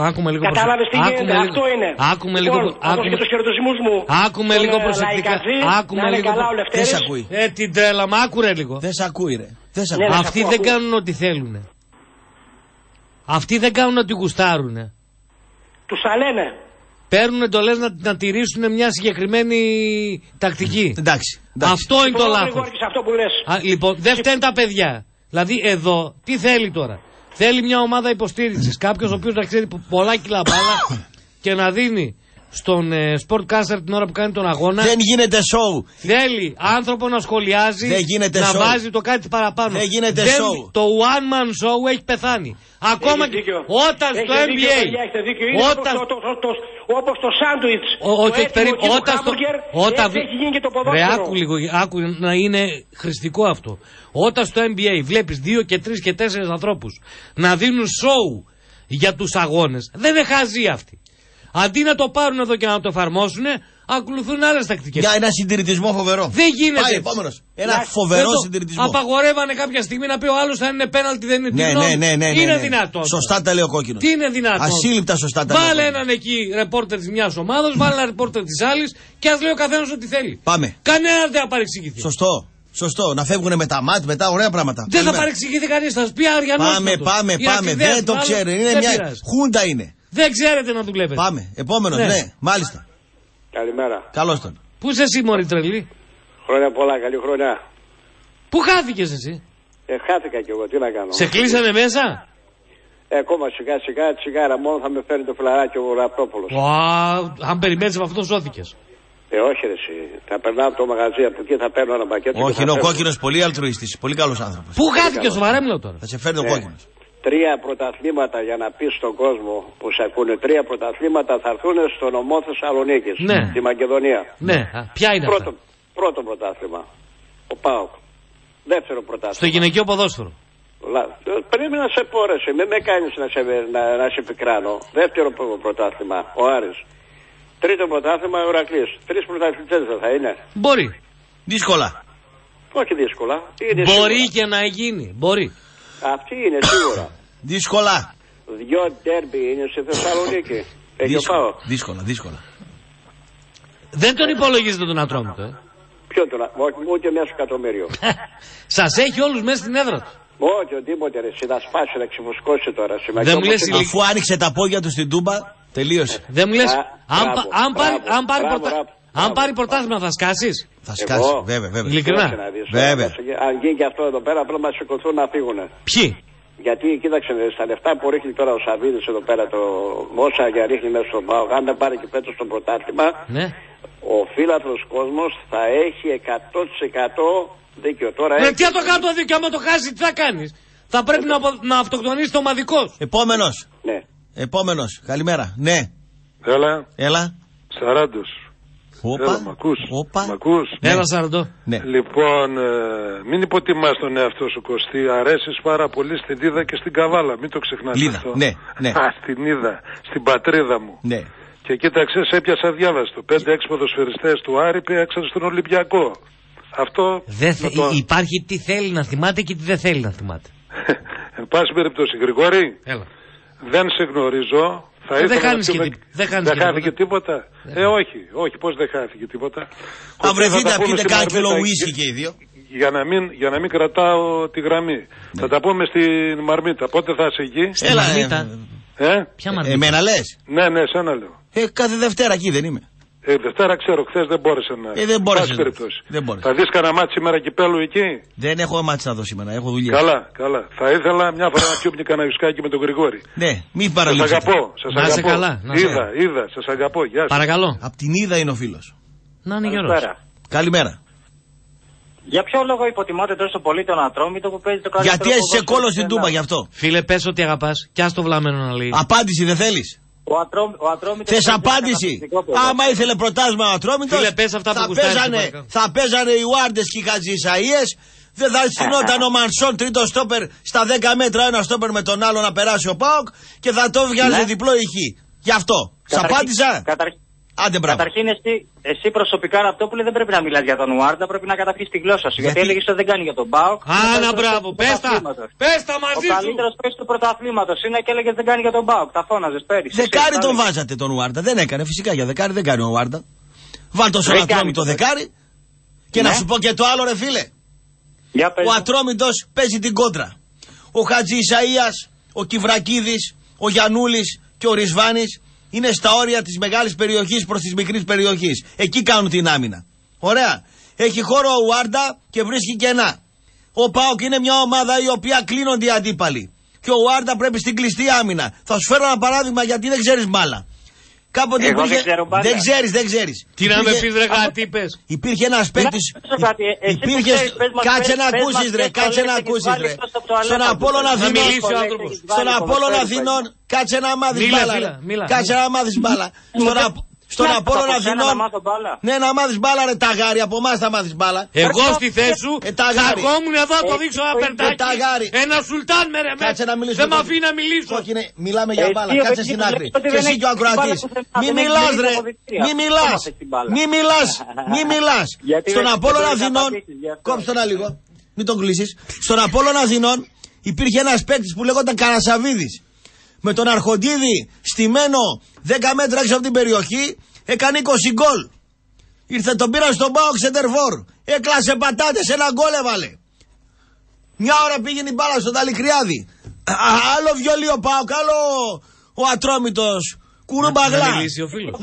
κατάλαβε τι γίνεται, αυτό είναι. Άκουμε λοιπόν, λίγο. Άκουμε και του χαιρετισμού μου. Άκουμε λίγο προσεκτικά. Άκουμε λίγο. Δεν σ' ακούει. Ε, την τρέλα, μα άκουρε λίγο. Δεν σ' ακούει, ρε. Δεν σ' ακούει. Ναι, αυτοί δεν κάνουν ό,τι θέλουν. Αυτοί δεν κάνουν ό,τι γουστάρουν. Του τα λένε. Παίρνουν εντολές να, να τηρήσουν μια συγκεκριμένη τακτική. Εντάξει. εντάξει. Αυτό είναι το λάθος. Λοιπόν, δεν φταίνουν τα παιδιά. Δηλαδή, εδώ τι θέλει τώρα. Θέλει μια ομάδα υποστήριξης. Κάποιος ο οποίος να ξέρει πολλά κιλά μπάλα και να δίνει στον ε, sportcaster την ώρα που κάνει τον αγώνα. Δεν γίνεται show. Θέλει άνθρωπο να σχολιάζει, να show. Βάζει το κάτι παραπάνω. Δεν γίνεται δεν, show. Το one man show έχει πεθάνει. Ακόμα και όταν στο εν μπι έι. Όταν όπως το σάντουιτς, το έτοιμο χάμπουργκερ, έτσι έχει γίνει και το ποδόσφαιρο. Ρε, άκου λίγο, άκου να είναι χρηστικό αυτό. Όταν στο εν μπι έι βλέπεις δύο και τρεις και τέσσερις ανθρώπους να δίνουν σοου για τους αγώνες, δεν είναι χαζοί αυτοί. Αντί να το πάρουν εδώ και να το εφαρμόσουν, ακολουθούν άλλες τακτικές. Για ένα συντηρητισμό φοβερό. Δεν γίνεται. Πάει, επόμενος. Ένα να, φοβερό το, συντηρητισμό. Απαγορεύανε κάποια στιγμή να πει ο άλλος αν είναι πέναλτι, δεν είναι τιμωρό. Ναι, ναι, ναι, ναι, ναι. Είναι δυνατόν. Σωστά τα λέει ο κόκκινος. Τι είναι δυνατόν. Ασύλληπτα σωστά τα λέει. Βάλε έναν εκεί ρεπόρτερ της μιας ομάδας, βάλε έναν ρεπόρτερ της άλλης και ας λέει ο καθένας ό,τι θέλει. Πάμε. Κανένας δεν θα παρεξηγηθεί. Σωστό. Σωστό, να φεύγουν με τα μάτια, μετά ωραία πράγματα. Δεν θα παρεξηγηθεί κανείς, θα πει αργιανό. Πάμε, πάμε, πάμε. Δεν το ξέρουν. Είναι μια χούντα είναι. Δεν ξέρετε να δουλεύετε. Πάμε. Επόμενος, ναι. ναι. Μάλιστα. Καλημέρα. Καλώς τον. Πού είσαι εσύ, μωρή τρελή. Χρόνια πολλά, καλή χρονιά. Πού χάθηκες εσύ. Ε, χάθηκα κι εγώ, τι να κάνω. Σε κλείσανε μέσα. Ε, ακόμα σιγά σιγά, τσιγάρα μόνο θα με φέρει το φιλαράκι ο Ραπτόπουλος. Wow, αν περιμένεις από αυτό σώθηκες. Ε, όχι ρε εσύ. Θα περνάω από το μαγαζί, από εκεί θα παίρνω ένα πακέτο. Όχι, είναι ο κόκκινος πολύ αλτρουίστης, πολύ καλός άνθρωπος. Πού χάθηκες, σοβαρά μιλάω τώρα. Θα σε φέρνει ο κόκκινος. Τρία πρωταθλήματα για να πει στον κόσμο που σε ακούνε. Τρία πρωταθλήματα θα έρθουν στο νομό Θεσσαλονίκης, ναι. Στη Μακεδονία. Ναι, ποια είναι πρώτο, αυτά. Πρώτο πρωτάθλημα, ο ΠΑΟΚ. Δεύτερο πρωτάθλημα. Στο γυναικείο ποδόσφαιρο. Πρέπει να σε πω ρε, μην με κάνεις να σε, να, να σε πικράνω. Δεύτερο πρωτάθλημα, ο Άρης. Τρίτο πρωτάθλημα, ο Ηρακλής. Τρεις πρωταθλητές θα είναι. Μπορεί. Δύσκολα. Όχι δύσκολα. Είναι μπορεί δύσκολα. Και να γίνει. Μπορεί. Αυτή είναι σίγουρα. Δύσκολα. Δυο ντέρμπι είναι στη Θεσσαλονίκη. Δύσκολα, δύσκολα, δύσκολα. Δεν τον υπολογίζετε τον Ατρόμητο, ε. Ποιο τον, ούτε μέσα στο εκατομμύριο. Σας έχει όλους μέσα στην έδρα του. Όχι, οτιδήποτε ρε, να σπάσει, να ξεφουσκώσει τώρα. Δεν μου λες, αφού άνοιξε τα πόδια του στην Τούμπα, τελείωσε. Δεν μου λες, αν πάρει πρωτάθλημα θα σκάσεις. Θα σκάσει, εγώ, βέβαια, βέβαια. Ειλικρινά. Βέβαια. Αν γίνει και αυτό εδώ πέρα, απλά μα σηκωθούν να φύγουν. Ποιοι? Γιατί κοίταξε, στα λεφτά που ρίχνει τώρα ο Σαββίδης εδώ πέρα, το όσα για ρίχνει μέσα στον ΠΑΟΚ, αν δεν πάρει και πέτρο στο πρωτάθλημα, ναι. Ο φύλαθλος κόσμος θα έχει εκατό τοις εκατό δίκιο τώρα. Με τι θα το κάνει το δίκιο, άμα το χάσει, τι θα κάνει. Θα πρέπει να, να αυτοκτονήσει το ομαδικό. Επόμενο. Ναι. Επόμενο. Καλημέρα. Ναι. Έλα. Έλα. Σαράντος. Όπα, όπα, έλα Σαραντώ. Ναι. Λοιπόν, ε, μην υποτιμάς τον εαυτό σου Κωστή, αρέσεις πάρα πολύ στην Λίδα και στην Καβάλα, μην το ξεχνάς Λίδα, αυτό. Ναι, ναι. Α, στην Λίδα, στην πατρίδα μου. Ναι. Και κοίταξε, έπιασα διάβαστο, πέντε έξι ποδοσφαιριστές του Άρη παίξαν στον Ολυμπιακό. Αυτό... Δεν θε... το... Υπάρχει τι θέλει να θυμάται και τι δεν θέλει να θυμάται. Εν πάση περιπτώσει, Γρηγόρη, έλα. Δεν σε γνωρίζω. Δεν χάθηκε τί... δε δε δε... τίποτα. Δε... Ε, όχι, όχι, πώς δεν χάθηκε τίποτα. Αν βρεθείτε να πείτε κάτι κιλό ουίσκι και οι δύο. Για να μην, για να μην κρατάω τη γραμμή. Ναι. Θα τα πούμε στην Μαρμίτα. Πότε θα είσαι εκεί. Έλα, Μαρμίτα. Ε? Ποια Μαρμίτα. Εμένα λες. Ναι, ναι, σαν να λέω. Ε, κάθε Δευτέρα εκεί δεν είμαι. Ε, Δευτέρα ξέρω, χθες δεν μπόρεσε να. Ε, δεν μπόρεσε. Δεν μπόρεσε. Θα δεις κανένα μάτι σήμερα κυπέλου εκεί? Δεν έχω μάτι να δω σήμερα, έχω δουλειά. Καλά, καλά. Θα ήθελα μια φορά να πιούμε κανένα γιουσκάκι με τον Γρηγόρη. Ναι, μην παραλείψετε. Σας αγαπώ, σας αγαπώ. Να είσαι καλά. Να είδα, είδα, είδα, σας αγαπώ. Γεια σας. Παρακαλώ. Απ' την είδα είναι ο φίλος. Να είναι γερός. Καλημέρα. Για ποιο λόγο υποτιμάτε τόσο πολύ τον Ατρόμητο που παίζει το καλύτερο? Γιατί έχει κόλλο στην Τούμπα γι' αυτό. Φίλε, πες ότι αγαπάς και ας το βλάμενο να λέει. Απάντηση δεν θέλεις? Ο Ατρόμ, ο Ατρόμητος. Θες απάντηση? Άμα ήθελε προτάσμα ο Ατρόμητος, φίλε, πες αυτά που θα, παίζανε, θα παίζανε οι Ουάρντες και οι Χατζησαΐες. Δεν θα συνόταν ο Μανσόν τρίτο στόπερ στα δέκα μέτρα ένα στόπερ με τον άλλο να περάσει ο ΠΑΟΚ και θα το βγάζει ναι. διπλό ηχή. Γι' αυτό. Σ' απάντησα. Καταρχή... Άντε, καταρχήν, εσύ, εσύ προσωπικά, Ραπτόπουλε, δεν πρέπει να μιλάς για τον Ουάρντα, πρέπει να καταφύγεις τη γλώσσα σου. Γιατί, γιατί έλεγες ότι δεν κάνει για τον ΠΑΟΚ. Άνα, μπράβο, πες τα! Πες τα μαζί σου! Ο καλύτερος παίκτης του πρωταθλήματος είναι και έλεγες δεν κάνει για τον ΠΑΟΚ. Τα φώναζες πέρυσι. Δεκάρι τον βάζατε τον Ουάρντα. Δεν έκανε, φυσικά για δεκάρι δεν κάνει ο Ουάρντα. Βάλτε στον Ατρόμητο δεκάρι. Και ναι. να σου πω και το άλλο, ρε φίλε. Ο Ατρόμητος παίζει την κόντρα. Ο Χατζη Ισαΐας, ο Κυβρακίδης, ο Γιαννούλης και ο Ρισβάνης. Είναι στα όρια της μεγάλης περιοχής προς της μικρής περιοχής. Εκεί κάνουν την άμυνα. Ωραία. Έχει χώρο ο Ουάρντα και βρίσκει κενά. Ο ΠΑΟΚ είναι μια ομάδα η οποία κλείνονται οι αντίπαλοι. Και ο Ουάρντα πρέπει στην κλειστή άμυνα. Θα σου φέρω ένα παράδειγμα γιατί δεν ξέρεις μπάλα. Κάποτε εγώ υπήρχε... δεν ξέρεις, δεν ξέρεις. Τι υπήρχε... να με πεις, ρε κάτι πες. Υπήρχε ένας παίκτης. Υπήρχε... Κάτσε να ακούσεις, ρε. Κάτσε να ακούσεις, ρε. Στον Απόλλωνα Αθηνών. Στον Απόλλωνα Αθηνών. Κάτσε να μάθεις μπάλα. Κάτσε να μάθεις μπάλα. Στον Απόλλωνα Αθηνών. Ναι, να μάθεις μπάλα, ρε ταγάρι. Από εμάς θα μάθεις μπάλα. Εγώ στη θέση σου καθόμουν εδώ να το δείξω ένα περτάκι. Ένα σουλτάν με ρε μέσα. Δεν μ' αφήνει να μιλήσω. Μιλάμε για μπάλα. Κάτσε στην άκρη. Και εσύ και ο ακροατής. Μη μιλάς, ρε. Μη μιλάς. Μη μιλάς. Μη μιλάς. Στον Απόλλωνα Αθηνών. Κόψε τον λίγο. Μην τον κλείσεις. Στον Απόλλωνα Αθηνών υπήρχε ένας παίκτη που λέγονταν Καρασαβίδης. Με τον Αρχοντίδη στημένο δέκα μέτρα έξω από την περιοχή έκανε είκοσι γκολ. Ήρθε τον πήραν στον ΠΑΟΚ Σεντερφόρ. Έκλασε πατάτες, ένα γκολ έβαλε. Μια ώρα πήγαινε η μπάλα στον Ταλικριάδη. Άλλο βιολί ο ΠΑΟΚ, άλλο ο Ατρόμητος. Κουρούμπαγλά.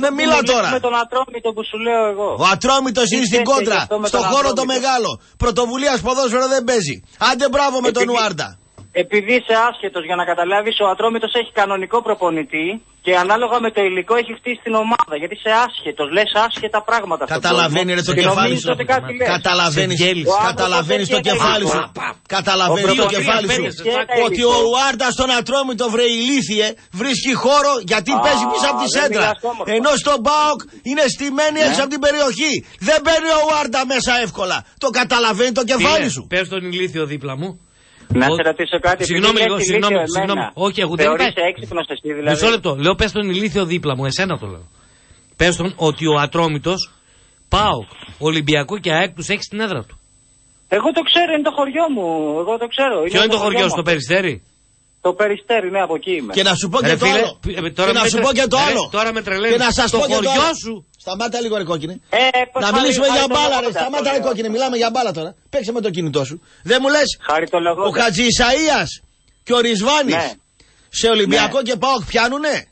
Ναι, μίλα τώρα. Με τον Ατρόμητο που σου λέω εγώ. Ο Ατρόμητος είναι στην κόντρα, στον χώρο το μεγάλο. Πρωτοβουλίας ποδόσφαιρο δεν παίζει. Άντε μπράβο με τον Ουάρντα. Επειδή είσαι άσχετος για να καταλάβεις, ο Ατρόμητος έχει κανονικό προπονητή και ανάλογα με το υλικό έχει χτίσει την ομάδα. Γιατί είσαι άσχετος, λες άσχετα πράγματα. Καταλαβαίνει ρε το κεφάλι σου. Καταλαβαίνεις το κεφάλι σου. Καταλαβαίνεις το κεφάλι σου. Ότι ο Ουάρντα στον Ατρόμητο βρε ηλίθιε βρίσκει χώρο γιατί παίζει πίσω από τη σέντρα. Ενώ στον ΠΑΟΚ είναι στημένη έξω από την περιοχή. Δεν μπαίνει ο Ουάρντα μέσα εύκολα. Το καταλαβαίνει το κεφάλι σου. Πες τον ηλίθιο δίπλα μου. Να σε ρωτήσω κάτι. Συγγνώμη, λίγο, συγγνώμη. Όχι, εγώ δεν είμαι έξυπνος εσύ, δηλαδή. Μισό λεπτό. Λέω, πες τον ηλίθιο δίπλα μου, εσένα το λέω. Πες τον ότι ο Ατρόμητος, ΠΑΟΚ, Ολυμπιακό και ΑΕΚ τους έχει στην έδρα του. Εγώ το ξέρω, είναι το χωριό μου. Εγώ το ξέρω. Ποιο είναι το χωριό σου, το Περιστέρι? Το Περιστέρι, ναι, από εκεί είμαι. Και να σου πω και το άλλο. Και να σου πω και το άλλο. Τώρα με τρελαίνεις. Και να σας πω και το χωριό σου. Σταμάτα λίγο, ρε κόκκινε. Ε, να μιλήσουμε για μπάλα, ρε. Σταμάτα, ρε κόκκινε. Μιλάμε για μπάλα τώρα. Παίξε με το κινητό σου. Δεν μου λες ο Χατζη Ισαΐας και ο Ρισβάνης ναι. σε Ολυμπιακό ναι. και ΠΑΟΚ πιάνουνε?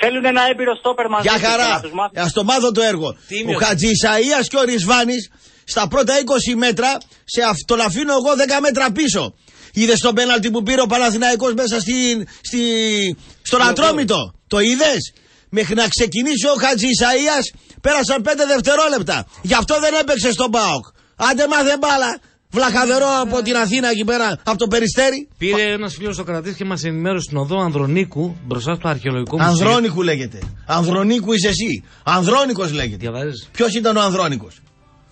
Θέλουν ένα έμπειρο στόπερ μαζί. Για χαρά. Ας το μάθω το έργο. Τίμιο. Ο Χατζη Ισαΐας και ο Ρισβάνης στα πρώτα είκοσι μέτρα σε αυτό να αφήνω εγώ δέκα μέτρα πίσω. Είδες τον πέναλτι που πήρε ο Παναθηναϊκός μέσα στην, στη, στον Ατρόμητο? Το είδες? Μέχρι να ξεκινήσει ο Χατζη Ισαΐας πέρασαν πέντε δευτερόλεπτα. Γι' αυτό δεν έπαιξε στον ΠΑΟΚ. Άντε μάθε μπάλα. Βλαχαδερό από την Αθήνα εκεί πέρα, από το Περιστέρι. Πήρε ένας φίλος στο κρατής και μας ενημέρωσε στην οδό Ανδρονίκου μπροστά στο αρχαιολογικό μουσείο. Ανδρονίκου λέγεται. Ανδρονίκου είσαι εσύ. Ανδρόνικος λέγεται. Διαβάζεις? Ποιος ήταν ο Ανδρόνικος?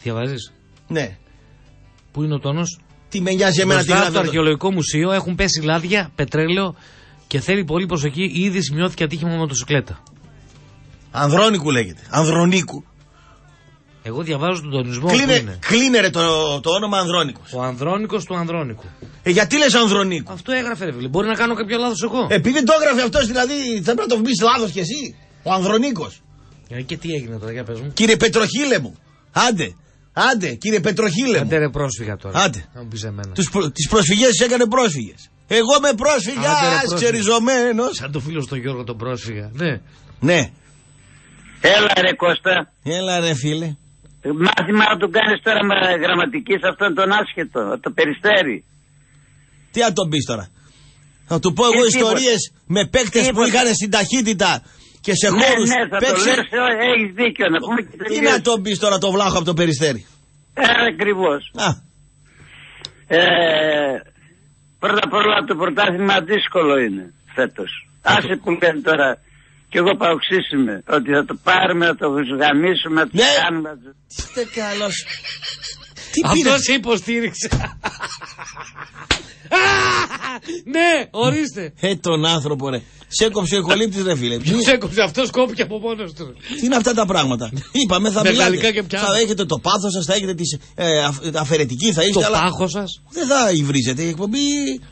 Διαβάζεις? Ναι. Πού είναι ο τόνος? Τι με νοιάζει εμένα τι γράφει? Στο αρχαιολογικό μουσείο έχουν πέσει λάδια, πετρέλαιο και θέλει πολύ προσοχή. Ήδη σημειώθηκε ατύχημα μοτοσυκλέτα. Ανδρόνικου λέγεται. Ανδρονίκου. Εγώ διαβάζω τον τονισμό. Κλείνε, κλείνε ρε, το, το όνομα Ανδρόνικος. Ο Ανδρόνικος του Ανδρόνικου. Ε, γιατί λες Ανδρονίκου? Αυτό έγραφε, ρε φίλε. Μπορεί να κάνω κάποιο λάθος εγώ. Επειδή το έγραφε αυτός, δηλαδή θα πρέπει να το πεις λάθος κι εσύ. Ο Ανδρονίκος. Ε, και τι έγινε τώρα, για πες μου. Κύριε Πετροχύλε μου. Άντε. Άντε, κύριε Πετροχύλε μου. Άντε, ρε πρόσφυγα τώρα. Άντε. Να μου πεις εμένα. Τις προσφυγές τις έκανε πρόσφυγες. Εγώ με πρόσφυγα, ξεριζωμένος. Σαν το φίλο στον Γιώργο τον πρόσφυγα. Ναι. Ναι. Έλα ρε Κώστα. Έλα ρε φίλε. Μάθημα να το κάνεις τώρα με γραμματική σε αυτόν τον άσχετο, το Περιστέρι. Τι να τον πεις τώρα. Θα του πω εγώ και ιστορίες τίποτα. Με παίκτες που είχαν στην ταχύτητα και σε ναι, χώρους. Ναι, θα παίξε... το λες, έχεις δίκιο να πούμε. Τι τελείως. Να τον πεις τώρα το βλάχο από το Περιστέρι. Ε, ακριβώς. Α. Ε, πρώτα απ' όλα το πρωτάθλημα δύσκολο είναι φέτος. Άσε που λένε τώρα. Και εγώ παοξίσουμε ότι θα το πάρουμε, θα το γαμίσουμε, θα το ναι. κάνουμε. Είστε καλός. Αυτός σε υποστήριξε. Ναι, ορίστε. Ε, τον άνθρωπο ρε. Σέκοψε ο Εχολύπτης ρε φίλε. Σέκοψε, αυτός κόπηκε από μόνος του. Τι είναι αυτά τα πράγματα. Είπαμε θα μιλάτε. Θα έχετε το πάθος σας, θα έχετε τις αφαιρετική, θα είστε. Το πάχος σας. Δεν θα υβρίζετε, η εκπομπή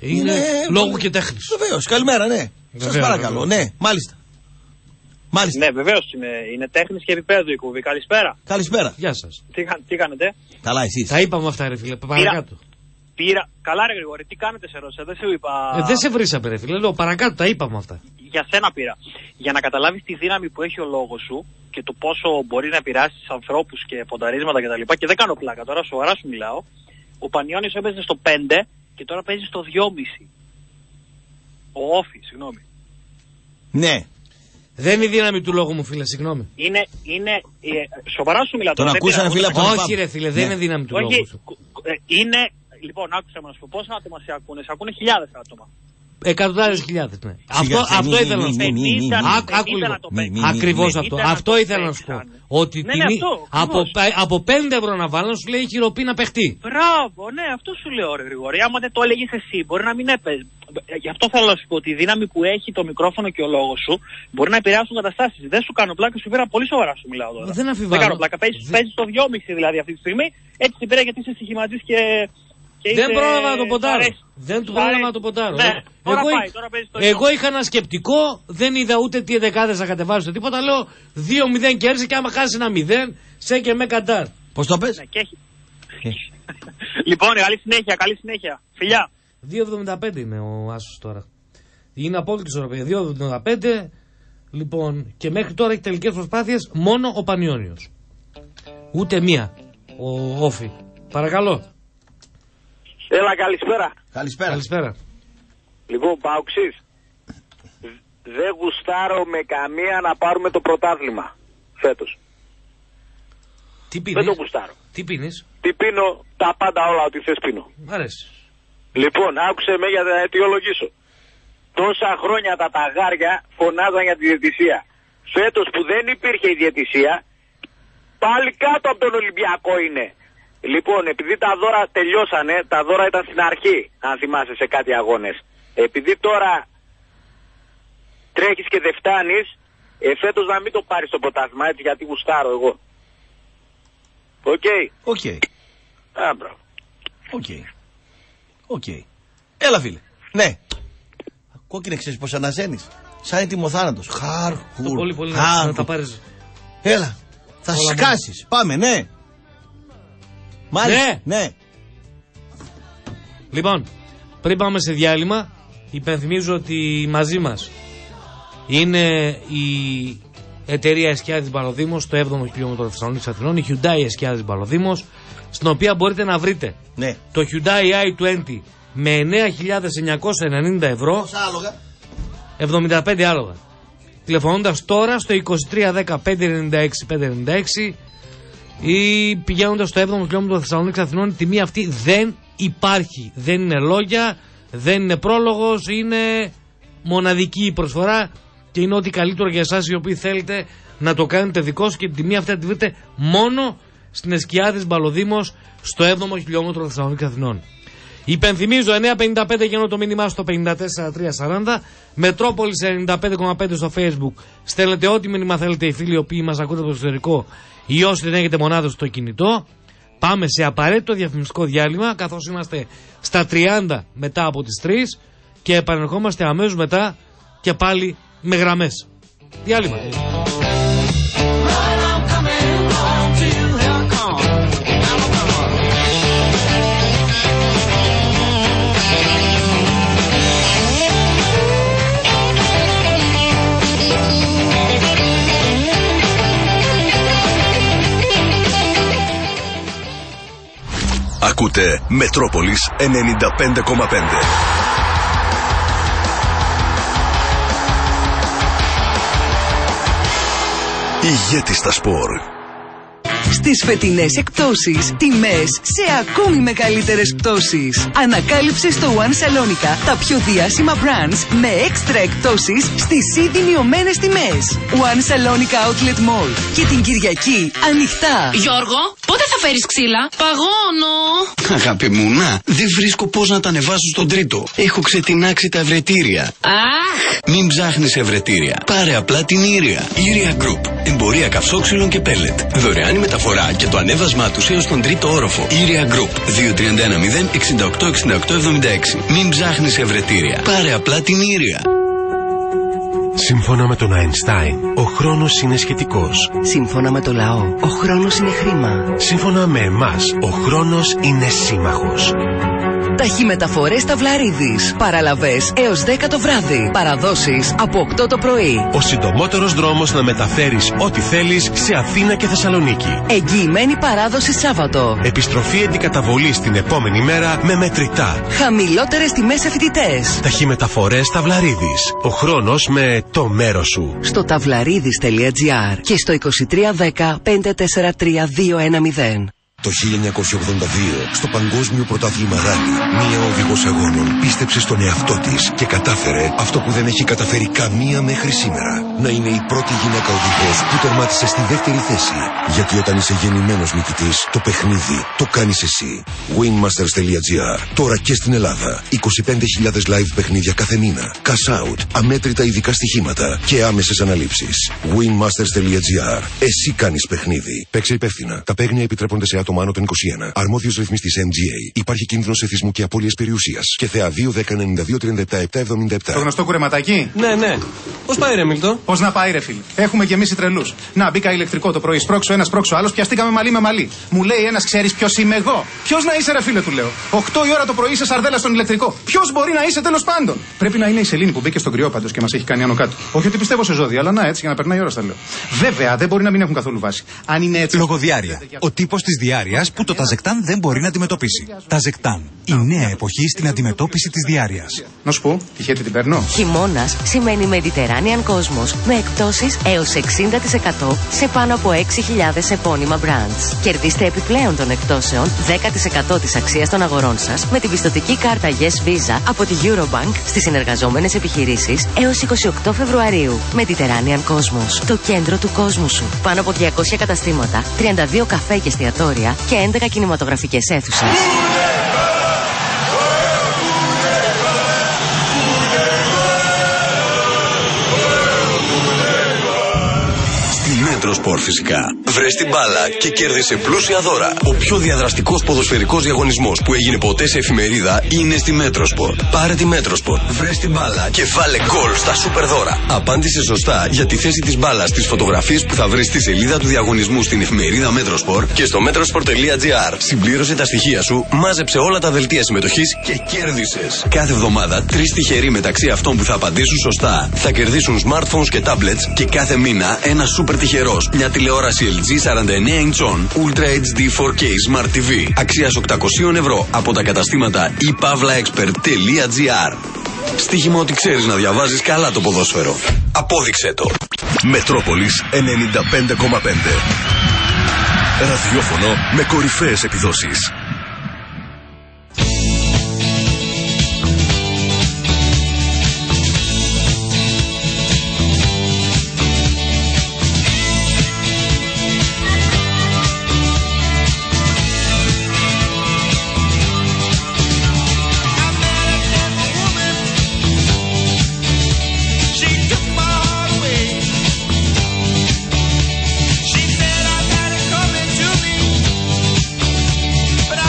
είναι λόγου και τέχνης. Βεβαίως, καλημέρα ναι. Σας παρακαλώ, ναι, μάλιστα. Μάλιστα. Ναι, βεβαίως είναι, είναι τέχνης και επίπεδο η κουβή. Καλησπέρα. Καλησπέρα. Γεια σας. Τι, τι κάνετε. Καλά, εσείς. Τα είπαμε αυτά, ρε φίλε. Παρακάτω. Πήρα. πήρα... Καλά, ρε Γρηγόρη, τι κάνετε σε ρώτησα. Δεν σου είπα. Ε, δεν σε βρήσαμε, ρε φίλε. Λέω παρακάτω, τα είπαμε αυτά. Για σένα πήρα. Για να καταλάβεις τη δύναμη που έχει ο λόγος σου και το πόσο μπορεί να επηρεάσει ανθρώπους και πονταρίσματα κτλ. Και, και δεν κάνω πλάκα τώρα, σοβαρά σου μιλάω. Ο Πανιώνιος έπαιζε στο πέντε και τώρα παίζει στο δυόμισι. Ο Όφι, συγγνώμη. Ναι. Δεν είναι η δύναμη του λόγου μου, φίλε, συγγνώμη. Είναι, είναι, ε, σοβαρά σου μιλάω. Τον ακούσανε, φίλε, από τον Όχι, ρε, φίλε, δεν ναι. είναι δύναμη του Όχι, λόγου σου. Ε, είναι, λοιπόν, άκουσα να σου πω, πόσα άτομα σε ακούνε, σε ακούνε χιλιάδες άτομα. Εκατοντάδες χιλιάδες, ναι. Αυτό, αυτό ήθελα να σου πω. Άκου λίγο. Ακριβώς αυτό. Αυτό ήθελα να σου πω. Ότι από πέντε ευρώ να βάλω, σου λέει η χειροπή να παιχτεί. Μπράβο, ναι, αυτό σου λέω, ρε Γρηγόρη. Άμα δεν το έλεγες εσύ, μπορεί να μην έπαιζε. Γι' αυτό θέλω να σου πω ότι η δύναμη που έχει το μικρόφωνο και ο λόγος σου μπορεί να επηρεάσουν καταστάσεις. Δεν σου κάνω πλάκα, σου πήρα πολύ σοβαρά σου μιλάω τώρα. Δεν αφιβάλλω. Δεν κάνω πλάκα. Παίζει στο δυόμιση δηλαδή αυτή τη στιγμή. Έτσι την πήρα γιατί είσαι στοιχηματής και. Δεν πρόλαβα να το ποντάρω. Δεν του πρόλαβα να το ποντάρω. Εγώ είχα ένα σκεπτικό, δεν είδα ούτε τι δεκάδες να κατεβάζουν τίποτα. Λέω δύο μηδέν κέρδισε και άμα χάσει ένα μηδέν, σε και με καντάρ. Πώς το πες. Λοιπόν, καλή συνέχεια, καλή συνέχεια. Φιλιά. δύο εβδομήντα πέντε είναι ο Άσος τώρα. Είναι απόλυτη ισορροπία. δύο εβδομήντα πέντε λοιπόν και μέχρι τώρα έχει τελικές προσπάθειες μόνο ο Πανιώνιος. Ούτε μία ο Όφη. Παρακαλώ. Έλα, καλησπέρα. Καλησπέρα. Καλησπέρα. Λοιπόν, Παοξής. Δεν γουστάρω με καμία να πάρουμε το πρωτάθλημα φέτος. Τι πίνεις. Δεν το γουστάρω. Τι πίνεις. Τι πίνω τα πάντα όλα, ό,τι θες πίνω. Μ' αρέσει. Λοιπόν, άκουσε με για να αιτιολογήσω. Τόσα χρόνια τα ταγάρια φωνάζαν για τη διαιτησία. Φέτος που δεν υπήρχε η διαιτησία, πάλι κάτω από τον Ολυμπιακό είναι. Λοιπόν, επειδή τα δώρα τελειώσανε, τα δώρα ήταν στην αρχή, αν θυμάσαι σε κάτι αγώνες. Επειδή τώρα τρέχεις και δεν φτάνεις, ε, φέτος να μην το πάρεις το πρωτάθλημα, έτσι, γιατί γουστάρω εγώ. Οκ. Okay. Οκ. Okay. Α, μπράβο. Οκ. Okay. Οκ. Okay. Έλα, φίλε. Ναι. Κόκκινε, ξέρεις πως αναζένεις. Σαν έτοιμο θάνατος. Χάρχουλ. Πολύ, πολύ. Να τα πάρεις. Έλα. Θα όλα σκάσεις. Μην. Πάμε, ναι. Μάλιστα. Ναι. ναι. Λοιπόν, πριν πάμε σε διάλειμμα, υπενθυμίζω ότι μαζί μας είναι η εταιρεία Εσκιάδης Μπαλοδήμος, το έβδομο χιλιόμετρο Θεσσαλονίκης Αθηνών, η Hyundai Εσκιάδης Μπαλοδήμος, στην οποία μπορείτε να βρείτε ναι. το Hyundai άι είκοσι με εννέα χιλιάδες εννιακόσια ενενήντα ευρώ, άλογα. εβδομήντα πέντε άλογα, τηλεφωνώντας τώρα στο είκοσι τρία δέκα πέντε ενενήντα έξι πεντακόσια ενενήντα έξι ή πηγαίνοντας στο έβδομο χιλιόμετρο Θεσσαλονίκης Αθηνών. Η τιμή αυτή δεν υπάρχει, δεν είναι λόγια, δεν είναι πρόλογος, είναι μοναδική η προσφορά και είναι ό,τι καλύτερο για εσάς οι οποίοι θέλετε να το κάνετε δικό σας, και την τιμή αυτή θα τη βρείτε μόνο στην Εσκιάδης Μπαλοδήμος, στο έβδομο χιλιόμετρο Θεσσαλονίκης Αθηνών. Υπενθυμίζω εννέα πενήντα πέντε για το μήνυμά στο πενήντα τέσσερα τριακόσια σαράντα, Μετρόπολης ενενήντα πέντε κόμμα πέντε στο Facebook. Στέλνετε ό,τι μήνυμα θέλετε οι φίλοι οι οποίοι μας ακούτε από το εξωτερικό ή όσοι δεν έχετε μονάδες στο κινητό. Πάμε σε απαραίτητο διαφημιστικό διάλειμμα, καθώς είμαστε στα τριάντα μετά από τις τρεις και επανερχόμαστε αμέσως μετά και πάλι με γραμμές. Διάλειμμα. Ακούτε Μετρόπολης ενενήντα πέντε κόμμα πέντε. Ηγέτης στα σπορ. Στις φετινές εκπτώσεις, τιμές σε ακόμη μεγαλύτερες πτώσεις. Ανακάλυψε στο One Salonica τα πιο διάσημα brands με έξτρα εκπτώσεις στις ήδη μειωμένες τιμές. One Salonica Outlet Mall και την Κυριακή ανοιχτά. Γιώργο, πότε θα φέρεις ξύλα? Παγώνω! Αγάπη μου, να, δεν βρίσκω πώς να τα ανεβάσω στον τρίτο. Έχω ξετινάξει τα ευρετήρια. Αχ! Μην ψάχνεις ευρετήρια. Πάρε απλά την Ήρια. Ήρια Group. Εμπορία καυσόξυλων και πέλετ. Δωρεάν μεταφορά και το ανέβασμά τους έως τον τρίτο όροφο. Ήρια Group. δύο τρία ένα μηδέν έξι οκτώ έξι οκτώ εβδομήντα έξι. Μην ψάχνεις ευρετήρια. Πάρε απλά την Ήρια. Σύμφωνα με τον Αϊνστάιν, ο χρόνος είναι σχετικός. Σύμφωνα με το λαό, ο χρόνος είναι χρήμα. Σύμφωνα με εμάς, ο χρόνος είναι σύμμαχος. Ταχυμεταφορές Ταυλαρίδης. Παραλαβές έως δέκα το βράδυ. Παραδόσεις από οκτώ το πρωί. Ο συντομότερος δρόμος να μεταφέρεις ό,τι θέλεις σε Αθήνα και Θεσσαλονίκη. Εγγυημένη παράδοση Σάββατο. Επιστροφή αντικαταβολής την επόμενη μέρα με μετρητά. Χαμηλότερες τιμές σε φοιτητές. Ταχυμεταφορές Ταυλαρίδης. Ο χρόνος με το μέρος σου. Στο ταυλαρίδης τελεία τζι άρ και στο δύο τρία ένα μηδέν πέντε τέσσερα τρία δύο ένα μηδέν. Το χίλια εννιακόσια ογδόντα δύο, στο Παγκόσμιο Πρωτάθλημα Ράλι, μία οδηγός αγώνων πίστεψε στον εαυτό της και κατάφερε αυτό που δεν έχει καταφέρει καμία μέχρι σήμερα. Να είναι η πρώτη γυναίκα οδηγός που τερμάτισε στη δεύτερη θέση. Γιατί όταν είσαι γεννημένος νικητής, το παιχνίδι το κάνεις εσύ. Winmasters τελεία τζι άρ. Τώρα και στην Ελλάδα. είκοσι πέντε χιλιάδες live παιχνίδια κάθε μήνα. Cash out, αμέτρητα ειδικά στοιχήματα και άμεσες αναλήψεις. Winmasters τελεία τζι άρ. Εσύ κάνεις παιχνίδι. Παίξε υπεύθυνα. Τα παίγνια επιτρέπονται σε άτομα άνω των είκοσι ένα. Αρμόδιος ρυθμιστής εμ τζι έι. Υπάρχει κίνδυνος εθισμού και απώλειας περιουσίας. Και ΘΕΑ δύο δέκα ενενήντα δύο τριάντα επτά επτακόσια εβδομήντα επτά. Το γνωστό κουρεματάκι. Ναι, ναι. Πώς πάει ρε Μίλτο? Πώς να πάει ρε φίλε. Έχουμε και εμείς οι τρελούς. Να μπήκα ηλεκτρικό το πρωί. Σπρώξω ένας, σπρώξω άλλος. Πιαστήκαμε μαλλί με μαλλί. Μου λέει ένας, ξέρεις ποιος είμαι εγώ? Ποιος να είσαι ρε φίλε, του λέω. οκτώ η ώρα το πρωί σε σαρδέλα στον ηλεκτρικό. Ποιος μπορεί να είσαι τέλος πάντων? Πρέπει να είναι η Σελήνη που μπήκε στον κρυό πάντως και μας έχει κάνει άνω κάτω. Όχι ότι πιστεύω σε ζώδια, αλλά να έτσι για να περνάει η ώρα στα λέω. Βέβαια δεν μπορεί να μην έχουν καθόλου βάση. Αν είναι έτσι. Λογοδιάρεια. Ο τύπος της διάρειας που το Ταζεκτάν δεν μπορεί να αντιμετωπίσει. Ταζεκτάν. Η νέα εποχή στην αντιμετώπιση της διάρειας. Να σου πω, τυχαίτη την παίρνω. Χειμώνας σημαίνει Mediterranean Cosmos με εκπτώσεις έως εξήντα τοις εκατό σε πάνω από έξι χιλιάδες επώνυμα brands. Κερδίστε επιπλέον των εκπτώσεων δέκα τοις εκατό της αξίας των αγορών σας με την πιστωτική κάρτα Yes Visa από τη Eurobank στις συνεργαζόμενες επιχειρήσεις έως είκοσι οκτώ Φεβρουαρίου. Mediterranean Cosmos. Το κέντρο του κόσμου σου. Πάνω από διακόσια καταστήματα, τριάντα δύο καφέ και εστιατόρια και έντεκα κινηματογραφικές αίθουσες. Στην Μέτρο Σπορ φυσικά. Βρες την μπάλα και κέρδισε πλούσια δώρα. Ο πιο διαδραστικός ποδοσφαιρικός διαγωνισμός που έγινε ποτέ σε εφημερίδα είναι στη Μέτρο Σπορ. Πάρε τη Μέτρο Σπορ. Βρες την μπάλα και βάλε γκολ στα σούπερ δώρα. Απάντησε σωστά για τη θέση της μπάλας στις φωτογραφίες που θα βρεις στη σελίδα του διαγωνισμού στην εφημερίδα Μέτρο Σπορ και στο μέτροσπορ τελεία τζι άρ. Συμπλήρωσε τα στοιχεία σου, μάζεψε όλα τα δελτία συμμετοχής και κέρδισες. Κάθε εβδομάδα τρεις τυχεροί μεταξύ αυτών που θα απαντήσουν σωστά θα κερδίσουν smartphones και tablets και κάθε μήνα ένα σούπερ τυχερός, μια τηλεόραση ελ τζι σαράντα εννέα ιντσών Ultra έιτς ντι φορ κέι Smart τι βι αξίας οκτακόσια ευρώ από τα καταστήματα e pavlaexpert τελεία τζι άρ. Στοίχημα ότι ξέρεις να διαβάζεις καλά το ποδόσφαιρο. Απόδειξέ το. Μετρόπολης ενενήντα πέντε κόμμα πέντε. Ραδιόφωνο με κορυφαίες επιδόσεις. But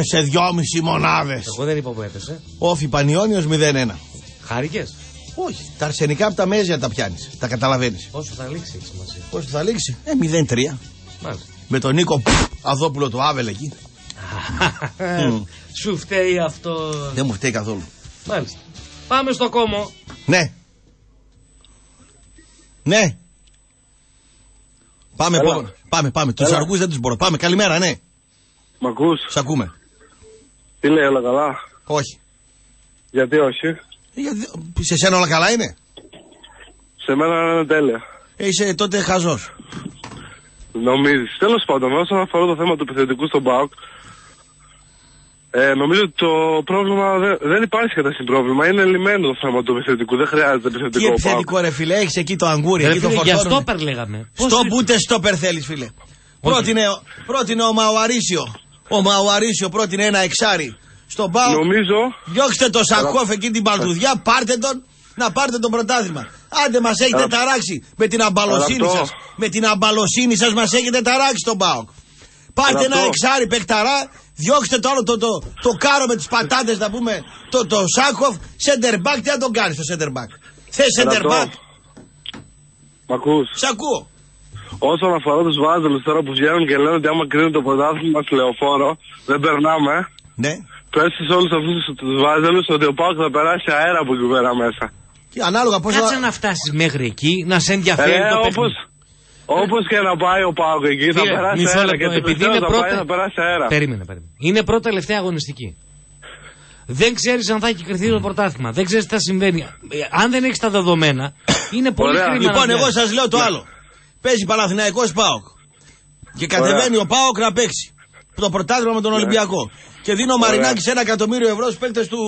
έπεσε δυόμισι μονάδες. Εγώ δεν είπα που έπεσε. Όφι Πανιώνιος μηδέν ένα. Χάρηκες? Όχι. Τα αρσενικά από τα μέζια τα πιάνεις. Τα καταλαβαίνεις. Πόσο θα λήξει η σημασία? Πόσο θα λήξει? Ε, μηδέν τρία. Μάλιστα. Με τον Νίκο Αδόπουλο του Άβελ εκεί. mm. Σου φταίει αυτό? Δεν μου φταίει καθόλου. Μάλιστα. Πάμε στο κόμμο. Ναι. Ναι. Πάμε, πάμε, πάμε, πάμε. Τους αργούς δεν τους μπορώ. Πάμε, καλημέρα, ναι. Μ' ακούς? Σ' ακούμε. Τι λέει, όλα καλά? Όχι. Γιατί όχι? Γιατί... Σε σένα όλα καλά είναι? Σε μένα είναι τέλεια. Είσαι τότε χαζός. Νομίζεις? Τέλος πάντων, όσον αφορά το θέμα του επιθετικού στον ΠΑΟΚ, ε, νομίζω ότι το πρόβλημα δεν, δεν υπάρχει κατάσταση πρόβλημα. Είναι λυμμένο το θέμα του επιθετικού. Δεν χρειάζεται επιθετικό. Τι επιθετικό ρε φίλε, έχεις εκεί το αγκούρι, ρε, εκεί φίλε, το φορτώνουν. Για στόπερ λέγαμε. Στόπ ούτε στόπερ θέλεις φίλε. Πρότεινε, πρότεινε ο Μαουαρίσιο. Ο Μαουαρίσιο πρότεινε ένα εξάρι στον ΠΑΟΚ. Νομίζω. Διώξτε το Σακόφ εκεί την παλτουδιά, πάρτε τον. Να πάρτε τον πρωτάθλημα. Άντε μας έχετε ταράξει με την αμπαλοσύνη σας. Με την αμπαλοσύνη σας μας έχετε ταράξει τον ΠΑΟΚ. Πάρτε ένα εξάρι παιχταρά. Διώξτε το άλλο το, το, το, το κάρο με τις πατάτες να πούμε. Το, το Σάκοφ. Σεντερμπακ, τι να τον κάνεις το σεντερμπακ? Θες σεντερμπακ? Μ' ακούς? Σ' ακούω. Όσον αφορά τους βάζελους τώρα που βγαίνουν και λένε ότι άμα κρίνει το πρωτάθλημα στη Λεωφόρο δεν περνάμε. Ναι. Πες σε όλους αυτούς τους βάζελους ότι ο ΠΑΟΚ θα περάσει αέρα από εκεί πέρα μέσα. Και ανάλογα πόσο... Κάτσε να φτάσεις μέχρι εκεί, να σε ενδιαφέρει ε, το όπως, παιχνίδι. Όπως και να πάει ο ΠΑΟΚ εκεί, θα περάσει αέρα. Και επειδή είναι πρώτα... θα περάσει αέρα. Περίμενε, περίμενε. Είναι πρώτα τελευταία αγωνιστική. Δεν ξέρεις αν θα έχει κριθεί το πρωτάθλημα. Δεν ξέρεις τι θα συμβαίνει. Αν δεν έχεις τα δεδομένα, είναι πολύ κρίμα. Λοιπόν, εγώ σας λέω το άλλο. Παίζει Παναθηναϊκός ΠΑΟΚ. Και κατεβαίνει ο ΠΑΟΚ να παίξει το πρωτάθλημα με τον Ολυμπιακό. Και δίνω Μαρινάκη σε ένα εκατομμύριο ευρώ στους παίκτες του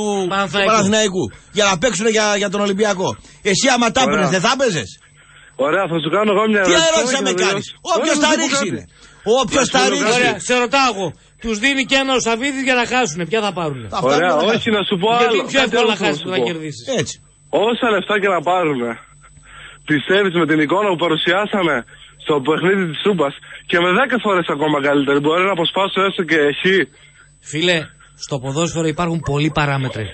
Παναθηναϊκού για να παίξουν για, για τον Ολυμπιακό. Εσύ άμα τα έπαιρνες, δεν θα παίζες? Ωραία, θα σου κάνω εγώ μια ερώτηση. Τι ερώτηση θα με κάνεις? Όποιος τα ρίξει είναι. Όποιος τα ρίξει. Ωραία, σε ρωτάγω. Τους δίνει και ένα ο Σαββίδης για να χάσουν. Ποια θα πάρουνε? Ωραία, όχι να σου πω άλλο. Γιατί πιο εύκολο να χάσεις να κερδίσεις. Έτσι. Όσα λεφτά και να πάρουνε, πιστεύεις με την εικόνα που παρουσιάσαμε στο παιχνίδι της Σούμπας και με δέκα φορές ακόμα καλύτερη μπορεί να αποσπάσω έστω και εσύ? Φίλε, στο ποδόσφαιρο υπάρχουν πολλοί παράμετροι.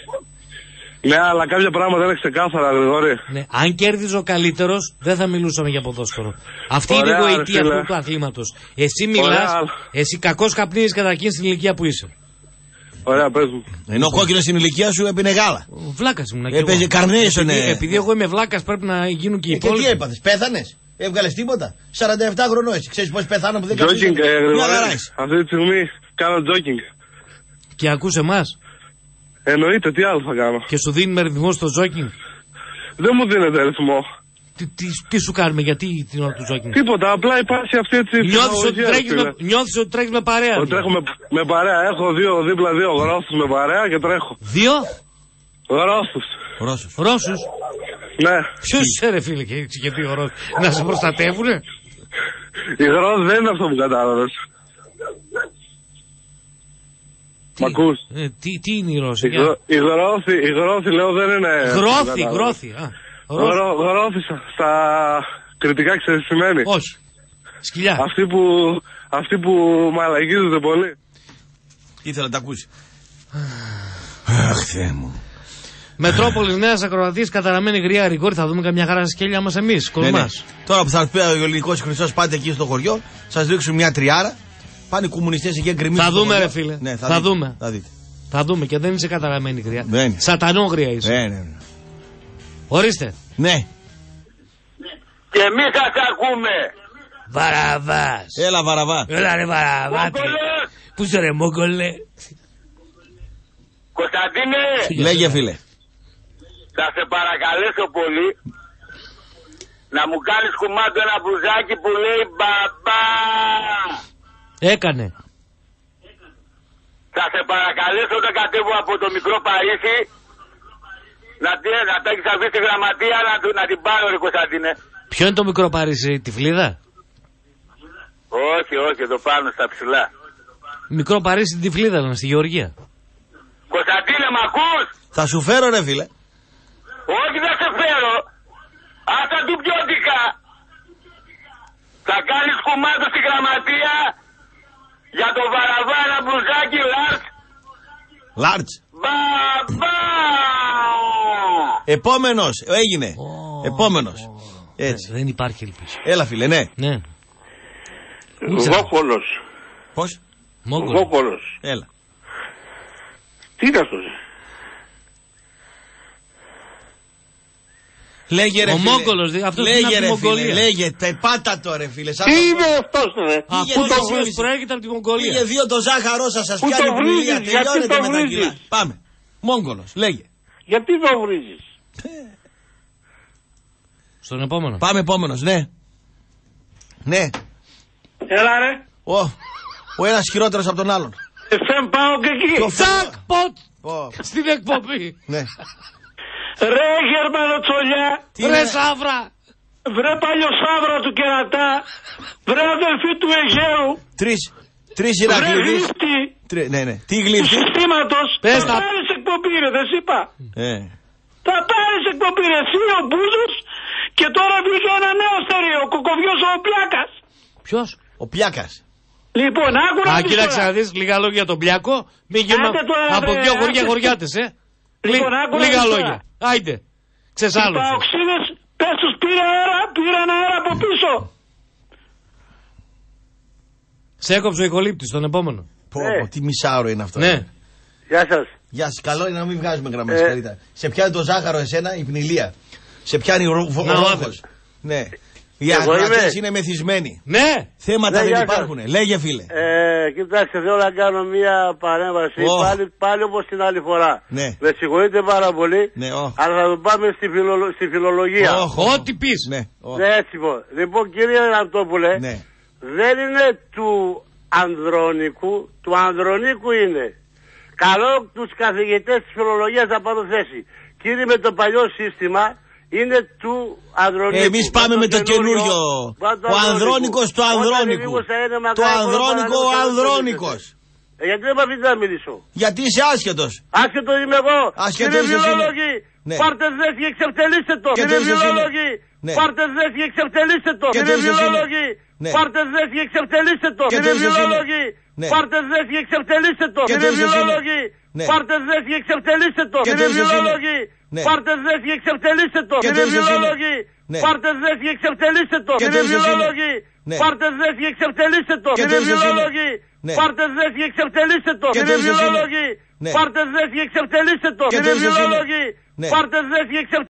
Ναι, αλλά κάποια πράγματα είναι ξεκάθαρα, Γρηγόρη. Ναι, αν κέρδιζε ο καλύτερος, δεν θα μιλούσαμε για ποδόσφαιρο. Αυτή ωραία, είναι η γοητεία αυτού του αθλήματος. Εσύ μιλάς, ωραία, εσύ κακός καπνίζεις καταρχήν στην ηλικία που είσαι. Ωραία, πες μου. Ενώ ο κόκκινος στην ηλικία σου έπινε γάλα. Βλάκας ήμουν. Έπαιζε καρνέες, ναι. Επειδή εγώ είμαι βλάκας, πρέπει να γίνουν και οι υπόλοιποι. Και τι έπαθες, πέθανες? Έβγαλες τίποτα? σαράντα επτά χρονών εσύ. Ξέρεις πώς πεθάνω που δεν κάνεις? Τζόκινγκ, αυτή τη στιγμή κάνω τζόκινγκ. Και ακούς εμάς? Εννοείται, τι άλλο θα κάνω? Και σου δίνουμε ρυθμό στο τζόκινγκ? Δεν μου δίνεται ρυθμό. Τι, τι, τι σου κάνουμε, γιατί την ώρα του τζόκινγκ? Τίποτα, απλά υπάρχει αυτή έτσι. Νιώθεις ότι τρέχεις με, νιώθεις ότι τρέχεις με παρέα? Ότι τρέχω με, με παρέα. Έχω δύο δίπλα, δύο Ρώσους με παρέα και τρέχω. Δύο? Ρώσους. Ρώσους. Ρώσους. Ναι. Ποιος είσαι ρε φίλε και έτσι και δύο Ρώσους? Να σε προστατεύουνε? Οι Ρώσοι δεν είναι αυτό που κατάλαβες. Τι, ε, τι, τι είναι η Ρώσοι? Η Γρόθη λέω δεν είναι. Γρόθη, Γρόθη. Γρόθη στα κριτικά ξέρεις τι σημαίνει? Όχι. Σκυλιά. Αυτοί που, αυτοί που μαλαγίζονται πολύ. Ήθελα να τα ακούσει. Αχ Θεέ μου. Μετρόπολης Νέας Ακροατίας, καταραμένη γριά Ριγόρη. Θα δούμε καμιά χαρά στα σκέλια μας εμείς. Ναι, ναι. Τώρα που θα πει ο Ελληνικός Χρυσός, πάτε εκεί στο χωριό, σας δείξουν μια τριάρα. Πάνε οι κομμουνιστές εκεί εγκριμίζουν. Θα δούμε ρε φίλε. Ναι, θα, θα δείτε, δούμε. Θα δείτε. Θα δούμε και δεν είσαι καταραμένη γριά. Σατανόγρια είσαι. Ναι, ναι, ναι. Ορίστε. Ναι. Και εμείς θα σας ακούμε. Βαραβάς. Έλα Βαραβά. Έλα ρε Βαραβά. Πού είσαι ρε Μόκολε? Κωνσταντίνε. Λέγε φίλε. Θα σε παρακαλέσω πολύ να μου κάνεις κουμάντο ένα μπουζάκι που λέει μπαμπά. Έκανε. Θα σε παρακαλέσω όταν κατέβω από το μικρό Παρίσι να, να τα έχεις αφήσει στη γραμματεία να, να την πάρω ρε Κωνσταντίνε. Ποιο είναι το μικρό Παρίσι, Τυφλίδα? Όχι, όχι, εδώ πάνω στα ψηλά. Μικρό Παρίσι την Τυφλίδα, λέμε, στη Γεωργία. Κωνσταντίνε, μ' ακούς? Θα σου φέρω ρε φίλε. Όχι, δεν σε φέρω. Άτα του πιώτικα. Θα κάνεις κουμάντο στη γραμματεία για το Βαραβά ένα μπουζάκι λαρτ Large. Επόμενος, έγινε. Oh, Επόμενος. Oh. Έτσι. Δεν υπάρχει ελπίση. Έλα φίλε, ναι. ναι. Βόκολος. Πώς? Μόγκολος. Βόκολος. Έλα. Τι είναι αυτός? Λέγε ρε ο φίλε. Μόγκολος, αυτός λέγε, είναι από τη Μογγολία. Λέγε, πάτα το ρε φίλε. Τι είναι αυτός ρε. Πού το βρίζεις? Προέρχεται από τη Μογγολία. Πήγε δύο το ζάχαρό σας, σας πιάνει πουλία. Τελειώνεται με τα κιλά. Πάμε. Μόγκολος, λέγε. Γιατί το βρίζεις? Στον επόμενο. Πάμε επόμενος, ναι. Ναι. Έλα ρε. Ο, ο ένας χειρότερος από τον άλλον. Εφέμ πάω και εκεί. Τζακποτ. Στην εκπομπή. Ναι. Ρε Γερμανοτσολιά, ρε Σαύρα, βρε Παλιοσαύρα του Κερατά, βρε αδελφή του Αιγαίου. Τρεις, τρεις Ηρακλήδες. Βρε γλύπτη. Τρι, ναι, ναι. Τι γλύπτη? Του συστήματος. Πες τα. Θα πάρεις εκπομπή ρε, δεν σ' είπα. Ε. Θα πάρεις εκπομπή ρε, εσύ ο Μπούζος και τώρα βγήκε ένα νέο στερεό, ο Κοκοβιός ο Πλιάκας. Ποιος? Ο Πλιάκας. Λοιπόν, άκουρα μισό. Α, κοίταξα να δεις λίγα λόγια τον Πλιάκο, μην γίνουν από δυο χωριά χωριάτες, ε. Λοιπόν, λίγα λόγια. Άιντε, ξεσάλωσε. Οι παοξίδες, πες τους πήρα αέρα, πήραν αέρα από πίσω. Σε έκοψε ο Οικολύπτης, τον επόμενο. Πω, ναι. πω, τι μισάωρο είναι αυτό. Ναι. Είναι. Γεια σας. Γεια σας, καλό είναι να μην βγάζουμε γραμμές, ε. καλύτερα. Σε πιάνει το ζάχαρο εσένα, η πνηλία. Σε πιάνει ο, ο, ο ρόχος. Ναι. Οι αγνατές είναι μεθυσμένοι. Ναι. Θέματα Λέγε, δεν υπάρχουνε. Λέγε φίλε. Ε, κοιτάξτε, θέλω να κάνω μια παρέμβαση oh. πάλι, πάλι όπως την άλλη φορά. Ναι. Με συγχωρείτε πάρα πολύ, ναι, oh. αλλά θα το πάμε στη, φιλο, στη φιλολογία. Oh, oh. Ό,τι πεις. Ναι. Oh. ναι, έτσι πω. Λοιπόν, κύριε Ανατόπουλε, ναι. δεν είναι του ανδρονικού, του ανδρονικού είναι. Καλό τους καθηγητές της φιλολογίας να πάρουν θέση. Κύριε, με το παλιό σύστημα, είναι του Ανδρονίκου. Εμείς πάμε με το καινούριο. Ο Ανδρόνικος του Ανδρόνικου. Το Ανδρόνικο ο Ανδρόνικος. Γιατί δεν με αφήνετε να μιλήσω? Γιατί είσαι άσχετος. Άσχετος είμαι εγώ. Κύριε Βιλόλογοι, πάρτε θέση και εξευτελίστε το. Κύριε Βιλόλογοι, πάρτε θέση και εξευτελίστε το. Κύριε Βιλόλογοι, πάρτε θέση και εξευτελίστε το. Κύριε Βιλόλογοι, πάρτε θέση και εξευτελίστε το. Κύριε Βιλόλογοι, πάρτε θέση και εξευτελίστε το. Κύριε Βιλόλογοι, ναι. πάρτε δες και εξευτελίστε το. Κύριε Βιλόλογοι, ναι. πάρτε δες και εξευτελίστε το. Κύριε Βιλόλογοι, ναι. πάρτε δες και εξευτελίστε το. Κύριε Βιλόλογοι, ναι. πάρτε δες και εξευτελίστε το. Κύριε Βιλόλογοι, ναι. πάρτε δες και εξευτελίστε το. Κύριε Βιλόλογοι, ναι. πάρτε δες και εξευτελίστε το.